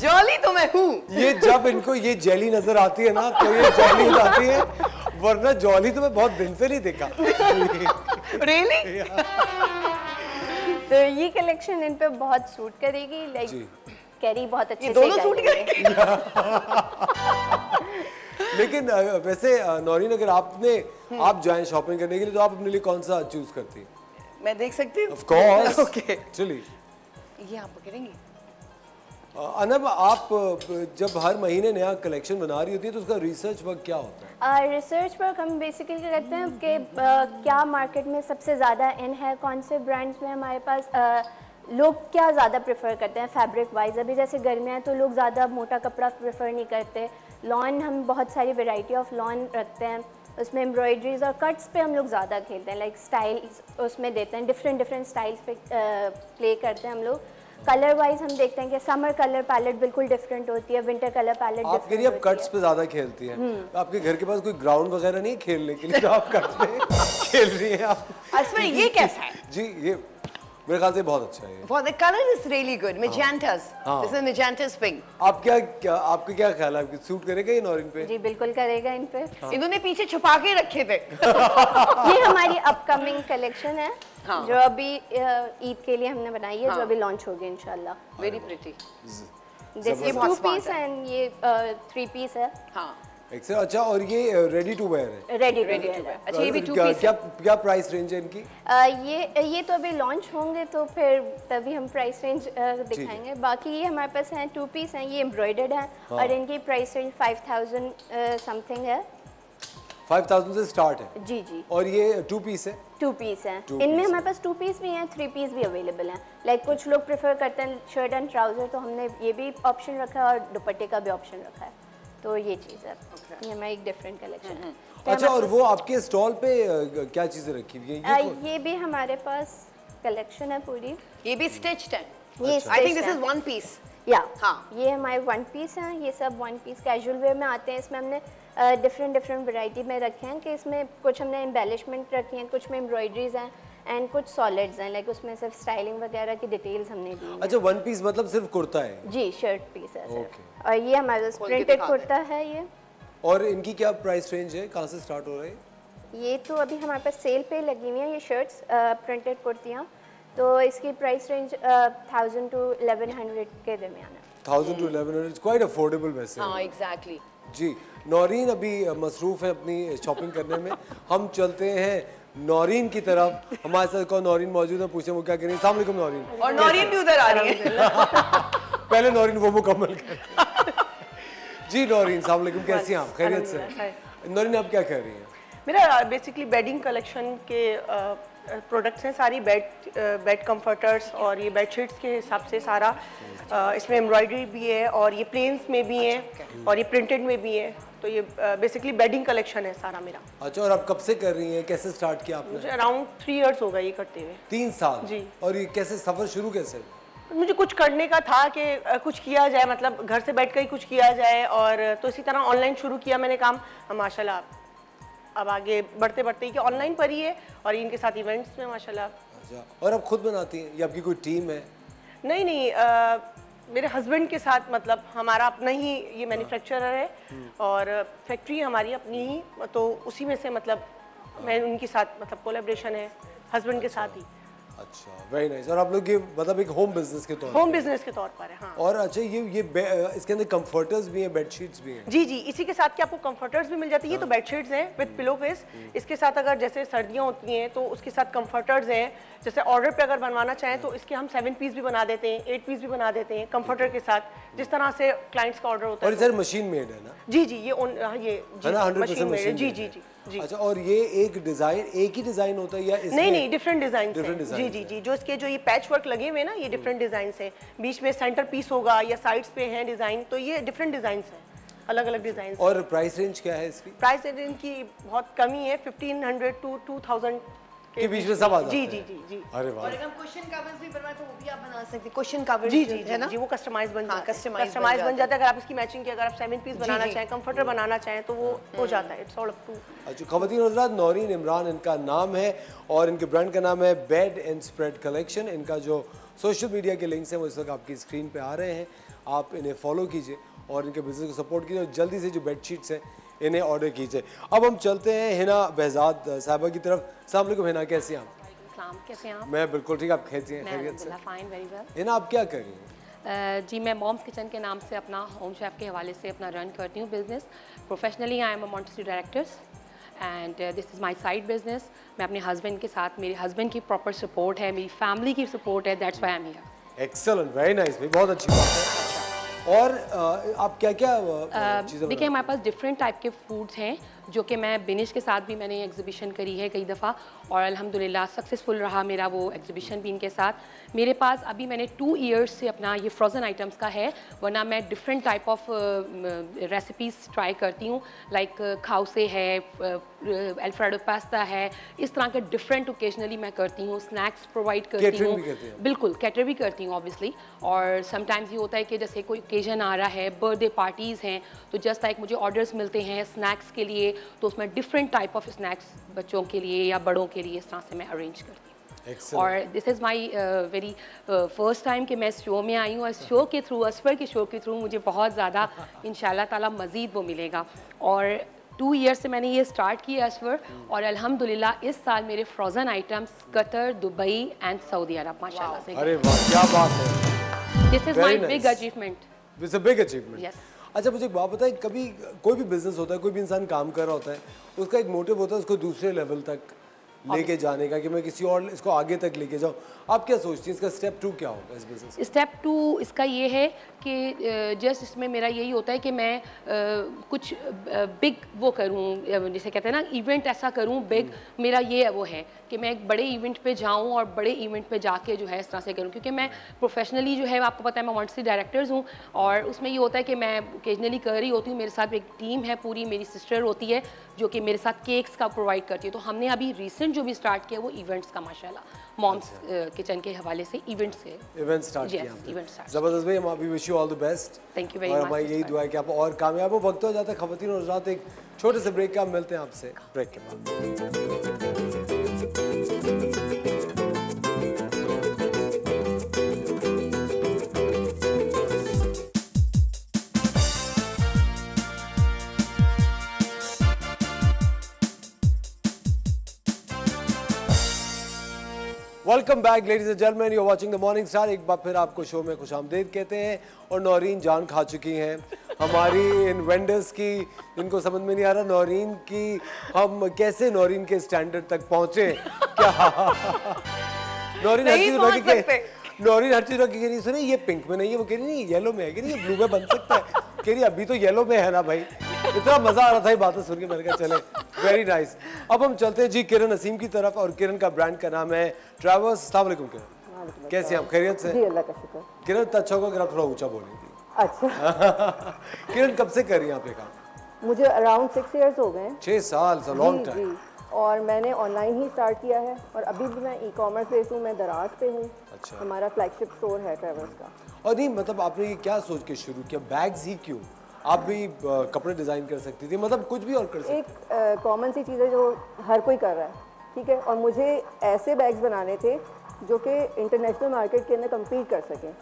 जॉली तो मैं हूँ। ये जब इनको ये जेली नजर आती है ना तो ये जॉली आती है, वरना जॉली तो मैं बहुत दिन से नहीं देखा। Really? तो ये कलेक्शन इन पे बहुत सूट करेगी, लाइक कैरी बहुत अच्छे से दोनों सूट करेगी। लेकिन वैसे नौरीन, अगर आपने आप जाएं शॉपिंग करने के लिए तो आप अपने लिए कौन सा चूज करती हैं? मैं देख सकती हूँ? Of course. ओके चलिए, ये आप पकड़ेंगी। अनब, आप जब हर महीने नया कलेक्शन बना रही होती है तो उसका रिसर्च वर्क क्या होता है? रिसर्च uh, वर्क हम बेसिकली करते हैं कि uh, क्या मार्केट में सबसे ज़्यादा इन है, कौन से ब्रांड्स में हमारे पास uh, लोग क्या ज़्यादा प्रेफर करते हैं फैब्रिक वाइज। अभी जैसे गर्मियाँ हैं तो लोग ज़्यादा मोटा कपड़ा प्रेफर नहीं करते। लॉन, हम बहुत सारी वेराइटी ऑफ लॉन रखते हैं, उसमें एम्ब्रॉयडरीज और कट्स पे हम लोग ज़्यादा खेलते हैं, लाइक स्टाइल्स उसमें देते हैं, डिफरेंट डिफरेंट स्टाइल्स पे प्ले करते हैं हम लोग। कलर वाइज हम देखते हैं कि समर कलर पैलेट बिल्कुल डिफरेंट होती है, विंटर कलर पैलेट। आपके लिए आप कट्स पे ज्यादा खेलती हैं, आपके घर के पास कोई ग्राउंड वगैरह नहीं खेलने के लिए तो आप कट्स पे खेल रही हैं आप। अच्छा, ये कैसा है? जी ये मेरे ख्याल से बहुत अच्छा है। For the colour is really good, magentas, this is magentas pink. आप क्या, आपके क्या ख्याल है, आपकी सूट करेगा इन और इन पे? जी बिल्कुल करेगा इन पे, इन्होंने पीछे छुपा के रखे थे। ये हमारी अपकमिंग कलेक्शन है जो अभी ईद के लिए हमने बनाई है, जो अभी लॉन्च होगी इंशाल्लाह। Very pretty, this is two piece and ये थ्री पपीस है। हाँ एक्चुअली। अच्छा, और ये रेडी टू वेयर है? Ready ready to wear. अच्छा, ये भी टू पीस। क्या क्या प्राइस रेंज है इनकी? ये ये तो अभी लॉन्च होंगे तो फिर तभी हम प्राइस रेंज दिखाएंगे। बाकी ये हमारे पास हैं टू पीस हैं, ये एम्ब्रॉयडर्ड हैं और इनकी price range five thousand something है। फाइव थाउजेंड से स्टार्ट है। जी जी। और ये टू पीस है? टू पीस है। इनमें हमारे पास टू पीस भी हैं, थ्री पीस भी अवेलेबल हैं। लाइक कुछ लोग प्रेफर करते हैं शर्ट एंड ट्राउजर, तो हमने ये भी ऑप्शन रखा है और दुपट्टे का भी ऑप्शन रखा है, तो ये चीज़ है। okay. ये हमारी एक डिफरेंट कलेक्शन है। अच्छा, और वो आपके स्टॉल पे क्या चीज़ें रखी हुई है? ये, ये भी हमारे पास कलेक्शन है पूरी। ये भी स्टिच्ड है? I think this is one piece. या हाँ, ये हमारे वन पीस हैं, ये सब वन पीस कैजुअल वेयर में आते हैं। इसमें हमने डिफरेंट डिफरेंट वैरायटी में रखे हैं कि इसमें कुछ हमने एम्बेलिशमेंट रखी हैं, कुछ में एम्ब्रॉयडरीज हैं एंड कुछ सॉलिड्स हैं, लाइक उसमें सिर्फ स्टाइलिंग वगैरह की डिटेल्स हमने दी। अच्छा, वन पीस मतलब सिर्फ कुर्ता है? जी, शर्ट पीस है सिर्फ। okay. और ये हमारे पास प्रिंटेड कुर्ता है ये। और इनकी क्या प्राइस रेंज है, कहाँ से स्टार्ट हो रहा है? ये तो अभी हमारे पास सेल पे लगी हुई हैं ये शर्ट्स प्रिंटेड कुर्तियाँ, तो इसकी price range thousand to eleven hundred के दरमियान है। Thousand to eleven hundred quite affordable वैसे। हाँ एग्जैक्टली जी। नौरीन अभी मसरूफ़ है अपनी शॉपिंग करने में। हम चलते हैं नौरीन की तरफ। हमारे साथ कौन नौरीन मौजूद है, पूछे वो क्या करें। अस्सलाम वालेकुम नौरीन। और नौरीन भी उधर आ रही है। पहले नौरीन वो मुकम्मल कर जी। नौरीन अस्सलाम वालेकुम, कैसी हैं आप? खैरियत से? नौरीन आप क्या कह रही हैं? मेरा बेसिकली बेडिंग कलेक्शन के प्रोडक्ट्स हैं, सारी बेड बेड कंफर्टर्स और ये बेड शीट्स के हिसाब से सारा। इसमें एम्ब्रॉयडरी भी है और ये प्लेन्स में भी है और ये प्रिंटेड में भी है, तो ये बेसिकली बेडिंग कलेक्शन है सारा मेरा। अच्छा, और आप कब से कर रही हैं, कैसे स्टार्ट किया आपने? मुझे अराउंड थ्री इयर्स हो गए ये करते हुए। तीन साल जी। और ये कैसे सफ़र शुरू कैसे? मुझे कुछ करने का था कि कुछ किया जाए, मतलब घर से बैठ कर ही कुछ किया जाए, और तो इसी तरह ऑनलाइन शुरू किया मैंने काम। माशाल्लाह अब आगे बढ़ते बढ़ते ही कि ऑनलाइन पर ही है और इनके साथ इवेंट्स में माशाल्लाह। अच्छा, और आप खुद बनाती हैं या आपकी कोई टीम है? नहीं नहीं आ, मेरे हस्बैंड के साथ, मतलब हमारा अपना ही ये मैन्युफैक्चरर है और फैक्ट्री हमारी अपनी ही, तो उसी में से मतलब मैं उनके साथ मतलब कोलैबोरेशन है हस्बैंड के साथ ही। अच्छा, वेरी नाइस। और आप लोग ये मतलब एक होम बिजनेस के तौर होम बिजनेस के तौर पर है। हाँ। और अच्छा ये ये इसके अंदर कंफर्टर्स भी हैं, बेडशीट्स भी हैं। जी जी, इसी के साथ कि आपको कंफर्टर्स भी मिल जाती है। हाँ। ये तो बेडशीट्स हैं विद पिलो फेस, इसके साथ अगर जैसे सर्दियाँ होती हैं तो उसके साथ कंफर्टर्स हैं। जैसे ऑर्डर पे अगर बनवाना चाहें तो इसके हम सेवन पीस भी बना देते हैं, एट पीस भी बना देते हैं कंफर्टर के साथ, जिस तरह से क्लाइंट्स का ऑर्डर होता है। और सर मशीन मेड है ना? जी जी, ये ये जी जी जी जी। अच्छा, और ये एक डिजाइन एक ही डिजाइन होता है या नहीं? नहीं, डिफरेंट डिजाइन जी जी जी। जो इसके जो ये पैच वर्क लगे हुए ना, ये डिफरेंट डिजाइन हैं। बीच में सेंटर पीस होगा या साइड्स पे हैं डिजाइन, तो ये डिफरेंट डिजाइन हैं, अलग अलग डिजाइन। और प्राइस रेंज क्या है इसकी? प्राइस रेंज की बहुत कमी है, fifteen hundred to two thousand के बीच में सब आ जाते हैं। जी जी जी जी। अरे वाह। और अगर कुशन कवर्स भी बनवाए तो वो भी आप बना सकते हैं, कुशन कवर्स जी जी है ना जी, वो कस्टमाइज बन जाता है। कस्टमाइज बन जाता है अगर आप इसकी मैचिंग की, अगर आप सेवन पीस बनाना चाहें, कंफर्टर बनाना चाहें, तो वो हो जाता है। It's all up to. अच्छा, ख़वातीन हज़रात, नौरीन इमरान इनका नाम है और इनके ब्रांड का नाम है बेड एंड स्प्रेड कलेक्शन। इनका जो सोशल मीडिया के लिंक्स हैं वो इस वक्त आपकी स्क्रीन पर आ रहे हैं, आप इन्हें फॉलो कीजिए और इनके बिजनेस को सपोर्ट कीजिए और जल्दी से जो बेडशीट्स हैं इन्हें ऑर्डर कीजिए। अब हम चलते हैं हिना बहजाद साहिबा की तरफ। अस्सलाम वालेकुम हिना, कैसी हैं आप? कैसे हैं आप? मैं बिल्कुल ठीक, आप कैसी हैं? खैरियत से? Fine, very well. हिना आप क्या कर रही हैं? जी मैं मॉम्स किचन के नाम से अपना होम शेफ के हवाले से अपना रन करती हूँ business. Professionally I am a Montessori director and this is my side business. मैं अपने हस्बैंड के साथ, मेरे हस्बैंड की प्रॉपर सपोर्ट है, मेरी फैमिली की सपोर्ट है, that's why I am here. Excellent, very nice, बहुत अच्छी बात है। और आप क्या क्या चीज़ें? देखिए हमारे पास डिफरेंट टाइप के फूड्स हैं जो कि मैं बिनिश के साथ भी मैंने एग्जीबिशन करी है कई दफ़ा और अल्हम्दुलिल्लाह सक्सेसफुल रहा मेरा वो एग्जीबिशन भी इनके साथ। मेरे पास अभी मैंने टू इयर्स से अपना ये फ्रोज़न आइटम्स का है, वरना मैं different type of recipes try करती हूँ, लाइक खाउसे है, अल्फ्रेडो पास्ता है, इस तरह के डिफरेंट ओकेजनली मैं करती हूँ। स्नैक्स प्रोवाइड करती हूँ, बिल्कुल कैटर भी करती हूँ ऑब्वियसली। और समटाइम्स ये होता है कि जैसे कोई ओकेजन आ रहा है, बर्थडे पार्टीज़ हैं, तो जस्ट लाइक मुझे ऑर्डर्स मिलते हैं स्नैक्स के लिए, तो उसमें डिफरेंट टाइप ऑफ स्नैक्स बच्चों के लिए या बड़ों के लिए इस तरह से मैं अरेंज करती हूँ। और this is my very first time कि मैं शो में आई हूँ और शो के थ्रू, असफर के शो के थ्रू मुझे बहुत ज़्यादा इंशाल्लाह ताला मज़ीद वो मिलेगा। और टू ईयर्स से मैंने ये स्टार्ट किया असफर और अल्हम्दुलिल्लाह इस साल मेरे frozen items Qatar, Dubai and Saudi अरब माशाल्लाह से। अरे वाह, क्या बात है। This is my big achievement. This is a big achievement. अच्छा मुझे एक बात बताए, कभी कोई भी बिजनेस होता है, कोई भी इंसान काम कर रहा होता है, उसका एक मोटिव होता है उसको दूसरे लेवल तक लेके जाने का कि मैं किसी और इसको आगे तक लेके जाऊँ। आप क्या सोचती हैं इसका स्टेप टू क्या होगा इस बिजनेस? स्टेप टू इसका ये है कि जस्ट इसमें मेरा यही होता है कि मैं कुछ बिग वो करूँ, जैसे कहते हैं ना इवेंट ऐसा करूँ बिग, मेरा ये वो है कि मैं एक बड़े इवेंट पे जाऊँ और बड़े इवेंट पे जाके जो है इस तरह से करूँ, क्योंकि मैं प्रोफेशनली जो है आपको पता है मैं मॉन्टेसरी डायरेक्टर्स हूँ और उसमें ये होता है कि मैं ओकेजनली कर रही होती हूँ, मेरे साथ एक टीम है पूरी, मेरी सिस्टर होती है जो कि मेरे साथ केक्स का प्रोवाइड करती है। तो हमने अभी रिसेंट जो भी स्टार्ट किया वो इवेंट्स का माशाल्लाह, मॉम्स किचन के हवाले से इवेंट से इवेंट स्टार्ट किया। ज़बरदस्त भाई, हम अभी wish you all the best. Thank you very much. और हमारी यही दुआ है कि आप और कामयाब हो। वक्त हो जाता है ख़वातीन और हज़रात, एक छोटे से ब्रेक का मिलते हैं आपसे ब्रेक के बाद। Welcome back ladies and gentleman, you are watching the morning star. एक बार फिर आपको शो में खुशामदीद कहते हैं। और नौरीन जान खा चुकी हैं हमारी इन वेंडर्स की, जिनको समझ में नहीं आ रहा नौरीन की हम कैसे नौरीन के स्टैंडर्ड तक पहुँचे। नौरीन हर चीज नौरीन हर चीज़ कह रही, सुनिए ये पिंक में नहीं है, वो कह रही नहीं येलो में है, कह रही ये ब्लू में बन सकता है, कह रही अभी तो येलो में है ना भाई। इतना मजा आ रहा था ये बातें सुन के, मैंने कहा चले वेरी नाइस। अब हम चलते हैं जी किरण नसीम की तरफ, और किरण का ब्रांड का नाम है ट्रैवर्स। अस्सलाम वालेकुम किरण, कैसे आप? खैरियत से? जी अल्लाह का शुक्र। किरण तो अच्छा होगा अगर आप थोड़ा ऊँचा बोलें। अच्छा किरण, कब से कर रही हैं आप ये काम? मुझे अराउंड सिक्स ईयर्स हो गए, छः साल से लॉन्ग टाइम, और मैंने ऑनलाइन ही स्टार्ट किया है। और अभी भी मैं ई कॉमर्स बेस हूँ, मैं दराज पे हूँ। अच्छा। हमारा फ्लैगशिप स्टोर है ट्रैवर्स का। और नहीं मतलब आपने ये क्या सोच के शुरू किया, बैग्स ही क्यों? आप भी कपड़े डिज़ाइन कर सकती थी, मतलब कुछ भी और कर सकती। एक कॉमन सी चीज़ें जो हर कोई कर रहा है, ठीक है। और मुझे ऐसे बैग्स बनाने थे जो कि इंटरनेशनल मार्केट के अंदर कम्पीट कर सकें,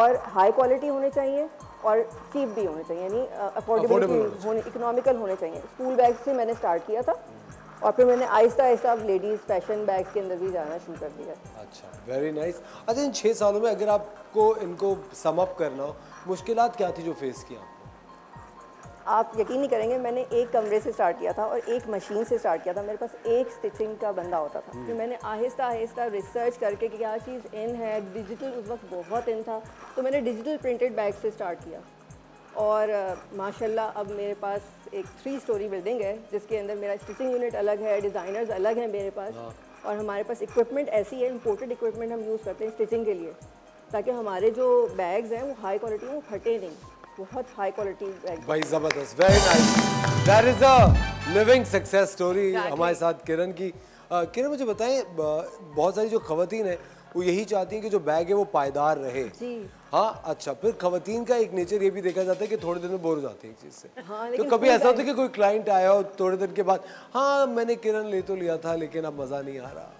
और हाई क्वालिटी होने चाहिए और चीप भी होने चाहिए, यानी अफोर्डेबल होने, इकोनॉमिकल होने चाहिए। स्कूल बैग से मैंने स्टार्ट किया था, और फिर मैंने आहिस्ता आहिस्ता अब लेडीज़ फैशन बैग के अंदर भी जाना शुरू कर दिया। अच्छा, वेरी नाइस nice. अच्छा, इन छः सालों में अगर आपको इनको सम अप करना हो, मुश्किलात क्या थी जो फेस किया आपने? आप यकीन नहीं करेंगे, मैंने एक कमरे से स्टार्ट किया था और एक मशीन से स्टार्ट किया था। मेरे पास एक स्टिचिंग का बंदा होता था। फिर मैंने आहिस्ता आहिस्ता रिसर्च करके कि क्या चीज़ इन है, डिजिटल उस वक्त बहुत इन था, तो मैंने डिजिटल प्रिंटेड बैग से स्टार्ट किया। और माशाल्लाह अब मेरे पास एक थ्री स्टोरी बिल्डिंग है, जिसके अंदर मेरा स्टिचिंग यूनिट अलग है, डिज़ाइनर्स अलग हैं मेरे पास, और हमारे पास इक्विपमेंट ऐसी है, इंपोर्टेड इक्विपमेंट हम यूज़ करते हैं स्टिचिंग के लिए, ताकि हमारे जो बैग्स हैं वो हाई क्वालिटी, वो फटे नहीं, बहुत हाई क्वालिटी बैग। भाई ज़बरदस्त, very nice, that is a living success story हमारे साथ किरण की। uh, किरण मुझे बताएं, बहुत सारी जो ख़वातीन हैं वो यही चाहती हैं कि जो बैग है वो पायदार रहे। जी हाँ। अच्छा, फिर खवातीन का एक नेचर ये भी देखा जाता है कि थोड़े दिन में बोर हो जाते हैं एक चीज़ से। हाँ, तो कभी ऐसा होता है कि कोई क्लाइंट आया हो थोड़े दिन के बाद, हाँ मैंने किरण ले तो लिया था लेकिन अब मज़ा नहीं आ रहा।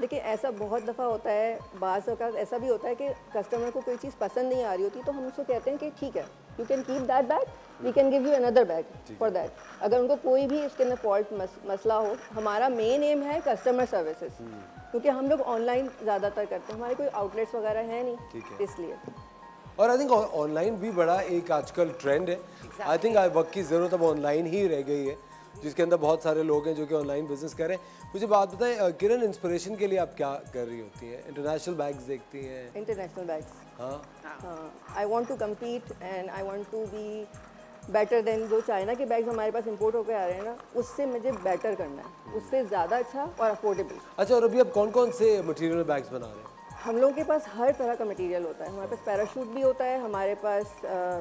लेकिन ऐसा बहुत दफ़ा होता है, बाज़ औक़ात ऐसा भी होता है कि कस्टमर को कोई चीज़ पसंद नहीं आ रही होती, तो हम उसको कहते हैं कि ठीक है, you can keep that bag, we can give you another bag for that. अगर उनको कोई भी उसके अंदर फॉल्ट मसला हो, हमारा मेन एम है कस्टमर सर्विसेज, क्योंकि हम लोग ऑनलाइन ज़्यादातर करते हैं, हमारे कोई आउटलेट्स वगैरह है नहीं, इसलिए। और आई थिंक ऑनलाइन भी बड़ा एक आजकल ट्रेंड है। आई थिंक वक्त की ज़रूरत अब ऑनलाइन ही रह गई है, जिसके अंदर बहुत सारे लोग हैं जो कि ऑनलाइन बिजनेस कर रहे हैं। मुझे बात बताएं किरण, इंस्पिरेशन के लिए आप क्या कर रही होती हैं? इंटरनेशनल बैग्स देखती हैं? इंटरनेशनल बैग्स, हाँ। I want to compete and I want to be better then. जो चाइना के बैग्स हमारे पास इंपोर्ट होकर आ रहे हैं ना, उससे मुझे बेटर करना है, उससे ज़्यादा अच्छा और अफोर्डेबल। अच्छा, और अभी आप कौन कौन से मटीरियल बैग्स बना रहे हैं? हम लोगों के पास हर तरह का मटेरियल होता है, हमारे पास पैराशूट भी होता है, हमारे पास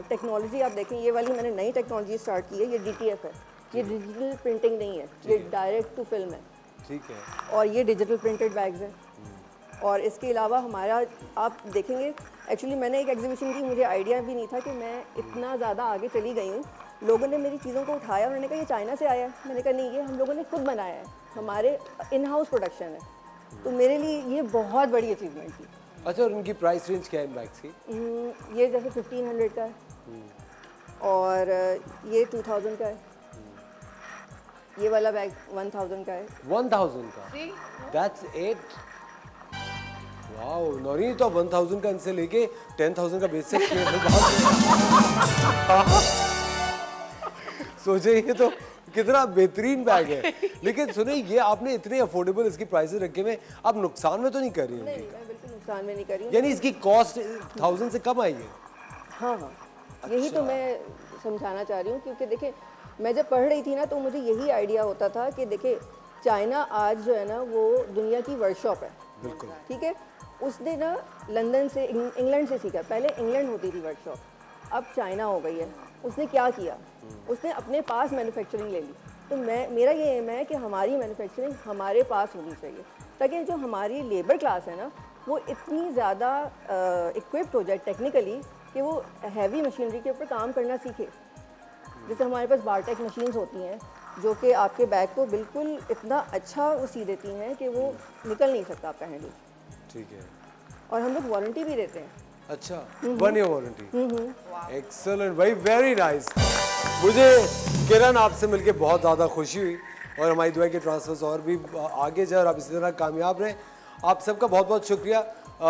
टेक्नोलॉजी, आप देखें ये वाली मैंने नई टेक्नोलॉजी स्टार्ट की है, ये डीटीएफ है, ये डिजिटल प्रिंटिंग नहीं है, ये डायरेक्ट टू फिल्म है, ठीक है। और ये डिजिटल प्रिंटेड बैग्स हैं, और इसके अलावा हमारा आप देखेंगे, एक्चुअली मैंने एक एग्जीबिशन की, मुझे आइडिया भी नहीं था कि मैं इतना ज़्यादा आगे चली गई हूँ। लोगों ने मेरी चीज़ों को उठाया, उन्होंने कहा ये चाइना से आया है, मैंने कहा नहीं ये हम लोगों ने खुद बनाया है, हमारे इन हाउस प्रोडक्शन है, तो मेरे लिए ये बहुत बड़ी अचीवमेंट थी। अच्छा, और उनकी प्राइस रेंज क्या है बैग्स की? ये जैसे फिफ्टीन हंड्रेड का है, और ये टू थाउजेंड का है, ये वाला बैग वन थाउजेंड का है। वन थाउजेंड का? That's it. वाओ नौरीन, तो वन थाउजेंड का इनसे लेके टेन थाउजेंड का बेच सकते हैं। सोचे ये तो कितना बेहतरीन बैग है। लेकिन सुने, ये आपने इतने अफोर्डेबल इसकी प्राइसेस रखे में, आप नुकसान में तो नहीं कर रही होंगी? नहीं, मैं बिल्कुल नुकसान में नहीं कर रही हूँ। यानी इसकी कॉस्ट थाउजेंड से कम आई है? हाँ हाँ, यही तो मैं समझाना चाह रही हूँ, क्योंकि देखें मैं जब पढ़ रही थी ना, तो मुझे यही आइडिया होता था कि देखिए चाइना आज जो है ना वो दुनिया की वर्कशॉप है, बिल्कुल ठीक है। उसने ना लंदन से, इंग्लैंड से सीखा, पहले इंग्लैंड होती थी वर्कशॉप, अब चाइना हो गई है। उसने क्या किया, उसने अपने पास मैन्युफैक्चरिंग ले ली। तो मैं, मेरा ये एम है कि हमारी मैन्युफैक्चरिंग हमारे पास होनी चाहिए, ताकि जो हमारी लेबर क्लास है ना वो इतनी ज़्यादा इक्विप्ड हो जाए टेक्निकली कि वो हैवी मशीनरी के ऊपर काम करना सीखे। जैसे हमारे पास बारटेक मशीन्स होती हैं जो कि आपके बैग को बिल्कुल इतना अच्छा वो सी देती हैं कि वो निकल नहीं सकता आपका हैंडल, ठीक है। और हम लोग वारंटी भी देते हैं। अच्छा, वन ईयर वारंटी, एक्सेलेंट भाई, वेरी नाइस। मुझे किरण आपसे मिलके बहुत ज़्यादा खुशी हुई, और हमारी दुआ के ट्रांसफर्स और भी आगे जाए और आप इसी तरह कामयाब रहें। आप सबका बहुत बहुत शुक्रिया। आ,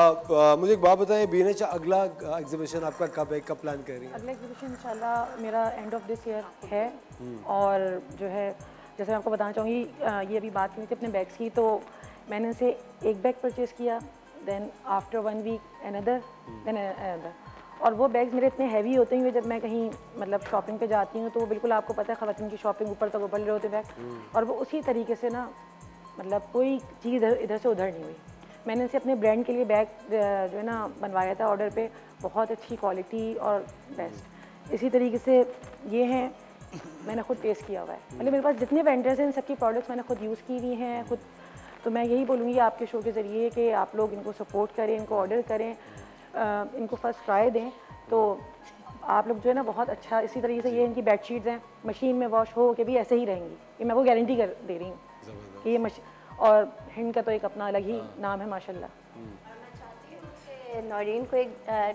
आ, मुझे एक बात बताएं, बी एन एच अगला एग्जीबिशन आपका कब है, कब प्लान कर रही है? अगला एग्जीबिशन इंशाल्लाह मेरा एंड ऑफ दिस ईयर है, और जो है जैसे मैं आपको बताना चाहूँगी, ये अभी बात की थी अपने बैग्स की, तो मैंने उनसे एक बैग परचेज़ किया, then after one week another, then another, और वो बैग्स मेरे इतने हैवी होते हैं कि जब मैं कहीं मतलब शॉपिंग पे जाती हूँ तो वो बिल्कुल आपको पता है ख़वातीन की शॉपिंग ऊपर तक उबल रहे होते बैग, और वो उसी तरीके से ना मतलब कोई चीज़ इधर इधर से उधर नहीं हुई। मैंने इनसे अपने ब्रांड के लिए बैग जो है ना बनवाया था ऑर्डर पे, बहुत अच्छी क्वालिटी और बेस्ट। इसी तरीके से ये हैं, मैंने खुद टेस्ट किया हुआ है, मतलब मेरे पास जितने वेंडर्स हैं इन सबकी प्रोडक्ट्स मैंने खुद यूज़ की हुई हैं खुद। तो मैं यही बोलूँगी आपके शो के ज़रिए कि आप लोग इनको सपोर्ट करें, इनको ऑर्डर करें, इनको फर्स्ट ट्राई दें, तो आप लोग जो है ना बहुत अच्छा। इसी तरीके से ये इनकी बेडशीट्स हैं, मशीन में वॉश हो के भी ऐसे ही रहेंगी, ये मैं वो गारंटी कर दे रही हूँ कि ये मशीन। और हिंट का तो एक अपना अलग ही नाम है माशाल्लाह। मैं चाहती हूँ कि नौरीन को एक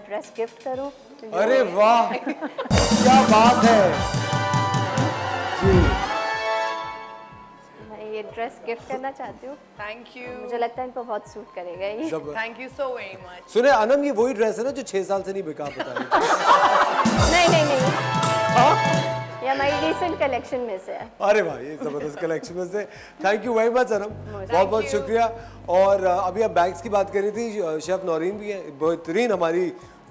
ड्रेस गिफ्ट करूँ। अरे वाह क्या बात है जी, मैं ये ड्रेस गिफ्ट करना चाहती हूँ। थैंक यू, मुझे लगता है इनको बहुत सूट करेगा ये। Thank you so very much. सुने अनम, ये वही ड्रेस है ना जो छह साल से नहीं बिका? नहीं नहीं नहीं, या हमारी रीसेंट कलेक्शन में से है। अरे भाई ये जबरदस्त कलेक्शन में से। Thank you very much Anam, बहुत बहुत शुक्रिया। और अभी आप बैग्स की बात कर रही थी, शेफ़ नौरीन भी है, बेहतरीन हमारी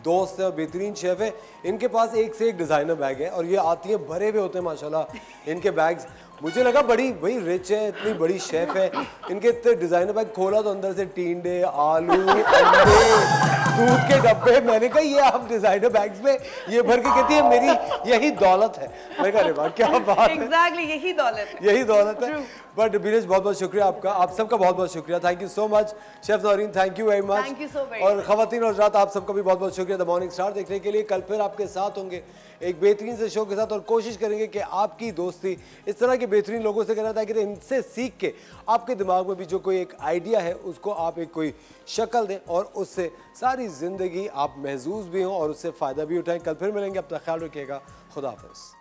दोस्त है, बेहतरीन शेफ़ है, इनके पास एक से एक डिज़ाइनर बैग है, और ये आती है भरे हुए होते हैं माशाल्लाह इनके बैग्स। मुझे लगा बड़ी भाई रिच है, इतनी बड़ी शेफ़ है, इनके इतने डिज़ाइनर बैग, खोला तो अंदर से टींडे, आलू, अंडे, दूध के डब्बे। मैंने कहा ये आप डिज़ाइनर बैग्स में ये भर के, कहती है मेरी यही दौलत है। मैंने कहा अरे वाह क्या बात है, एग्जैक्टली यही दौलत है, यही दौलत है। बट बीनेश बहुत बहुत शुक्रिया आपका, आप सबका बहुत बहुत शुक्रिया। Thank you so much chef Naureen, thank you very much. Thank you so much. और ख़वातीन और हज़रात आप सबका भी बहुत बहुत शुक्रिया। द मॉर्निंग स्टार देखने के लिए कल फिर आपके साथ होंगे एक बेहतरीन से शो के साथ, और कोशिश करेंगे कि आपकी दोस्ती इस तरह के बेहतरीन लोगों से करना, ताकि इनसे सीख के आपके दिमाग में भी जो कोई एक आइडिया है उसको आप एक कोई शक्ल दें, और उससे सारी ज़िंदगी आप महजूज भी हों और उससे फ़ायदा भी उठाएं। कल फिर मिलेंगे, अपना ख्याल रखिएगा, खुदा हाफ़िज़।